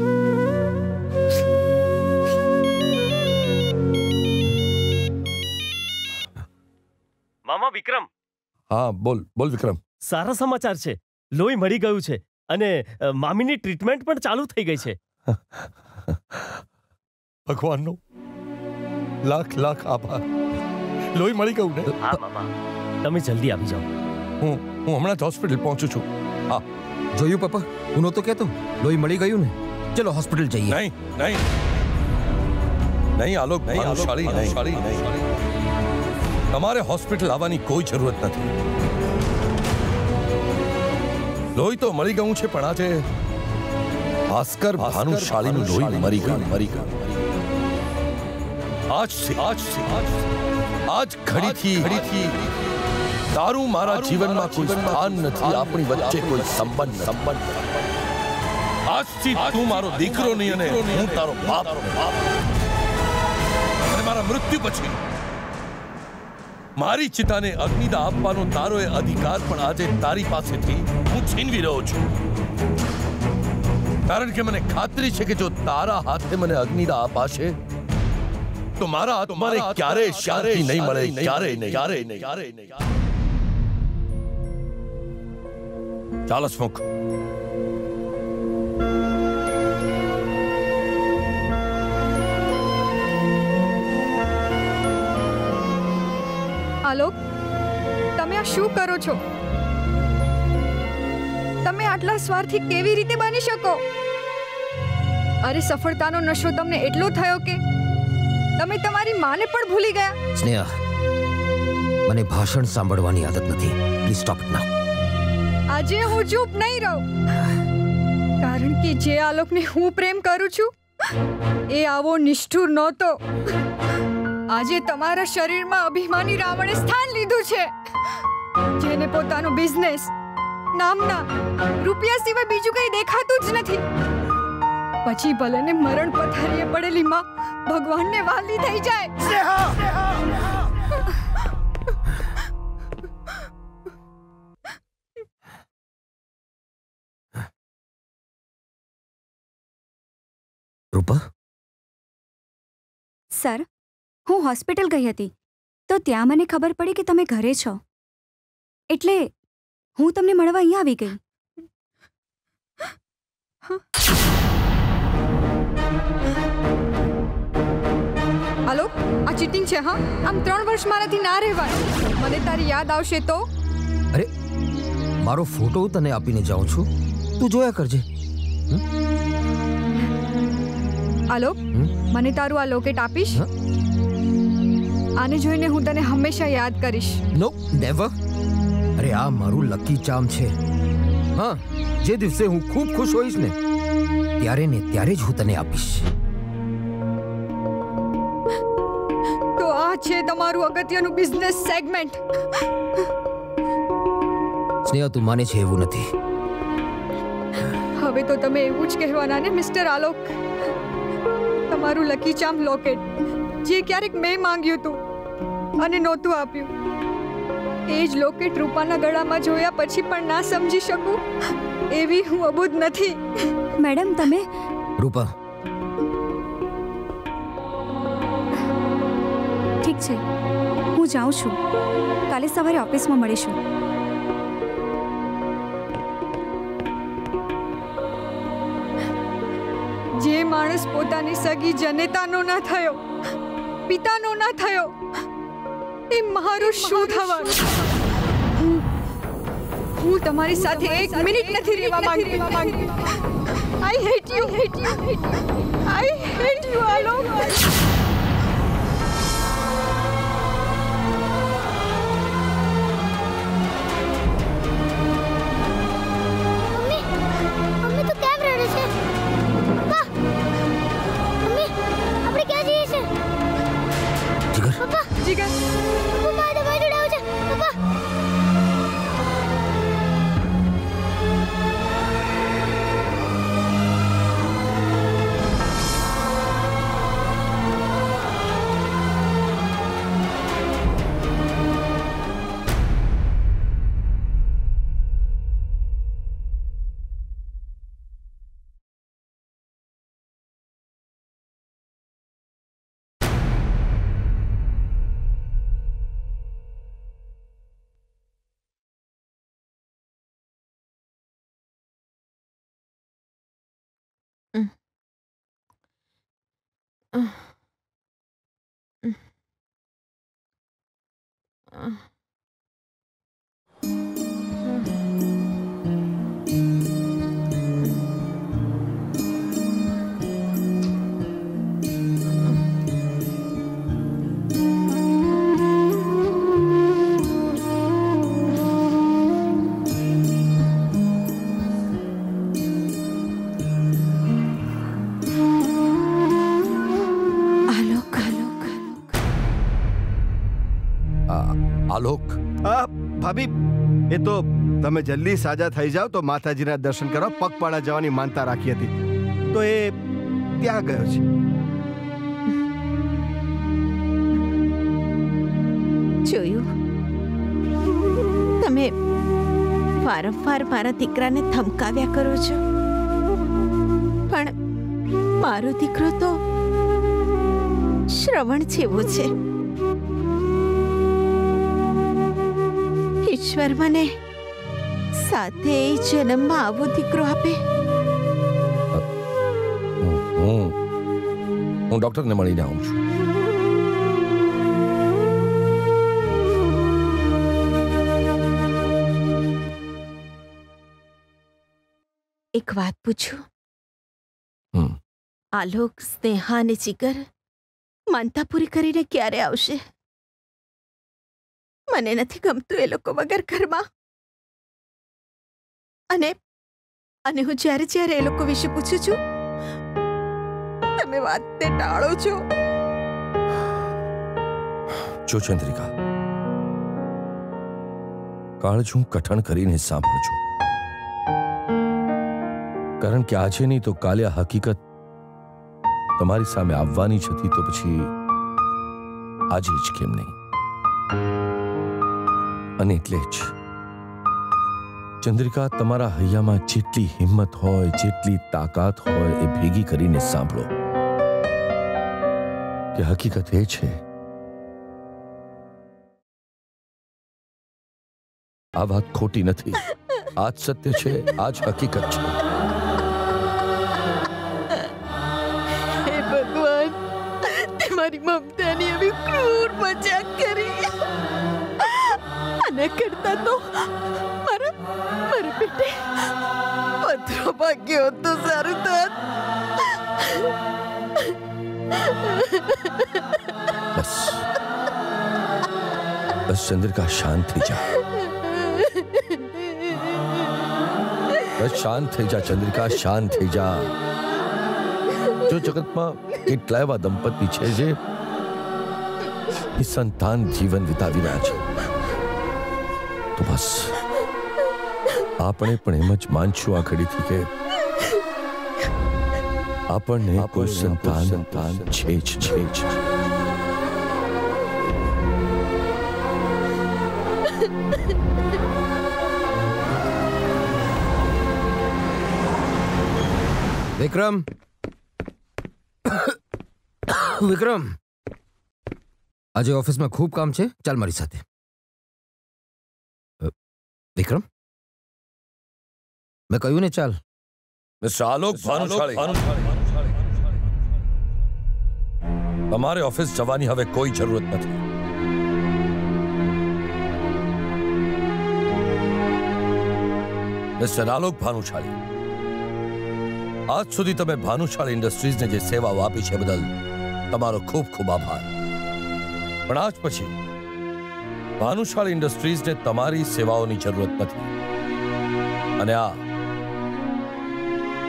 મામા વિક્રમ. હા બોલ બોલ વિક્રમ. સારા સમાચાર છે, લોહી મળી ગયું છે અને મામીની ટ્રીટમેન્ટ પણ ચાલુ થઈ ગઈ છે. ભગવાનનો લાખ લાખ આભાર. લોહી મળી ગયું ને? હા મામા, તમે જલ્દી આવી જાઓ. હું હમણાં જ હોસ્પિટલ પહોંચું છું. હા જોયું પપ્પા, હું નહોતો કહેતો. લોહી મળી ગયું ને, ચલો હોસ્પિટલ જઈએ. નહીં નહીં નહીં આલોક, નહીં તમારે હોસ્પિટલ આવવાની કોઈ જરૂરત નથી. લોહી તો મળી ગયું છે, પણ આજે ભાસ્કર ભાનુશાલીનું લોહી મરી ગયું. આજ ઘડીથી તારું મારા જીવનમાં કોઈ સ્થાન નથી, આપણી વચ્ચે કોઈ સંબંધ. આજથી તું મારો દીકરો નહીં અને હું તારો બાપ. અને મારા મૃત્યુ પછી મારી ચિતાને અગ્નિદાહ આપવાનો તારો એ અધિકાર પણ આજે તારી પાસેથી હું છીનવી રહ્યો છું. કારણ કે મને ખાતરી છે કે જો તારા હાથે મને અગ્નિદાહ અપાશે તો મારા આત્માને ક્યારે શાંતિ નહીં મળે, ક્યારે નહીં. ચાલ હસમુખ, આલોક તમે આ શું કરો છો? તમે આટલા સ્વાર્થી કેવી રીતે બની શકો? અરે સફળતાનો નશો તમને એટલો થયો કે તમે તમારી માને પણ ભૂલી ગયા. સ્નેહા, મને ભાષણ સાંભળવાની આદત નથી. Please stop it now. આજે હું ચૂપ નહીં રહું, કારણ કે જે આલોકને હું પ્રેમ કરું છું એ આવો નિષ્ઠુર નહોતો. આજે તમારા શરીરમાં અભિમાની રાવણે સ્થાન લીધું છે, જેને પોતાનો બિઝનેસ, નામના, રૂપિયા સિવાય બીજું કંઈ દેખાતું જ નથી. પછી ભલે ને મરણ પથારીએ પડેલી માં ભગવાનને વાલી થઈ જાય. રૂપા. સર, હું હોસ્પિટલ ગઈ હતી તો ત્યાં મને ખબર પડી કે તમે ઘરે છો, એટલે હું તમને મળવા અહીંયા આવી ગઈ. આલોક, આ ચીટિંગ છે. હા, આમ 3 વર્ષ મારાથી ના રહેવાય. મને તારી યાદ આવશે તો. અરે मारो फोटो तने आपीने जाऊं छू, तू जोया करजे। आलोक, मने तारू आ लोकेट आपीश? आने जोईने हूँ तने हमेशा याद करीश। No, never. अरे आ मारू लकी चाम छे। हाँ, जे दिवसे हूँ खूब खुश होईश ने त्यारे ज हूँ तने आपीश। तो आ छे तमारू अगत्यनु बिजनेस सेगमेंट। स्नेहा तू माने छे एवुं नथी। हवे तो तमे एवुं ज कहेवाना ने मिस्टर आलोक। तमारू लकी चाम लॉकेट जे क्यारेक मैं मांग्युं तू अने नोतुं आप्युं। एज लॉकेट रूपाना गळामां जोया पछी पण ना समजी शकू एवी हूँ अबूध नथी। मैडम तमे रूपा ठीक छे हूँ जाऊं छुं। काले सवारे ऑफिस में मळीशुं। जे मानस पोतानी सगी जनेतानो ना थयो, पितानो ना थयो, ए मारो शू थवानु। हूँ तमारी साथे एक मिनिट नथी रेवा मांगती। I hate you, I hate you Alok. Mummy तो केम रड़े छे? पापा, जिगर, पापा दबाई जुड़ाओ जा, पापा। आलोक भाभी ये तो तमे जल्दी साजा थई जाओ तो माताजी ना दर्शन करो पगपाड़ा जवानी मानता राखी थी तो ये त्यां गयो छे। जोयु तमे वारंवार मारा दीकरा ने धमकाव्या करो छो पण मारो दीकरो तो श्रवण जेवो छे। ईश्वर मने साथे जन्म में आवो दीकरो आपे। हूँ डॉक्टर ने मळीने आऊं छुं। एक बात पूछूं? आलोक स्नेहा ने जिगर मानता पूरी करीने क्यारे आवशे? मने नथी गमतुं ए लोको वगर घरमां अने अने हूँ ज्यारे ज्यारे ए लोको विषे पूछूं छुं तमे वातने टाळो छो। जो चंद्रिका काळजू कठण करीने सांभळजो कारण के आजे नहीं तो काले हकीकत तमारी सामे आववानी छती तो पछी आजे ज केम नहीं। अने एटले ज चंद्रिका तमारा हैयामां जेटली हिम्मत होय जेटली ताकत होय ए भेगी करीने सांभळो के हकीकत ए छे आ वात खोटी नथी। आज सत्य छे आज हकीकत छे। हे भगवान तमारी ममतानी एवी क्रूर मजाक करी करता तो मारा मेरे बेटे पत्थरों भाग्य हो तो सारे बस बस चंद्र का शांत थी जा, बस शांत थी जा चंद्रिका, शांत थी जा। जो जगत में કેટલાય દંપતી છે જે સંતાન જીવન વિતાવી રહ્યા છે, તો બસ આપણે પણ એમ જ માનશું આ ઘડીથી કે આપણને કોઈ સંતાન છે જ। વિક્રમ, વિક્રમ, આજે ઓફિસમાં ખૂબ કામ છે, ચાલ મારી સાથે। વિક્રમ, મેં કહ્યું ને ચાલ। તમારે ઓફિસ જવાની હવે કોઈ જરૂરત નથી। મિસ્ટર આલોક ભાનુશાળી, આજ સુધી તમે ભાનુશાળી ઇન્ડસ્ટ્રીઝને જે સેવાઓ આપી છે બદલ તમારો ખૂબ ખૂબ આભાર, પણ આજ પછી ભાનુશાળી ઇન્ડસ્ટ્રીઝને તમારી સેવાઓની જરૂરત નથી। અને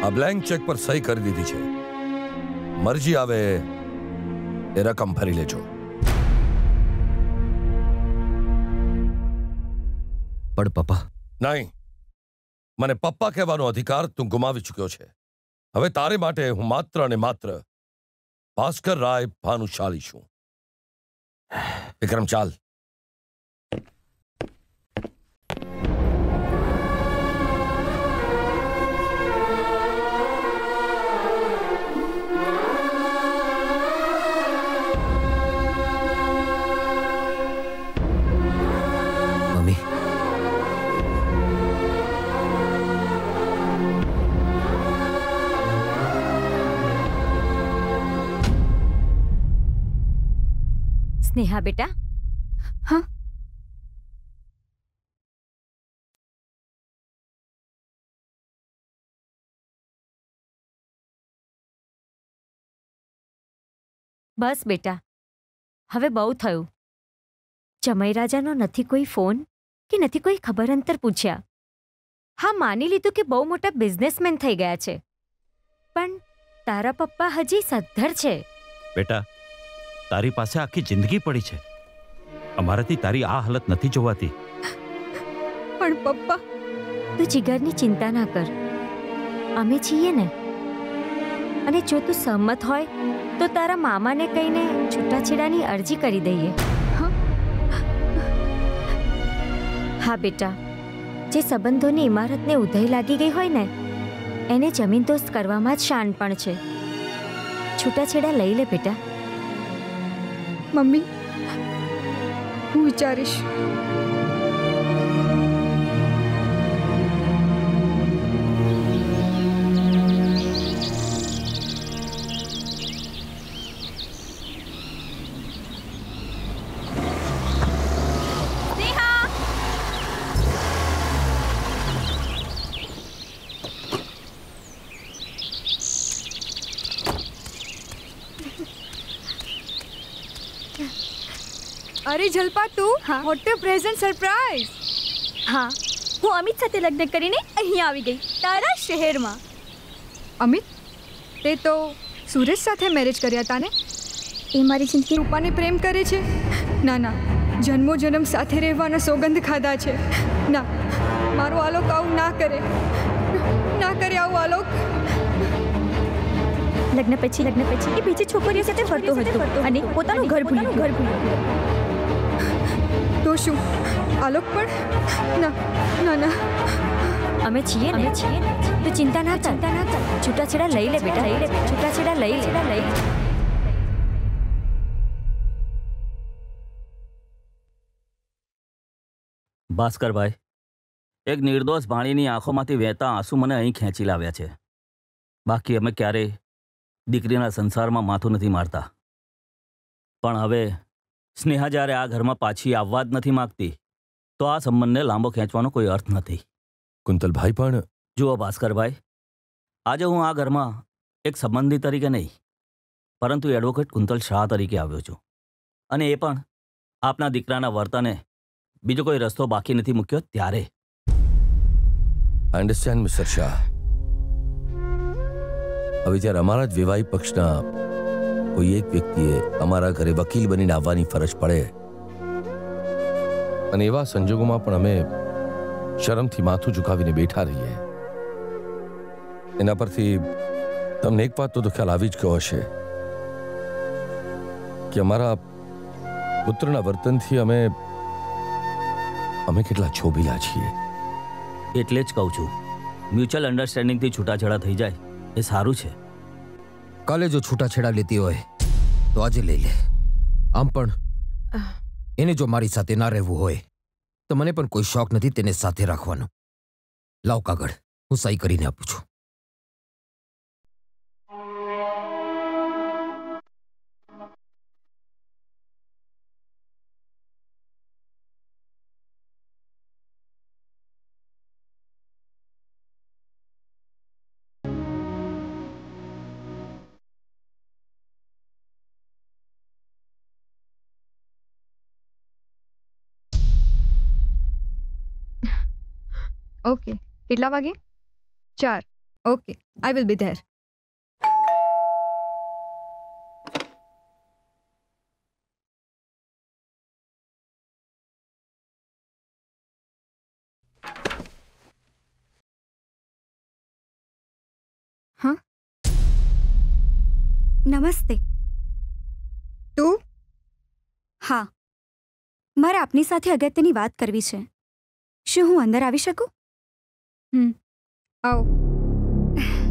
આ બ્લેન્ક ચેક પર સહી કરી દીધી છે, મરજી આવે એ રકમ ભરી લેજો। પણ પપ્પા। નહીં, મને પપ્પા કહેવાનો અધિકાર તું ગુમાવી ચૂક્યો છે। હવે તારે માટે હું માત્ર અને માત્ર ભાસ્કર રાય ભાનુશાળી છું। વિક્રમ ચાલ। नेहा बेटा। हाँ बस बेटा, हवे बहु थयु। जमई राजा नो नथी कोई फोन के नथी कोई खबर अंतर पूछ्या। हाँ मानी लीधु के बहु मोटा बिजनेसमेन थई गया छे, पण तारा पप्पा हजी सद्धर छे। बेटा तारी पासे आखी जिंदगी पड़ी छे, अमारती तारी आ हालत नथी जोवाती। पण पप्पा तू जिगरनी चिंता ना कर, अमे छीए ने। अने जो तू सहमत होय तो तारा मामा ने कहीने छूटाछेड़ानी अरजी करी दईए। हाँ बेटा, जे संबंधोनी इमारत ने उधई लागी गई होय ने एने जमीनदोस्त करवामां ज शानपण छे। छूटाछेड़ा लई ले बेटा। मम्मी हूँ विचारीश। अरे जलपा तू। हाँ? What a present surprise! हाँ, हूँ अमित साथे लग्न करीने अहीं आवी गई तारा शहर में। अमित ते तो सूरज साथे मैरेज कर्या ताने। ए मारी जिंदगी रूपाने प्रेम करे छे। ना ना, जन्मो जन्म साथे रहेवाना सोगंध खाधा छे। ना, मारो आलोक आऊ ना करे, ना करे आऊ आलोक। लग्न पछी के बीजे छोकरियों साथे फरतो हतो अने पोतानो घर भूल्यो। तो शुं आलोक पर ना ना ना अमे छीए ने, तो चिंता ना कर, छूटाछेड़ा लई ले बेटा, छूटाछेड़ा लई ले। भास्कर भाई, एक निर्दोष भाणीनी आंखोमांथी वहेता आंसू मने अहीं खेंची लाव्या छे। बाकी अमे क्यारे दीकरीना संसार में माथुं नहीं मारता। पण हवे स्नेहा ज्यारे आ घर में पाछी आववा ज नहीं मागती तो आ संबंध ने लांबो खेंचवानो कोई अर्थ नहीं। કુંતલ ભાઈ પણ જુઓ ભાસ્કરભાઈ, આજે હું આ ઘરમાં એક સંબંધી તરીકે નહીં પરંતુ એડવોકેટ કુંતલ શાહ તરીકે આવ્યો છું, અને એ પણ આપના દીકરાના વર્તને બીજો કોઈ રસ્તો બાકી નથી મૂક્યો ત્યારે. I understand mister Shah. હવે જ્યારે અમારા જ વિવાહી પક્ષના કોઈ એક વ્યક્તિએ અમારા ઘરે વકીલ બનીને આવવાની ફરજ પડે, અને એવા સંજોગોમાં પણ અમે શરમથી માથું ઝુકાવીને બેઠા રહીએ, એના પરથી તમને એક વાત તો ખ્યાલ આવી જ ગયો હશે કે અમારા પુત્રના વર્તનથી અમે કેટલા છોભીલા છીએ. એટલે જ કહું છું, મ્યુચ્યુઅલ અન્ડરસ્ટેન્ડિંગથી છૂટાછેડા થઈ જાય એ સારું છે. કાલે જો છૂટાછેડા લેતી હોય તો આજે લઈ લે. આમ પણ એને જો મારી સાથે ના રહેવું હોય તો મને પણ કોઈ શોખ નથી તેને સાથે રાખવાનો. લાવ કાગળ, હું સહી કરીને આપું છું. ઓકે, કેટલા વાગે? 4. Okay, I will be there. હા, નમસ્તે. તું? હા, મારે આપની સાથે અગત્યની વાત કરવી છે. શું હું અંદર આવી શકું? આવો. કેમ આવી છે? હા,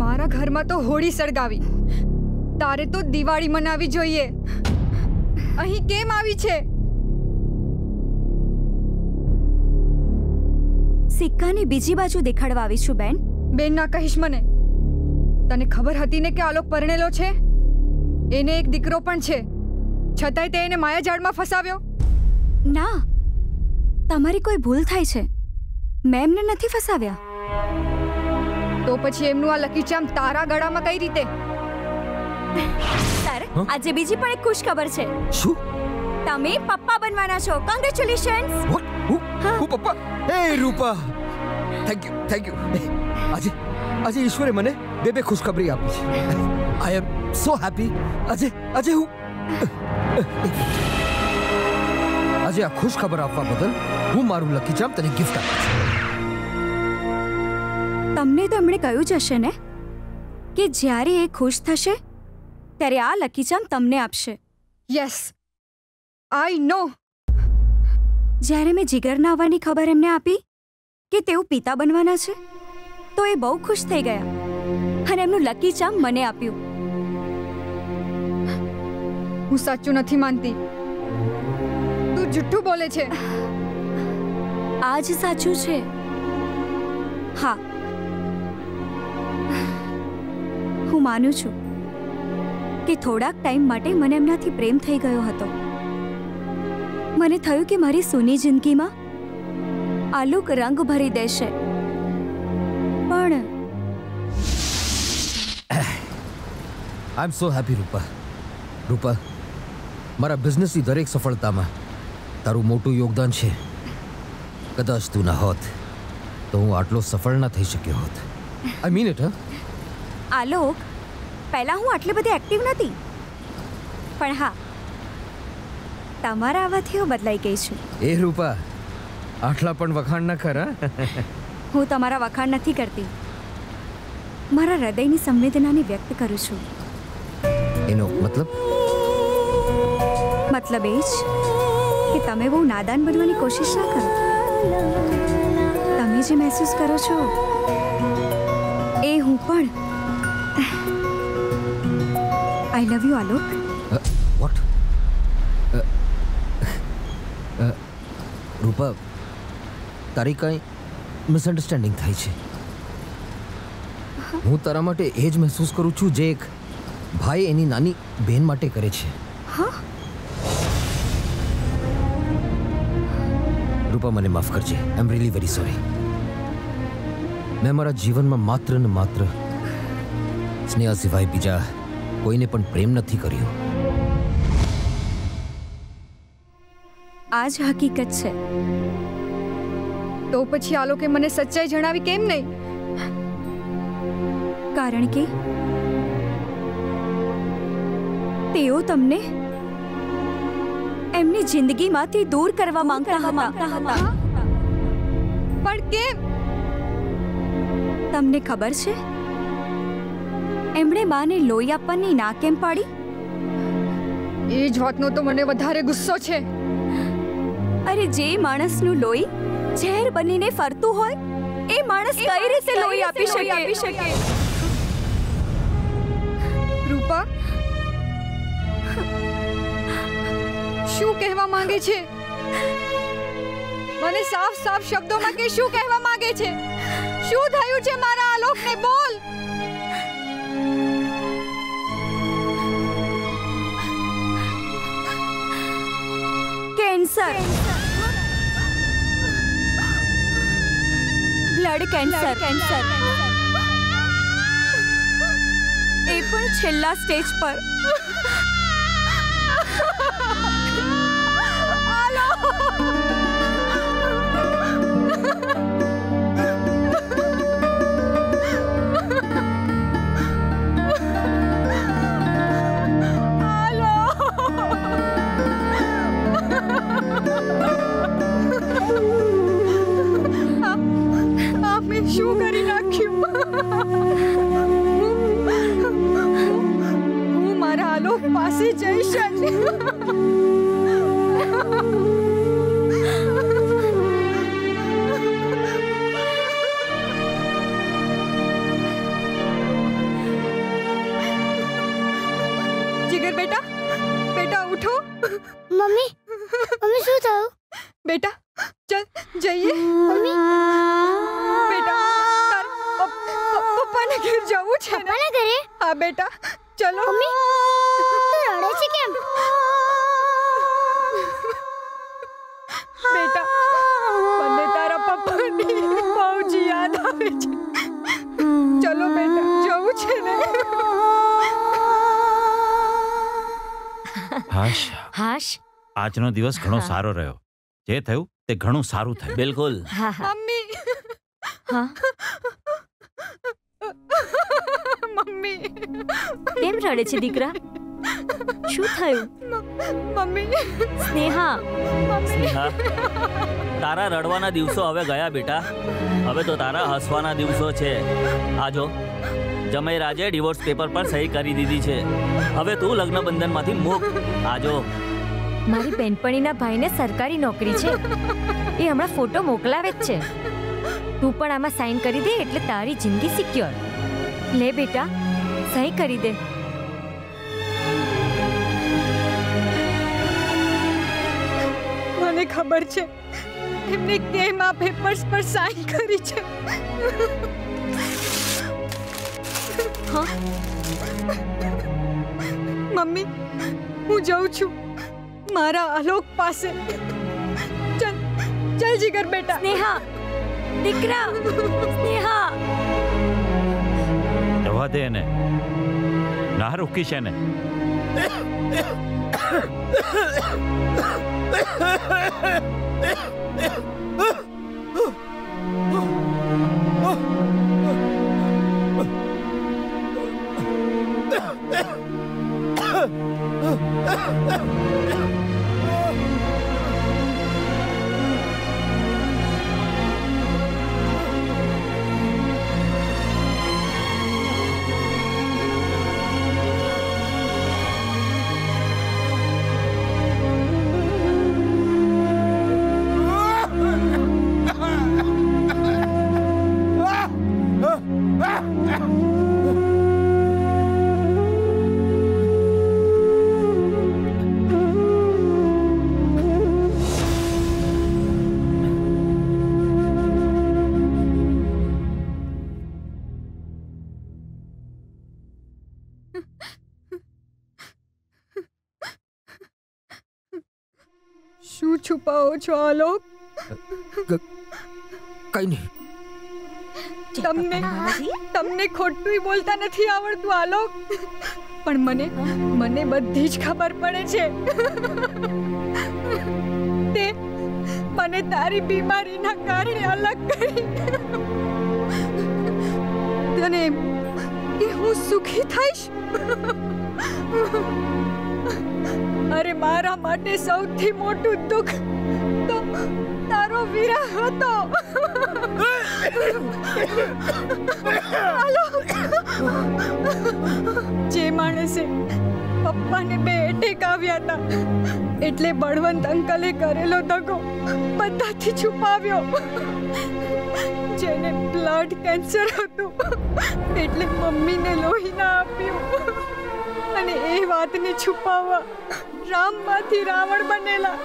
મારા ઘરમાં તો હોળી સળગાવી, તારે તો દિવાળી મનાવી જોઈએ. અહીં કેમ આવી છે? સિક્કાને બીજી બાજુ દેખાડવા આવી છું બેન. બેન ના કહીશ મને. તને ખબર હતી ને કે આલોક પરણેલો છે, એને એક દીકરો પણ છે, છતાંય તે એને માયાજાળમાં ફસાવ્યો. ના, તમારી કોઈ ભૂલ થાય છે, મેં એમને નથી ફસાવ્યા. તો પછી એમનું આ લકીચામ તારા ગળામાં કઈ રીતે? સર, આજે બીજી પણ એક ખુશ ખબર છે. શું? તમે પપ્પા બનવાના છો. કોંગ્રેચ્યુલેશન્સ. વોટ? હું પપ્પા? એ Rupa, thank you, thank you. આજે ઈશ્વરે મને બે ખુશખબરી આપી છે. I am so happy. આજે આજે આ ખુશખબર આપવા બદલ હું મારું લકીચામ તને ગિફ્ટ આપું છું. તમને તો એમણે કહ્યું જ હશે ને કે જ્યારે એ ખુશ થશે ત્યારે આ લકીચામ તમને આપશે. Yes, I know. જ્યારે મેં જીગરના આવવાની ખબર એમને આપી કે તેઓ પિતા બનવાના છે, તો એ બહુ ખુશ થઈ ગયા અને એમનું લકી ચામ મને આપ્યું. હું સાચું નથી માનતી. તું જુઠ્ઠું બોલે છે. આજ સાચું છે. હા, હું માનું છું કે થોડાક ટાઈમ માટે મને એમનાથી પ્રેમ થઈ ગયો હતો. મને થયું કે મારી સોની જિંદગીમાં આલોક રંગ ભરી દેશે, પણ આઈ એમ સો હેપી રૂપા. રૂપા, મારા બિઝનેસની દરેક સફળતામાં તારું મોટું યોગદાન છે. કદાચ તું ના હોત તો હું આટલો સફળ ના થઈ શક્યો હોત. I mean it. આલોક, પહેલાં હું આટલી બધી એક્ટિવ નથી, પણ હા, તમારા આવવાથી હું બદલાઈ ગઈ છું. એ રૂપા, આટલા પણ વખાણ ન કર. હું તમારા વખાણ નથી કરતી, મારા હૃદયની સંવેદનાને વ્યક્ત કરું છું. એનો મતલબ એ જ કે તમે બહુ નાદાન બનવાની કોશિશ ના કરો. તમે જે મહેસૂસ કરો છો એ હું પણ. I love you Alok. What? Rupa, તારી કઈ મિસઅન્ડરસ્ટેન્ડિંગ થઈ છે. હું તારા માટે એ જ મહેસૂસ કરું છું જે એક ભાઈ એની નાની બહેન માટે કરે છે. રૂપા, મને માફ કરજે. I am really very sorry. મેં મારા જીવનમાં માત્ર ને માત્ર સ્નેહા સિવાય બીજા કોઈને પણ પ્રેમ નથી કર્યો. આ જ હકીકત છે. તો પછી આ લોકોએ મને સચ્ચાઈ જણાવી કેમ નહીં? કારણ કે તેઓ તમને એમની જિંદગીમાંથી દૂર કરવા માંગતા હતા. પણ કેમ? તમને ખબર છે એમણે માને લોહી આપવાની ના કેમ પાડી? એ જ વાતનો તો મને વધારે ગુસ્સો છે. અરે, જે માણસનું લોહી ઝેર બનીને ફરતું હોય એ માણસ કઈ રીતે લોહી આપી શકે? રૂપા, શું કહેવા માંગે છે? મને સાફ સાફ શબ્દોમાં કે શું કહેવા માંગે છે? શું થયું છે મારા આલોકને? બોલ. કેન્સર, બ્લડ કેન્સર, એ પણ છેલ્લા સ્ટેજ પર. શું કરી નાખ્યું? હું મારા આલોક પાસે જઈશ જ. જીગર બેટા, ઉઠો. મમ્મી, શું થયું? બેટા ચલ જઈએ. હા બેટા, ચલો. મમ્મી, તું રડે છે કેમ? બેટા, મને તારા પપ્પાની બહુ જ યાદ આવે છે. ચલો બેટા, જવું છે ને? હાશ, આજનો દિવસ ઘણો સારો રહ્યો. જે થયું તે ઘણું સારું થયું. બિલકુલ. મમ્મી, હા મમ્મી, કેમ રડે છે દીકરા? શું થયું? મમ્મી, સ્નેહા, તારા રડવાના દિવસો હવે ગયા બેટા. હવે તો તારા હસવાના દિવસો છે. આજો, જમાઈ રાજે ડિવોર્સ પેપર પર સહી કરી દીધી છે. હવે તું લગ્ન બંધનમાંથી મુક્ત. આજો, મારી બેનપણીના ભાઈને સરકારી નોકરી છે. એ હમણાં ફોટો મોકલાવે જ છે. તું પણ આમાં સાઈન કરી દે એટલે તારી જિંદગી સિક્યોર. લે બેટા, સહી કરી દે. મને ખબર છે એમને કેમ આ પેપર્સ પર સાઈન કરી છે. મમ્મી, હું જાઉં છું મારા આલોક પાસે. ચલ ચલ જીગર બેટા. સ્નેહા, દીકરા, સ્નેહા. જવા દે એને, ના રોકીશ એને. છુપાવો છો આલોક? કઈ નહીં. તમને ખોટું બોલતા નથી આવડતું આલોક, પણ મને બધી જ ખબર પડે છે. તે મને તારી બીમારીના કારણે અલગ કરી તને કે હું સુખી થઈશ. અરે મારા માટે સૌથી મોટું દુઃખ તો તારો વિરહ હતો. જે માણસે પપ્પાને બે એટેક આવ્યા હતા એટલે બળવંત અંકલે કરેલો દગો બધાથી છુપાવ્યો. જેને બ્લડ કેન્સર હતું એટલે મમ્મીને લોહી ના આપ્યું અને એ વાતને છુપાવવા રામમાંથી રાવણ બનેલા.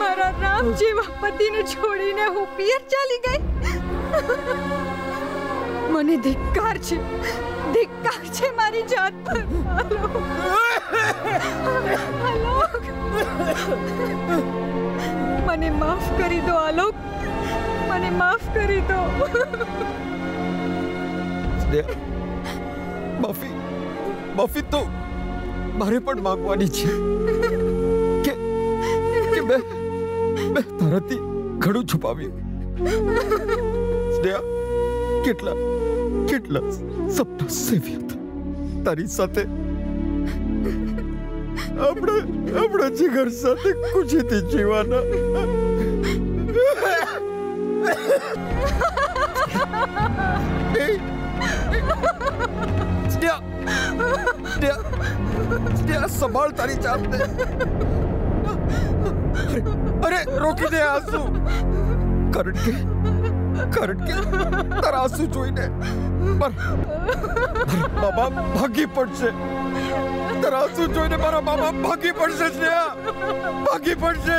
મારા રામ જેવા પતિને છોડીને હું પિયર ચાલી ગઈ. મને ધિક્કાર છે, ધિક્કાર છે મારી જાત પર. આલોક, મને માફ કરી દો આલોક, મને માફ કરી દો. માફી, માફી તો મારે પણ માંગવાની છે કે મેં તારાથી ઘણું છુપાવ્યું. સ્નેહા, કેટલા સપના સેવ્યા હતા તારી સાથે. આપણા જીગર સાથે ખુશીથી જીવાના. સ્નેહા, સંભાળ તારી જાતને. અરે રોકી દે આંસુ. કારણ કે તારા આંસુ જોઈને મારા બાબા ભાગી પડશે. તારા આંસુ જોઈને મારા બાબા ભાગી પડશે. સ્નેહા, ભાગી પડશે.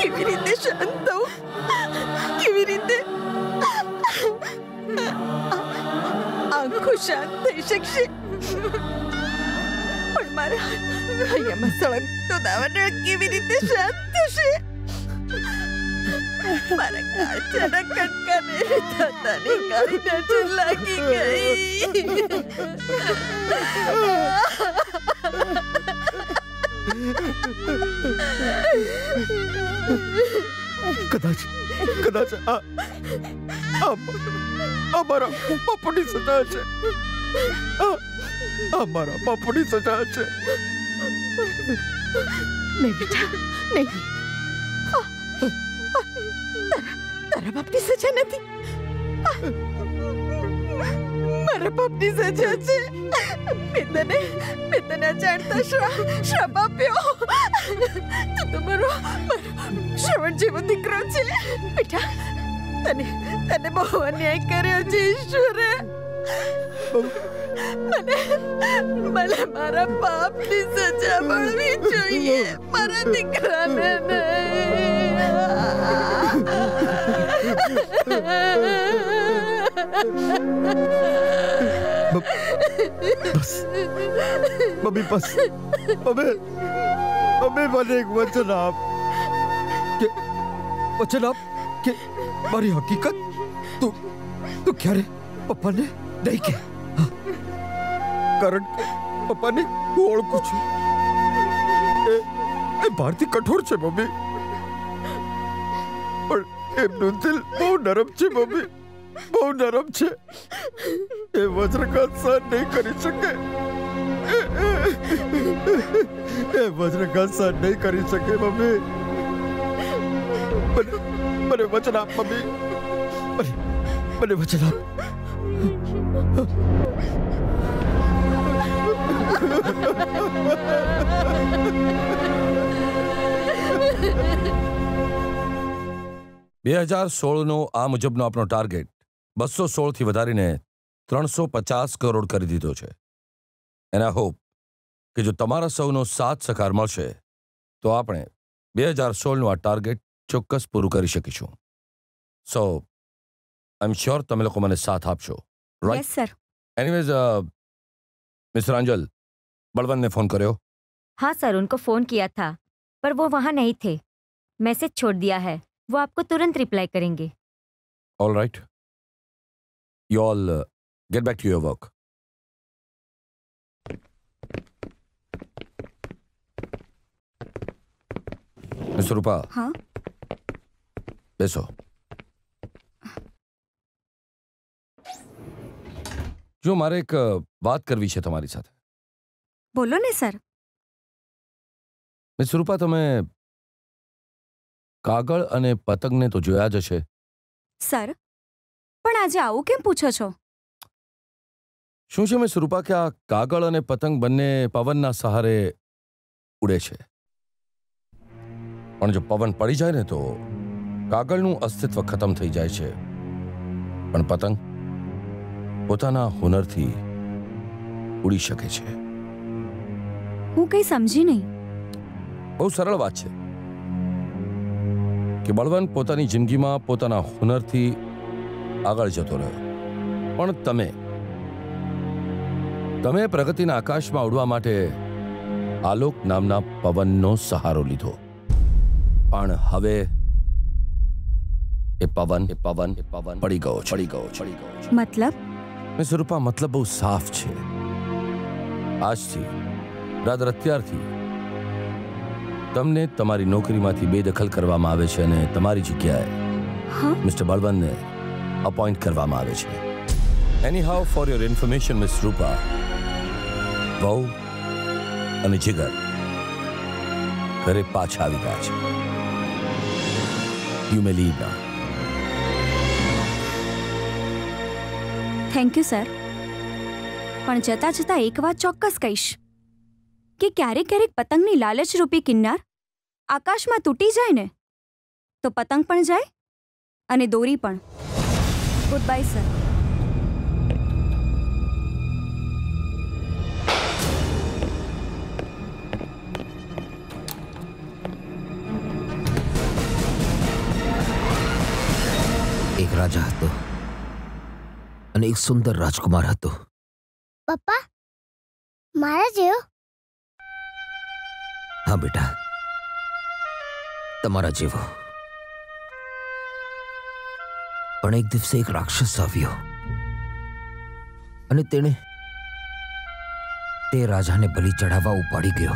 કેવી રીતે શાંત કેવી રીતે આંખો શાંત થઈ શકશે? પણ મારા હૈયામાં સળગતો દાવાનળ કેવી રીતે શાંત થશે? મારા કાચાના કટકાને દાદાને કાળી નજર લાગી ગઈ. કદાચ અમારા બાપુની સજા છે. અમારા બાપુની સજા છે. નહીં બેટા, નહીં. તારા બાપની સજા નથી, મારા બાપની સજા છે. મેં તને અજાણતા શ્રાપ આપ્યો. તો તમારો શ્રવણ જેવો દીકરો છે બેટા. તને બહુ અન્યાય કર્યો છે ઈશ્વરે. મને મારા બાપની સજા મળવી જોઈએ, મારા દીકરાને નહીં. બસ, બબી બસ, બબે, kami balik wajah जनाब के मारी हकीकत तो क्या रे पप्पा ने नहीं क्या कारण पप्पा ने कुछ भारती कठोर छे मम्मी पर एमनु दिल बहुत नरम छे मम्मी बहुत नरम छे ए वज्रघात सहन नहीं करी सके ए वज्रघात सहन नहीं करी सके मम्मी मने वचन आप मम्मी मने वचन आप आ मुजबनो आपनो टार्गेट 216 थी वधारीने 350 करोड़ करी दीधो छे एंड आई होप कि जो तमारा सौनो साथ सकार मळशे तो आपणे 2016 नो आ टार्गेट चौक्कस पूरु करी शकीशुं। सो आई एम श्योर तमे लोको मने साथ आपशो right yes sir anyways mister Anjal Balwant ने फोन करो। हाँ सर उनको फ़ोन किया था पर वो वहाँ नहीं थे। मैसेज छोड़ दिया है वो आपको तुरंत रिप्लाई करेंगे। All right you all get back to your work. Mister Rupa हाँ बेसो। जो मारे एक बात करवी छे तुम्हारी साथ। बोलो ने सर। मिस रूपा तमे कागळ अने पतंग ने तो जोया ज छे। सर पण आज आवू केम पूछो छो? शुं छे मिस रूपा के आ कागळ अने पतंग बन्ने पवनना सहारे उड़े छे पण जो पवन पड़ी जाए ने तो कागळनुं अस्तित्व खत्म थई जाय छे पण पतंग पोताना हुनरथी उड़ी शके छे। हूँ कई समझी नहीं। बहुत सरल बात छे कि बलवंत पोतानी जिंदगी में पोताना हुनरथी आगळ जतो रह्यो पण तमे प्रगतिना आकाश में उड़वा माटे आलोक नामना पवननो सहारो लीधो पण हवे ए पवन पड़ी गयो। मतलब मिस रूपा मतलब बहुत साफ छे। आज थी रात रत्यार थी तमने तमारी नौकरी मांथी बेदखल करवामां आवे छे ने तमारी जग्याए मिस्टर बलवंत ने अपॉइंट करवामां आवे छे। Anyhow for your information miss Rupa वौ अने जिगर घरे पाछा आवी गया छे। You may leave now. Thank you sir पण जता जता एक बात चौक्कस कहीश कि क्यारेक क्यारेक पतंगनी लालच रूपी किन्नार आकाश में तूटी जाए ने तो पतंग पण जाए अने दोरी पण। Good bye sir. एक राजा हतो अने एक सुंदर राजकुमार हतो। पप्पा मारा जेवो? हाँ बेटा तमारा जेवो। पण एक दिवसे एक राक्षस आव्यो अने तेणे ते राजाने बलि चढ़ावा उपाड़ी गयो।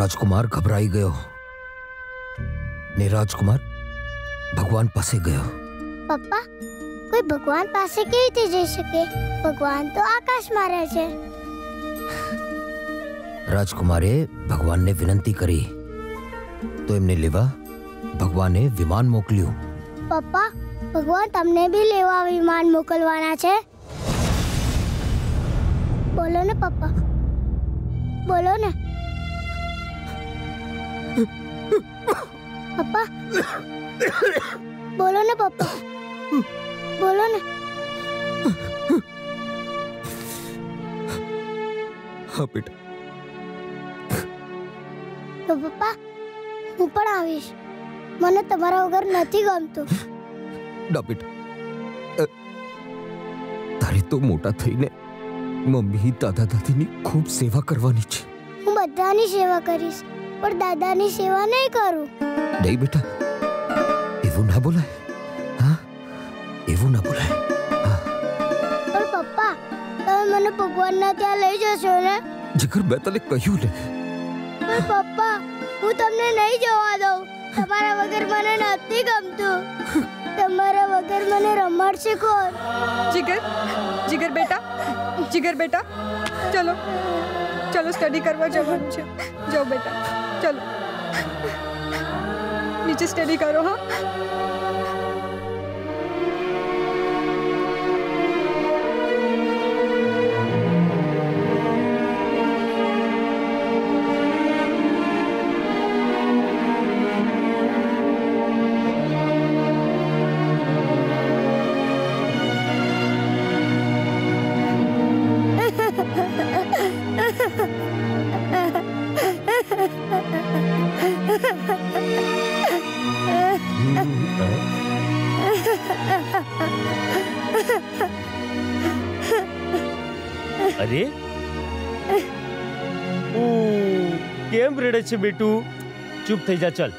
राजकुमार घबराई गयो ने राजकुमार भगवान पासे गयो। पप्पा कोई भगवान पासे के ही जा सके भगवान तो आकाश में रहे छे। राजकुमारे भगवान ने विनती करी तो एमने लेवा भगवाने विमान मोकल्यू। पप्पा भगवान तमने भी लेवा विमान मोकलवाना छे? बोलो ने पप्पा बोलो ने। पप्पा बोलो ने पप्पा बोलो ना। हाँ बेटा। तो पप्पा हूँ पण आवीश मने तमारा वगर नथी गमतो। ना बेटा तारे तो मोटा थईने मम्मी दादा दादीनी खूब सेवा करवानी छे। हूँ બધાની સેવા કરીશ પણ દાદાની સેવા નહીં કરું। નહીં બેટા, એવું ના બોલાય। હા, એવું ના બોલાય। હા પણ પપ્પા તમે મને ભગવાનના ત્યાં લઈ જશો ને? જીગર મેં તને કહ્યું ને। પણ પપ્પા હું તમને નહીં જવા દઉં। તમારા વગર મને નથી ગમતું। તમારા વગર મને રમાડશે કોણ? જીગર, જીગર બેટા, જીગર બેટા, ચલો चलो स्टडी करवा जरूर जाओ बेटा। चलो नीचे स्टडी करो। हाँ अरे ओ केम रड़े छे बेटू? चुप थई जा। चल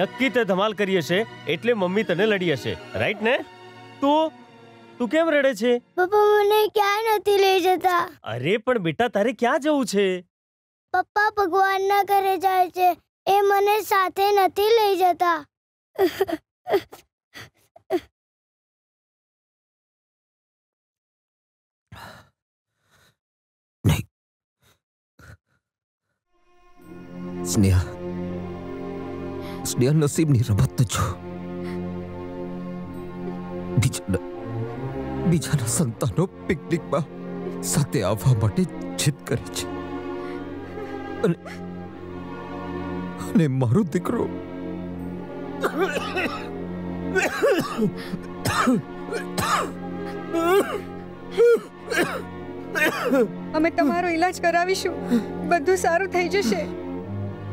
नक्की ते धमाल करी हशे एटले मम्मी तने लड़ी हशे, राइट ने? तो तू केम रड़े छे? पप्पा मने क्या नथी लई जता। अरे पण बेटा तारे क्या जवू छे? पप्पा भगवान ना घरे जाय छे ए मने साथे नथी लई जता। स्नेहा, स्नेहा नसीब नहीं रबत तो जो बीजाना संतानों पिकनिक में साथे आवा माटे जिद करे छे अने मारो दीकरो अमे तमारो इलाज करावीशु। बधु सारू थई जशे।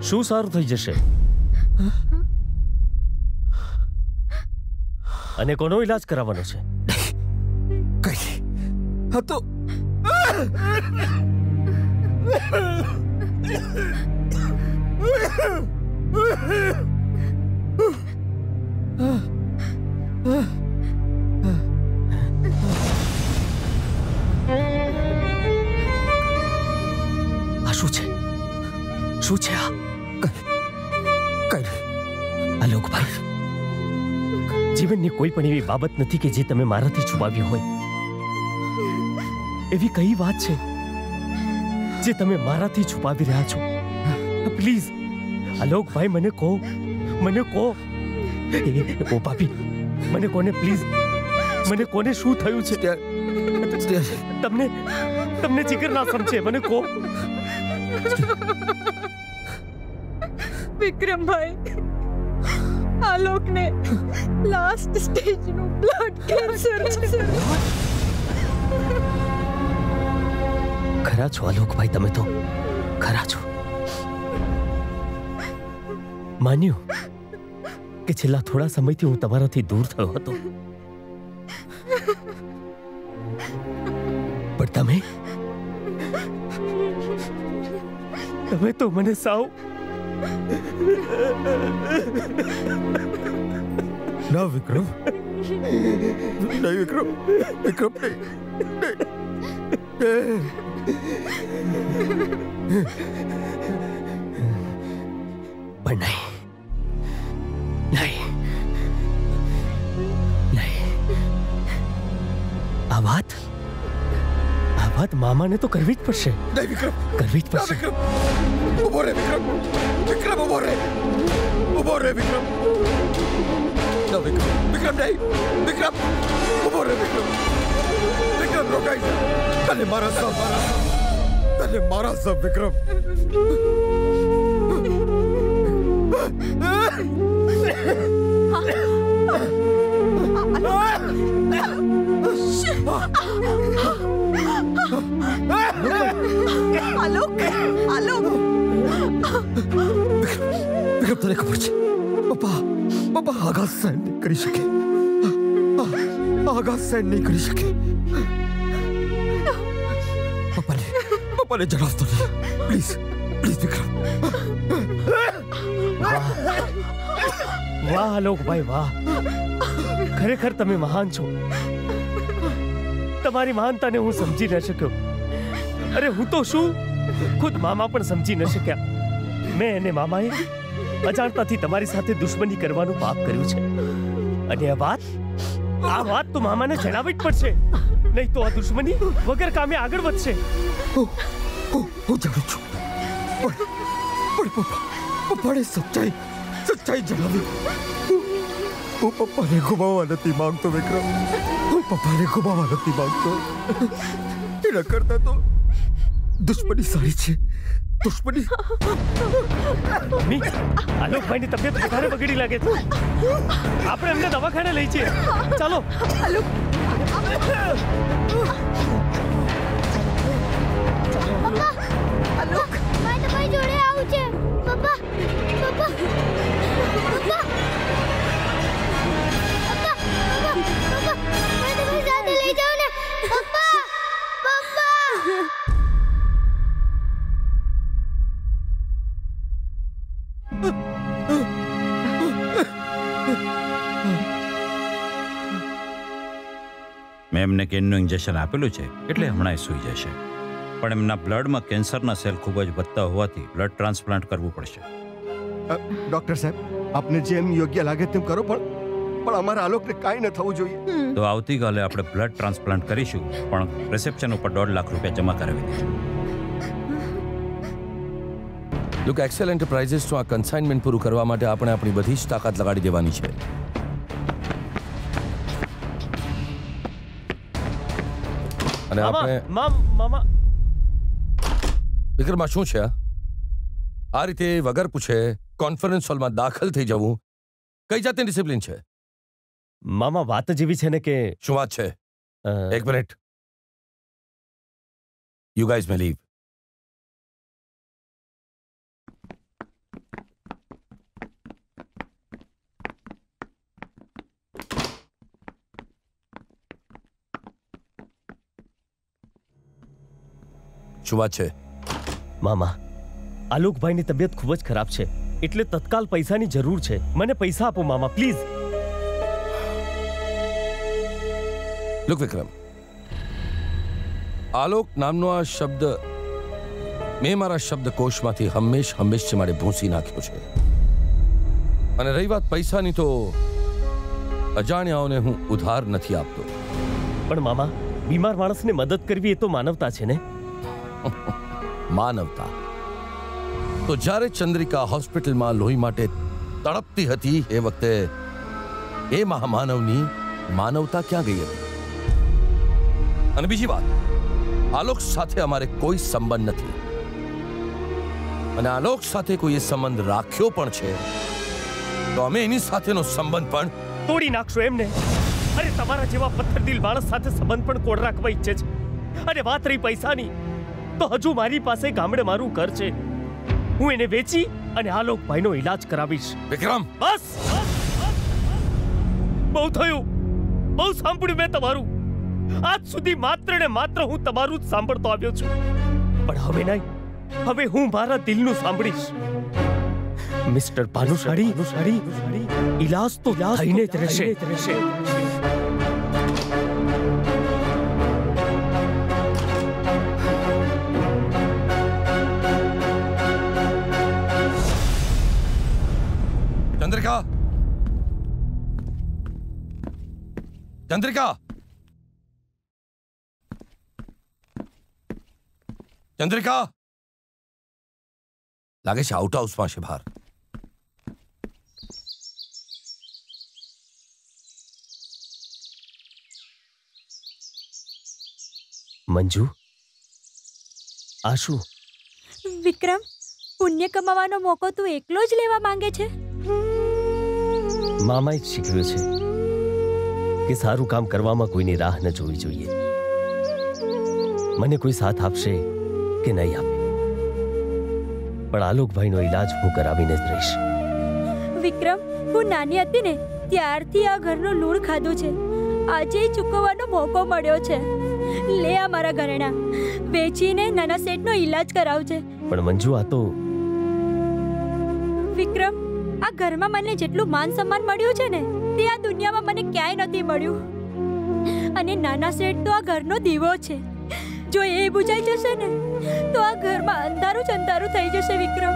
शू सारू थई जशे? अने कोनो इलाज करावनो छे? कई हा तो आ शू छे? शू छे आ? आलोक भाई, जीवन ने कोई पण एवी बाबत नथी के जे तमे माराथी छुपावी होय। एवी कई बात छे जे तमे माराथी छुपावी रह्या छो। प्लीज आलोक भाई मने कहो, मने कहो। ओ भाभी मने कोने प्लीज, मने कोने शू थयु छे? तमने तमने जिगर ना समझे। मने कहो विक्रम भाई, आलोक ने लास्ट स्टेज नो ब्लड कैंसर छे। खरा छो आलोक भाई, तमे तो खरा छो। मान्यो के छेला थोड़ा समय थी हूँ तमारा थी दूर थयो हतो, पर तमे तमे तो मने साव ना विक्रम, नहीं विक्रम, विक्रम नहीं, नहीं मामा ने तो करवी ज पड़शे। नहीं विक्रम, करवी ज पड़शे। उभो रे विक्रम, विक्रम उभो रे, उभो रे विक्रम। ना विक्रम, विक्रम नहीं, विक्रम उभो रे विक्रम, विक्रम रोकाई जा। तने मारा सब, तने मारा सब विक्रम। आलोक, आलोक विक्रम तेरे खबर छे? पापा, पापा आगा सहन नहीं करी सके, आगा सहन नहीं करी सके। पापा ने जवाब दो प्लीज, વાહ આલોકભાઈ વાહ, ખરેખર તમે મહાન છો. તમારી મહાનતાને હું સમજી ન શક્યો. અરે હું તો શું, ખુદ મામા પણ સમજી ન શક્યા. મેં અને મામાએ અજાણતાથી તમારી સાથે દુશ્મની કરવાનું પાપ કર્યું છે, અને આ વાત તો મામાને જણાવવી જ પડશે, નહીં તો આ દુશ્મની વગર કામે આગળ વધશે. હું જાણું છું, પણ સચ્ચાઈ જણાવી. હું પપ્પાને ગુમાવવા નથી માંગતો વિક્રમ, હું પપ્પાને ગુમાવવા નથી માંગતો. એના કરતા તો દુશ્મની સારી છે. દુશ્મની આલોકભાઈની તબિયત વધારે બગડી લાગે છે, આપણે એમને દવાખાને લઈ છીએ. ચાલો આલોક, તમારી જોડે આવું છે. પપ્પા પપ્પા પપ્પા મેં એમને કેનનું ઇન્જેક્શન આપેલું છે એટલે હમણાં સૂઈ જશે, પણ એમના બ્લડમાં કેન્સરના સેલ ખૂબ જ વધતા હોવાથી બ્લડ ટ્રાન્સપ્લાન્ટ કરવું પડશે. ડોક્ટર સાહેબ, આપને જેમ યોગ્ય લાગે તેમ કરો, પણ અમારા આલોકને કાંઈ ન થવું જોઈએ. તો આવતીકાલે આપણે બ્લડ ટ્રાન્સપ્લાન્ટ કરીશું, પણ રિસેપ્શન ઉપર 1.5 લાખ રૂપિયા જમા કરાવી દઈશું. લુક એક્સેલ એન્ટરપ્રાઇઝીસનું આ કન્સાઇનમેન્ટ પૂરું કરવા માટે આપણે આપણી બધી જ તાકાત લગાડી દેવાની છે. વિક્રમમાં શું છે આ રીતે વગર પૂછે કોન્ફરન્સ હોલમાં દાખલ થઈ જવું? કઈ જાતની ડિસિપ્લિન છે? મામા વાત જ એવી છે ને કે શું વાત છે. એક minute, you guys may leave. શું વાત છે? મામા, આલોકભાઈની તબિયત ખૂબ જ ખરાબ છે એટલે તત્કાલ પૈસાની જરૂર છે. મને પૈસા આપો મામા, પ્લીઝ. લુક વિક્રમ, આલોક નામનો આ શબ્દ મેં મારા શબ્દકોશમાંથી હંમેશ મારે ભૂંસી નાખ્યો છે. અને રહી વાત પૈસાની, તો અજાણ્યાઓને હું ઉધાર નથી આપતો. પણ મામા, બીમાર માણસને મદદ કરવી એ તો માનવતા છે ને. માનવતા તો જ્યારે ચંદ્રિકા હોસ્પિટલમાં લોહી માટે તડપતી હતી એ વખતે એ મહામાનવની માનવતા ક્યાં ગઈ હતી? અને બીજી વાત, આલોક સાથે અમારે કોઈ સંબંધ નથી, અને આલોક સાથે કોઈ સંબંધ રાખ્યો પણ છે તો અમે એની સાથેનો સંબંધ પણ તોડી નાખશું. એમને અરે તમારા જેવા પથ્થરદિલ માણસ સાથે સંબંધ પણ કોડ રાખવા ઈચ્છે છે. અને વાત રહી પૈસાની, તો હજુ મારી પાસે ગામડે મારું ઘર છે, હું એને વેચી અને આલોકભાઈનો ઈલાજ કરાવીશ. વિક્રમ બસ, બહુ થયું, બહુ સાંભળ્યું મેં તમારું. આજ સુધી માત્ર ને માત્ર હું તમારું જ સાંભળતો આવ્યો છું, પણ હવે નહીં, હવે હું મારા દિલનું સાંભળીશ. મિસ્ટર ભાનુશાળી, ઈલાજ તો થઈને જ રહેશે. ચંદ્રિકા લાગે છે આઉટ હાઉસમાં છે. બહાર મંજુ, આ શું? વિક્રમ પુણ્ય કમાવાનો મોકો તું એકલો જ લેવા માંગે છે. મામાએ જ શીખવ્યું છે કે સારું કામ કરવામાં કોઈની રાહ ન જોવી જોઈએ. મને કોઈ સાથ આપશે કે નહીં આપે, પણ આલોકભાઈનો ઈલાજ હું કરાવીને જ રહીશ. વિક્રમ, હું નાની હતી ને ત્યારથી આ ઘરનું લૂણ ખાધું છે, આજે ચૂકવવાનો મોકો મળ્યો છે. લે આ મારા ઘરેણા. વેચીને નાના સેટનો ઈલાજ કરાવજે. પણ મંજુ, આ તો વિક્રમ, આ ઘરમાં મને જેટલું માન સન્માન મળ્યું છે ને તે આ દુનિયામાં મને ક્યાંય નથી મળ્યું. અને નાના સેટ તો આ ઘરનો દીવો છે. જો એ બુજાઈ જશે ને તો આ ઘરમાં અંધારું જ અંધારું થઈ જશે. વિક્રમ,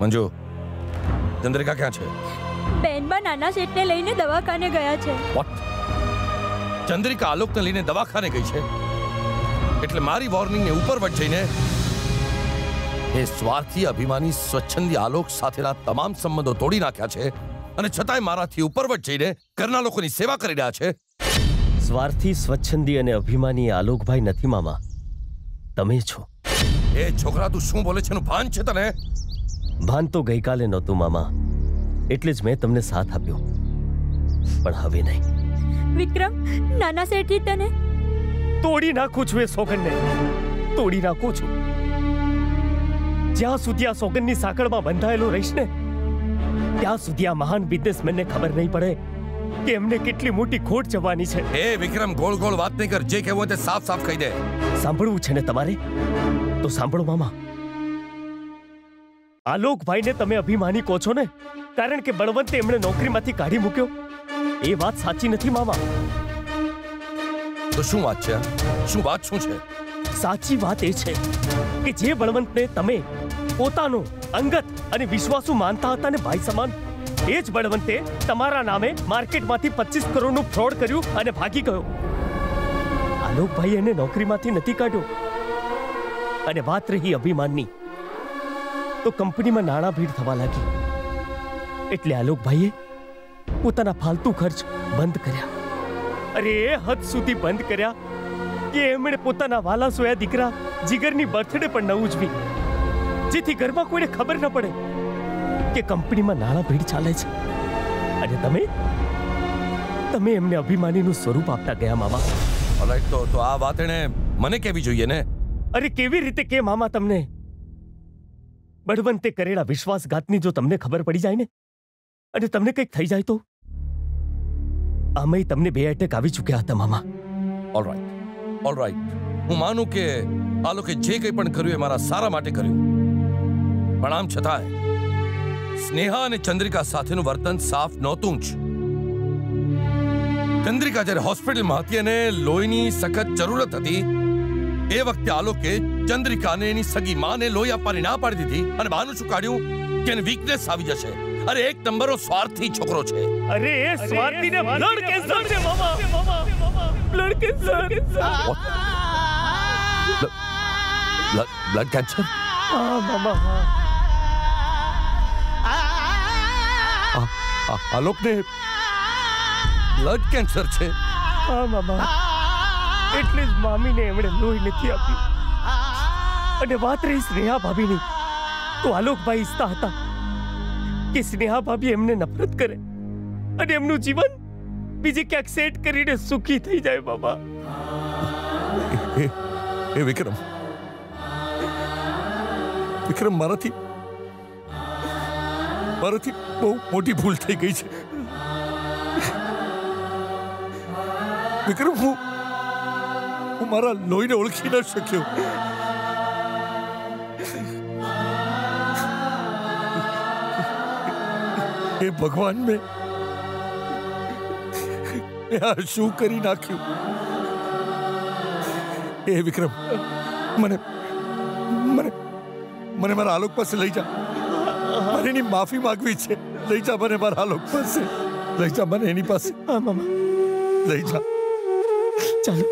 મંજુ, ચંદ્રિકા ક્યાં છે? બેનબા નાના શેઠને લઈને દવાખાને ગયા છે. વોટ? ચંદ્રિકા આલોકને લઈને દવાખાને ગઈ છે? એટલે મારી વોર્નિંગને ઉપર વટ જઈને એ સ્વાર્થી, અભિમાની, સ્વચ્છંદી આલોક સાથેના તમામ સંબંધો તોડી નાખ્યા છે અને છતાંય મારાથી ઉપર વટ જઈને ઘરના લોકોની સેવા કરી રહ્યા છે. સ્વાર્થી, સ્વચ્છંદી અને અભિમાની આલોકભાઈ નથી મામા, તમે છો. એ છોકરા તું શું બોલે છે એનું ભાન છે તને? ભાન તો ગઈકાલે નહોતું મામા, એટલે જ મેં તમને સાથ આપ્યો, પણ હવે નહીં. વિક્રમ, નાના શેઠી તને તોડી નાખું છું. એ સોગંદને તોડી નાખું છું. જ્યાં સુધી આ સોગંદની સાંકળમાં બંધાયેલો રહીશ ને ત્યાં સુધી આ મહાન બિઝનેસમેનને ખબર નહીં પડે કે એમને કેટલી મોટી ખોટ જવાની છે. એ વિક્રમ, ગોળ ગોળ વાત નહીં કર, જે કહેવું તે સાફ સાફ કહી દે. સાંભળવું છે ને તમારે તો સાંભળો મામા. આલોકભાઈને તમે અભિમાની કહો છો ને કારણ કે બળવંતે એમણે નોકરીમાંથી કાઢી મૂક્યો. એ વાત સાચી નથી મામા. તો શું વાત છે? શું વાત શું છે? સાચી વાત એ છે કે જે બળવંતને તમે પોતાનો અંગત અને વિશ્વાસુ માનતા હતા ને ભાઈ સમાન, એ જ બળવંતે તમારા નામે માર્કેટમાંથી 25 કરોડનું ફ્રોડ કર્યું અને ભાગી ગયો. આલોકભાઈ એને નોકરીમાંથી નથી કાઢ્યો. અને વાત રહી અભિમાનની, તો કંપનીમાં નાણાં ભીડ થવા લાગી એટલે આલોકભાઈએ પોતાના ફાલતુ ખર્ચ બંધ કર્યા. અરે એ હદ સુધી બંધ કર્યા કે એમણે પોતાના વાલા સોયા દીકરા જીગરની બર્થડે પણ ન ઉજવી, જેથી ઘરમાં કોઈને ખબર ન પડે કે કંપનીમાં નાણાં ભીડ ચાલે છે. અને તમે એમને અભિમાનીનું સ્વરૂપ આપતા ગયા મામા. ઓલરાઈટ, તો આ વાત એને મને કહેવી જોઈએ ને? અરે કેવી રીતે કે મામા? તમને બળવંતે કરેલા વિશ્વાસઘાતની જો તમને ખબર પડી જાય ને અને તમને કંઈક થઈ જાય તો? આમાંય તમને 2 એટેક આવી ચૂક્યા હતા મામા. ઓલરાઈટ, હું માનું કે આ લોકો જે કંઈ પણ કર્યું એ મારા સારા માટે કર્યું, પણ આમ છતાંય સ્નેહા અને ચંદ્રિકા સાથેનું વર્તન સાફ નહોતું જ. ચંદ્રિકા જ્યારે હોસ્પિટલમાં હતી અને લોહીની સખત જરૂરત હતી એ વખતે આલોકે ચંદ્રિકાને એની સગી માને લોહી આપવાની ના પાડી દીધી અને બહાનું શું કાઢ્યું કે એને વીકનેસ આવી જશે. અરે એક નંબરનો સ્વાર્થી છોકરો છે. અરે એ સ્વાર્થીને બ્લડ કેન્સર છે મામા. Blood cancer? હા મામા. આલોકને બ્લડ કેન્સર છે? હા મામા, એટલે જ મામીને એમણે લોહી નથી આપી. અને વાત રહી સ્નેહા ભાભીની, તો આલોકભાઈ ઈચ્છતા હતા કે સ્નેહા ભાભી એમને નફરત કરે અને એમનું જીવન બીજે ક્યાંક સેટ કરીને સુખી થઈ જાય બાબા. એ વિક્રમ, મારાથી બહુ મોટી ભૂલ થઈ ગઈ છે વિક્રમ. હું મારા લોહીને ઓળખી ન શક્યો. હે ભગવાન, મેં શું કરી નાખ્યું? હે વિક્રમ, મને મારા આલોક પાસે લઈ જા. મને એની માફી માગવી છે. લઈ જા મને મારા આલોક પાસે. લઈ જા મને એની પાસે. હા મામા, લઈ જા. ચાલો.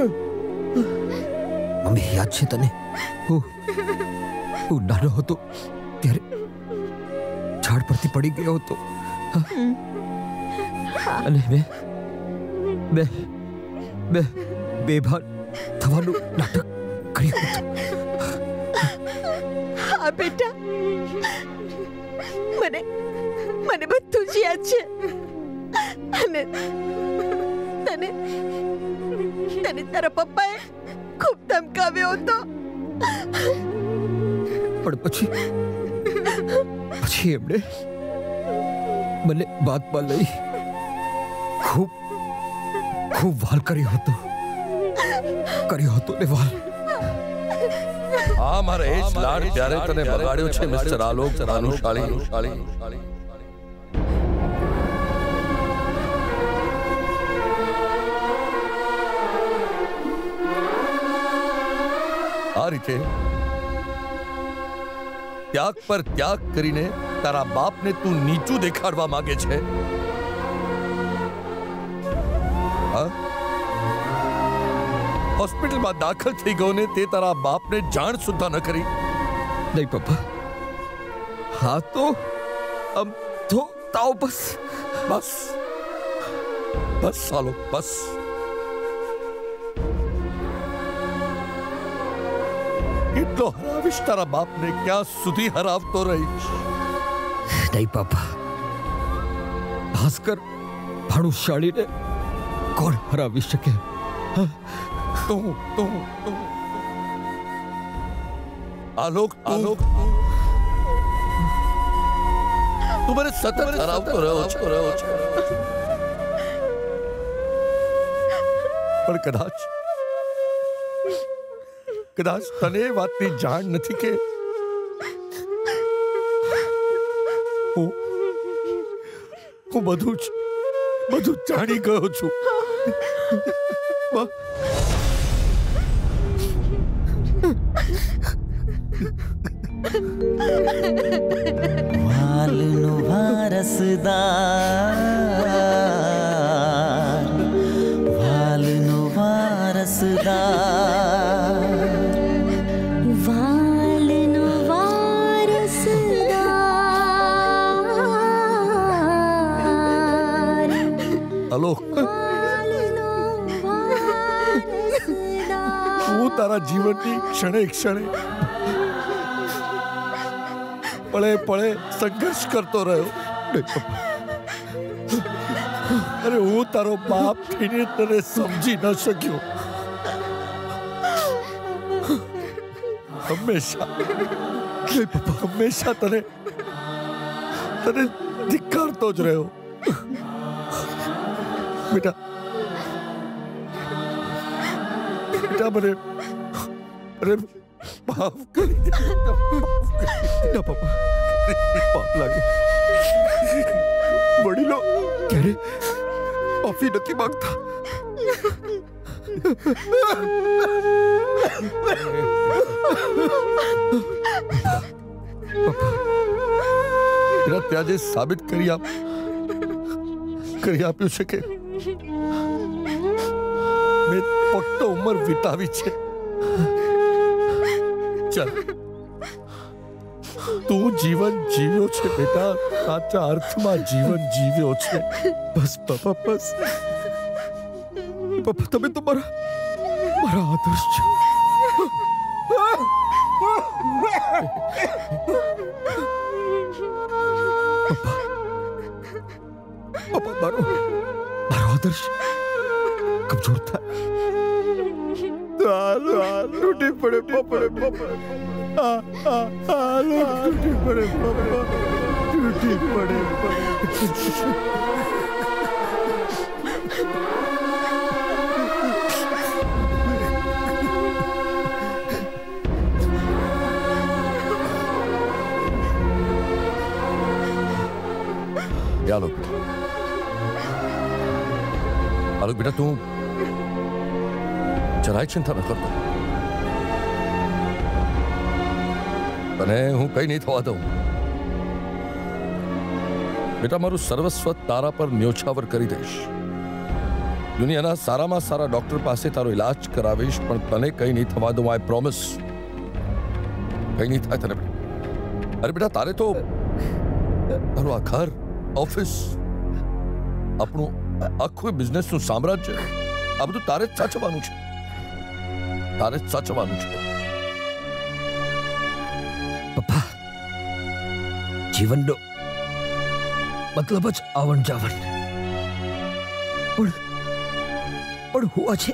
અમે યાદ છે તને હું નાનો હતો ત્યારે ઝાડ પરથી પડી ગયો હતો અને મેં બેભાન થવાનું નાટક કર્યું હતું. હા બેટા, મને બધું જ યાદ છે અને તને તને તારા પપ્પાએ ખૂબ ધમકાવ્યો હતો. પણ પછી એમણે મને બાદમાં લઈ ખૂબ વાલ કર્યો હતો ને વાલ. હા, મારા એ જ લાડ ત્યારે તને બગાડ્યો છે મિસ્ટર આલોક ભાનુશાલી. આ રીતે ત્યાગ પર ત્યાગ કરીને તારા બાપને તું નીચું દેખાડવા માંગે છે. હોસ્પિટલમાં દાખલ થઈ ગયો ને તે તારા બાપને જાણ સુધા ન કરી. નહીં પપ્પા, હા તો આમ તો તાવ બસ બસ બસ ચાલો બસ. કેટલો હરાવીશ તારા બાપને, ક્યાં સુધી હરાવતો રહીશ? નહીં બાપા, ભાસ્કર ભાનુશાળીને કોણ હરાવી શકે? તું આલોક તું મને સતત હરાવતો રહ્યો છો પણ કદાચ તને વાતની જાણ નથી કે હું બધું જાણી ગયો છું. વાલનો વારસદાર હું તારા જીવનની ક્ષણે પળે સંઘર્ષ કરતો રહ્યો. અરે હું તારો બાપ થઈને તને સમજી ન શક્યો. હંમેશા તને ધિક્કારતો જ રહ્યો. બેટા મને માફ કરી દે. પાપ લાગે. વડીલો ક્યારે માફી નથી માંગતા. ત્યાં જે સાબિત કરી આપ્યું છે કે મેં ફક્ત ઉંમર વિતાવી છે. ચાલ, તું જીવન જીવ્યો છે બેટા, સાચા અર્થમાં જીવન જીવ્યો છે. બસ બાપા, બસ બાપા, તમે તો મારા આદર્શ છો. મારો આદર્શ કમજોર થાય. તૂટી પડે પપ્પા. आलोक बेटा, तू જરાય ચિંતા ન કરતો. તને હું કઈ નહીં થવા દઉં બેટા. મારું સર્વસ્વ તારા પર ન્યોછાવર કરી દઈશ. દુનિયાના સારામાં સારા ડોક્ટર પાસે તારો ઇલાજ કરાવીશ, પણ તને કંઈ નહીં થવા દઉં. આઈ પ્રોમિસ, કંઈ નહીં થાય તને. અરે બેટા, તારે તો તારું આ ઘર, ઓફિસ, આપણું આખું બિઝનેસનું સામ્રાજ્ય, આ બધું તારે જ સાચવવાનું છે, તારે જ સાચવવાનું છે. પપ્પા, જીવનનો મતલબ જ આવન જાવન. પણ હું આજે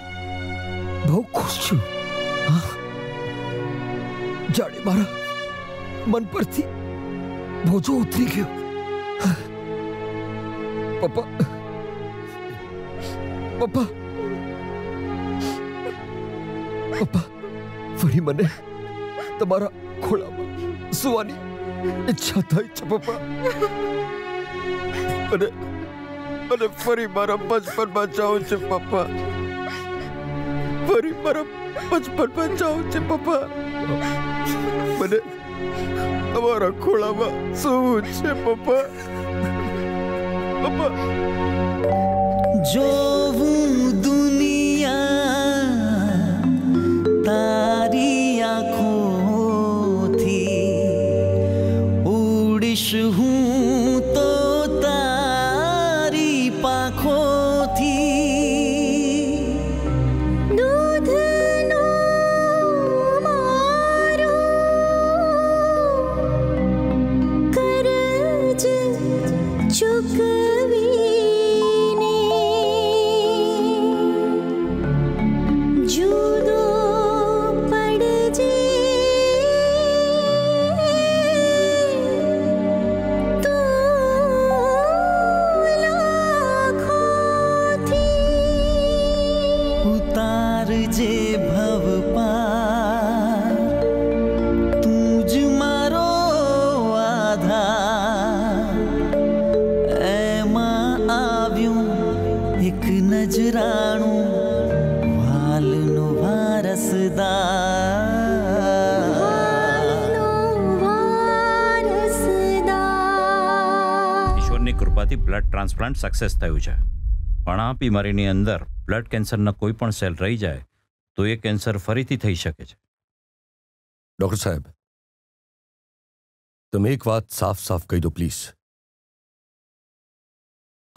બહુ ખુશ છું. જાણે મારા મન પરથી બોજો ઉતરી ગયો. પપ્પા, પપ્પા, પપ્પા, ફરી મને તમારા ખોળામાં સુવાની ઈચ્છા થાય છે પપ્પા. અને અને ફરી મારા બચપનમાં જાઉં છે પપ્પા, ફરી મારા બચપનમાં જાઉં છે પપ્પા. મને તમારા ખોળામાં સૂવું છે પપ્પા. પપ્પા, જોવું દુનિયા તારી આંખોથી, ઉડીશ હું તો બ્લડ ટ્રાન્સપ્લાન્ટ સક્સેસ થયું છે. પણ આ બીમારીની અંદર બ્લડ કેન્સરના કોઈ પણ સેલ રહી જાય તો એ કેન્સર ફરીથી થઈ શકે છે. ડોક્ટર સાહેબ, તમે એક વાત સાફ સાફ કહી દો પ્લીઝ,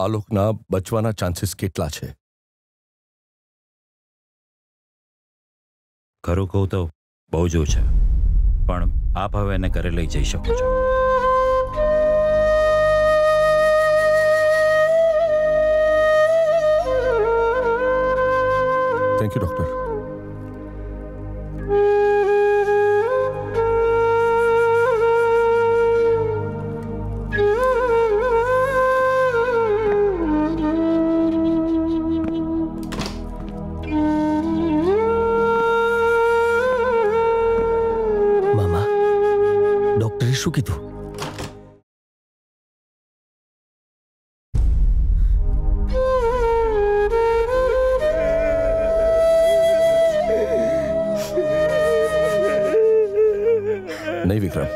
આ લોકના બચવાના ચાન્સીસ કેટલા છે? ખરું કહું તો બહુ જ ઓછા, પણ આપ હવે એને ઘરે લઈ જઈ શકો છો. Thank you, doctor. Mama, doctor શું કીધું? नहीं विक्रम,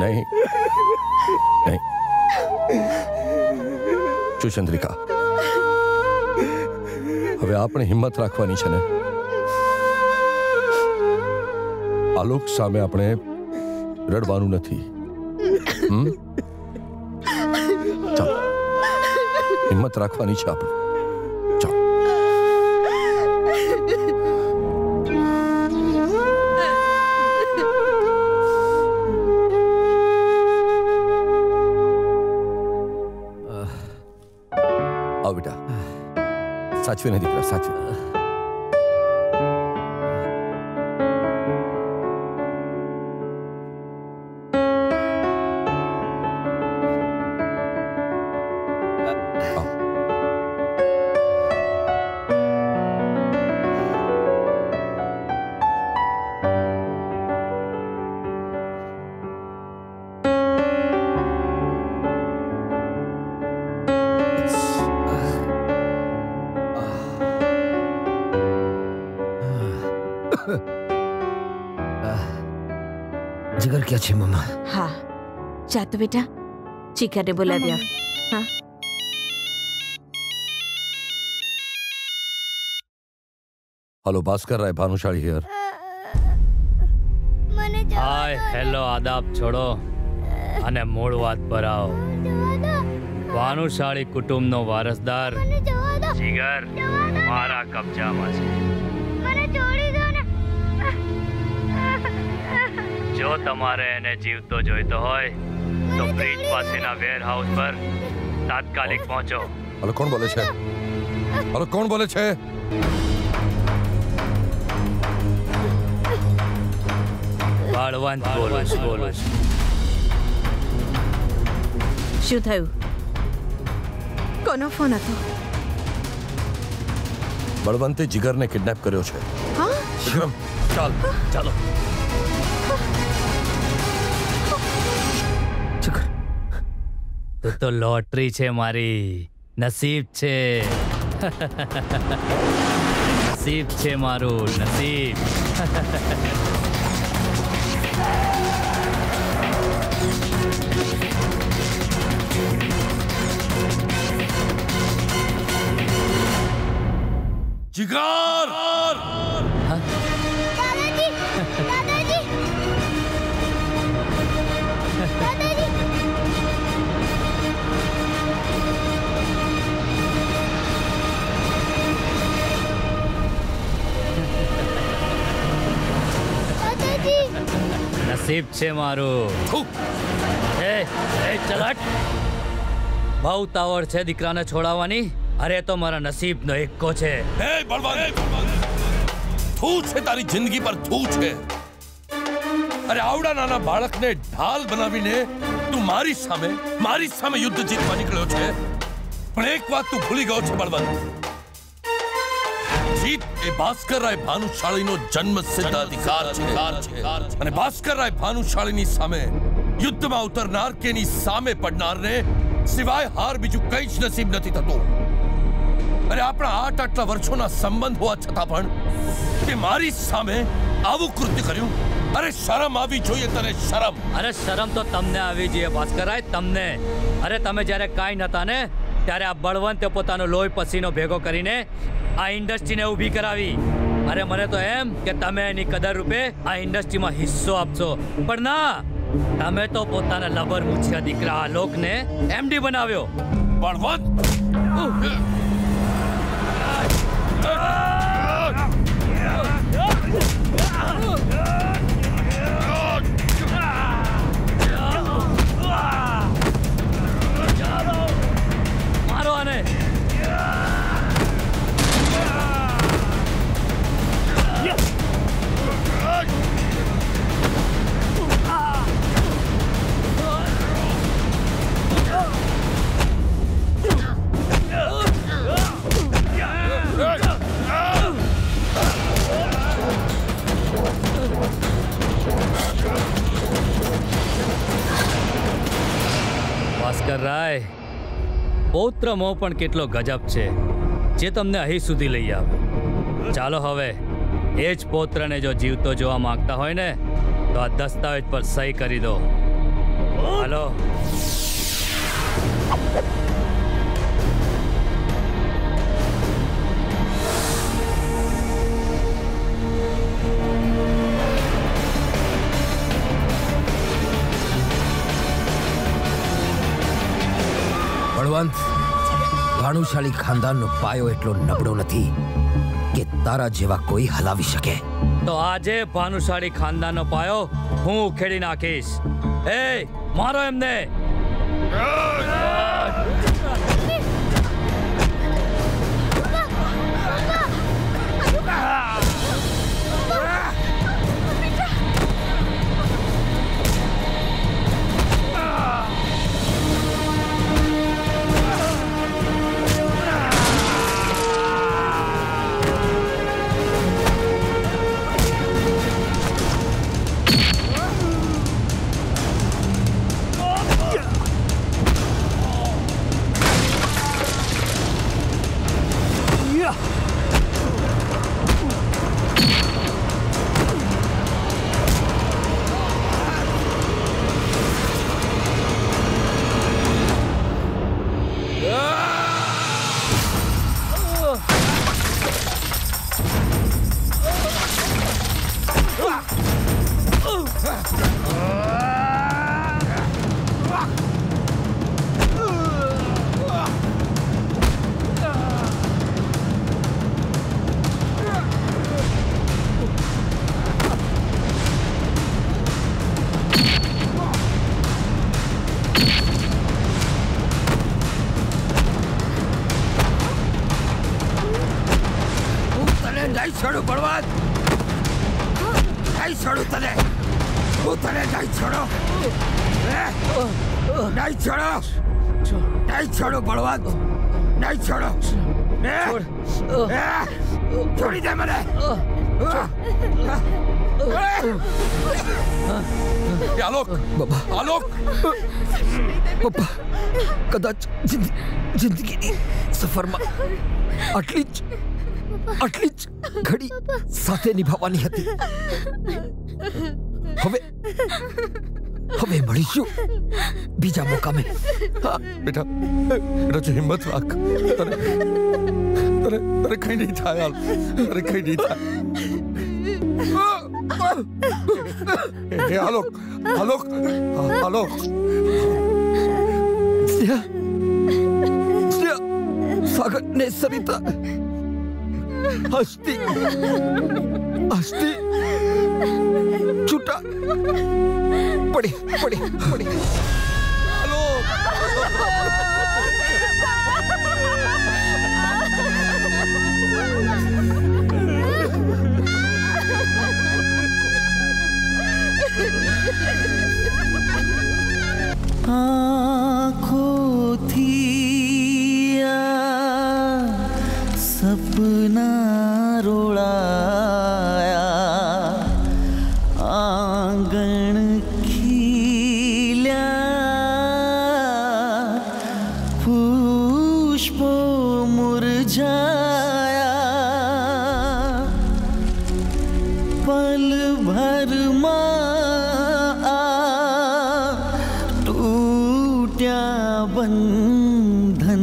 नहीं नहीं, जो चंद्रिका, हवे आपने हिम्मत राखवानी छे ने. आलोक सामे आपने रड़वानु नथी. चलो, हिम्मत राखवानी छे आपने. સાચવી ને દીકરા, છે મમ્મા. હા, જા તો બેટા, ચીકાને બોલાવ્યા. હા, hello Bhaskar Rai Bhanushali here. Hi hello आदाब छोड़ो અને મૂળ વાત પર આવો। ભાનુશાળી કુટુંબનો વારસદાર જીગર મારા કબજામાં છે। મને છોડી દો ને। જો તમારે એને જીવતો જોઈતો હોય તો બ્રિજ પાસેના વેરહાઉસ પર તાત્કાલિક પહોંચો। અરે કોણ બોલે છે? અરે કોણ બોલે છે? બાળવાન બોલો। શું થયું? કોનો ફોન હતો? બળવંતે જીગરને કિડનેપ કર્યો છે। હા વિક્રમ ચાલ ચાલો। જીગર તો લોટરી છે મારી। નસીબ છે નસીબ છે મારું નસીબ। जिगर दादाजी दादाजी दादाजी दादाजी नसीब छे मारो। ए ए चलट भाऊ तावड़ छे दीकराने छोड़ावानी। अरे तो मारा नसीब नो एक को छे। ए बलवान थूच है तारी जिंदगी पर थूच है। अरे आवड़ा नाना बालक ने ढाल बनावी ने तू मारी सामे युद्ध जीतवा निकलो छे। पण एक बात तू भूली गयो छे बलवान। जीत ए भास्कर राय भानुशाली नो जन्म सिद्ध अधिकार छे। अने भास्कर राय भानुशाली नी सामे युद्ध में उतरनार के नी सामे पड़नार ने सिवाय हार बीजू कई ज नसीब नथी थतो। अरे अपना आठ आटला वर्षों संबंध हुआ छता पण ते मारी सामे आवु कृत्य कर्यु। अरे शरम आवी जोईए तने शरम। अरे शरम तो तमने आवी जोईए भास्करराय तमने। अरे तमे ज्यारे काई नता ने त्यारे आ बळवंते पोतानो लोही पसीनो भेगो करीने आ इंडस्ट्री ने ऊभी करावी। अरे मने तो एम के तमे एनी कदर रूपे आ इंडस्ट्री में हिस्सो आपशो पण ना तमे तो पोताना लबर मुछिया दीकरा आलोक ने एमडी बनाव्यो। बळवंत मारो आने। भास्कर राय पौत्र मो पण केटलो गजब छे जे तमने अही सुधी लई आव्यो। चालो हवे एज पौत्र ने जो जीवतो जोवा मांगता होय ने तो आ दस्तावेज पर सही करी दो। हेलो भानुशाली खानदान नो पायो एटलो नबड़ो नथी के तारा जेवा कोई हलावी शके। तो आजे भानुशाली खानदान नो पायो हूँ उखेड़ी नाखीश। ए मारो एमने। नहीं छोड़ू बर्बाद, नहीं छोड़ू तने, तू तने नहीं छोड़ो, नहीं छोड़ो, नहीं छोड़ो बर्बाद, नहीं छोड़ो, छोड़ी दे मरे, आलोक, बाबा, आलोक, बाबा, कदाच जिंदगी नी सफर में आटलीच घड़ी साथे निभावानी हती। हवे मळीशुं बीजा मोकामे। बेटा बेटा जो हिम्मत राख, तने कहीं नहीं था यार, तने कहीं नहीं था। आलोक आलोक आलोक सागर ने सरिता हस्ती हस्ती छूटा पड़े पड़े पड़े। हेलो आँखों थी सपना रोड़ाया आंगन खिला पुष्पो मुरझाया पल भर माँ टूटा बंधन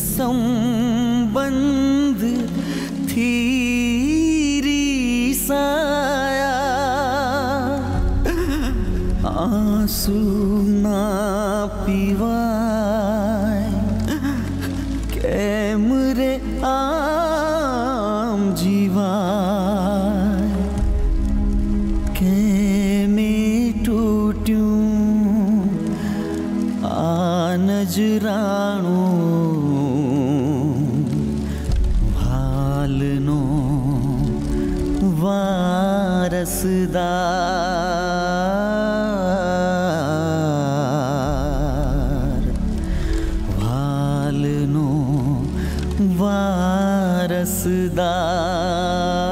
संबंध थीरी साया आंसू ना पीवाए कैमरे आम जीवाए कैमे टूट्यूं नजराणो भालनो वारसदार भालनो वारसदार।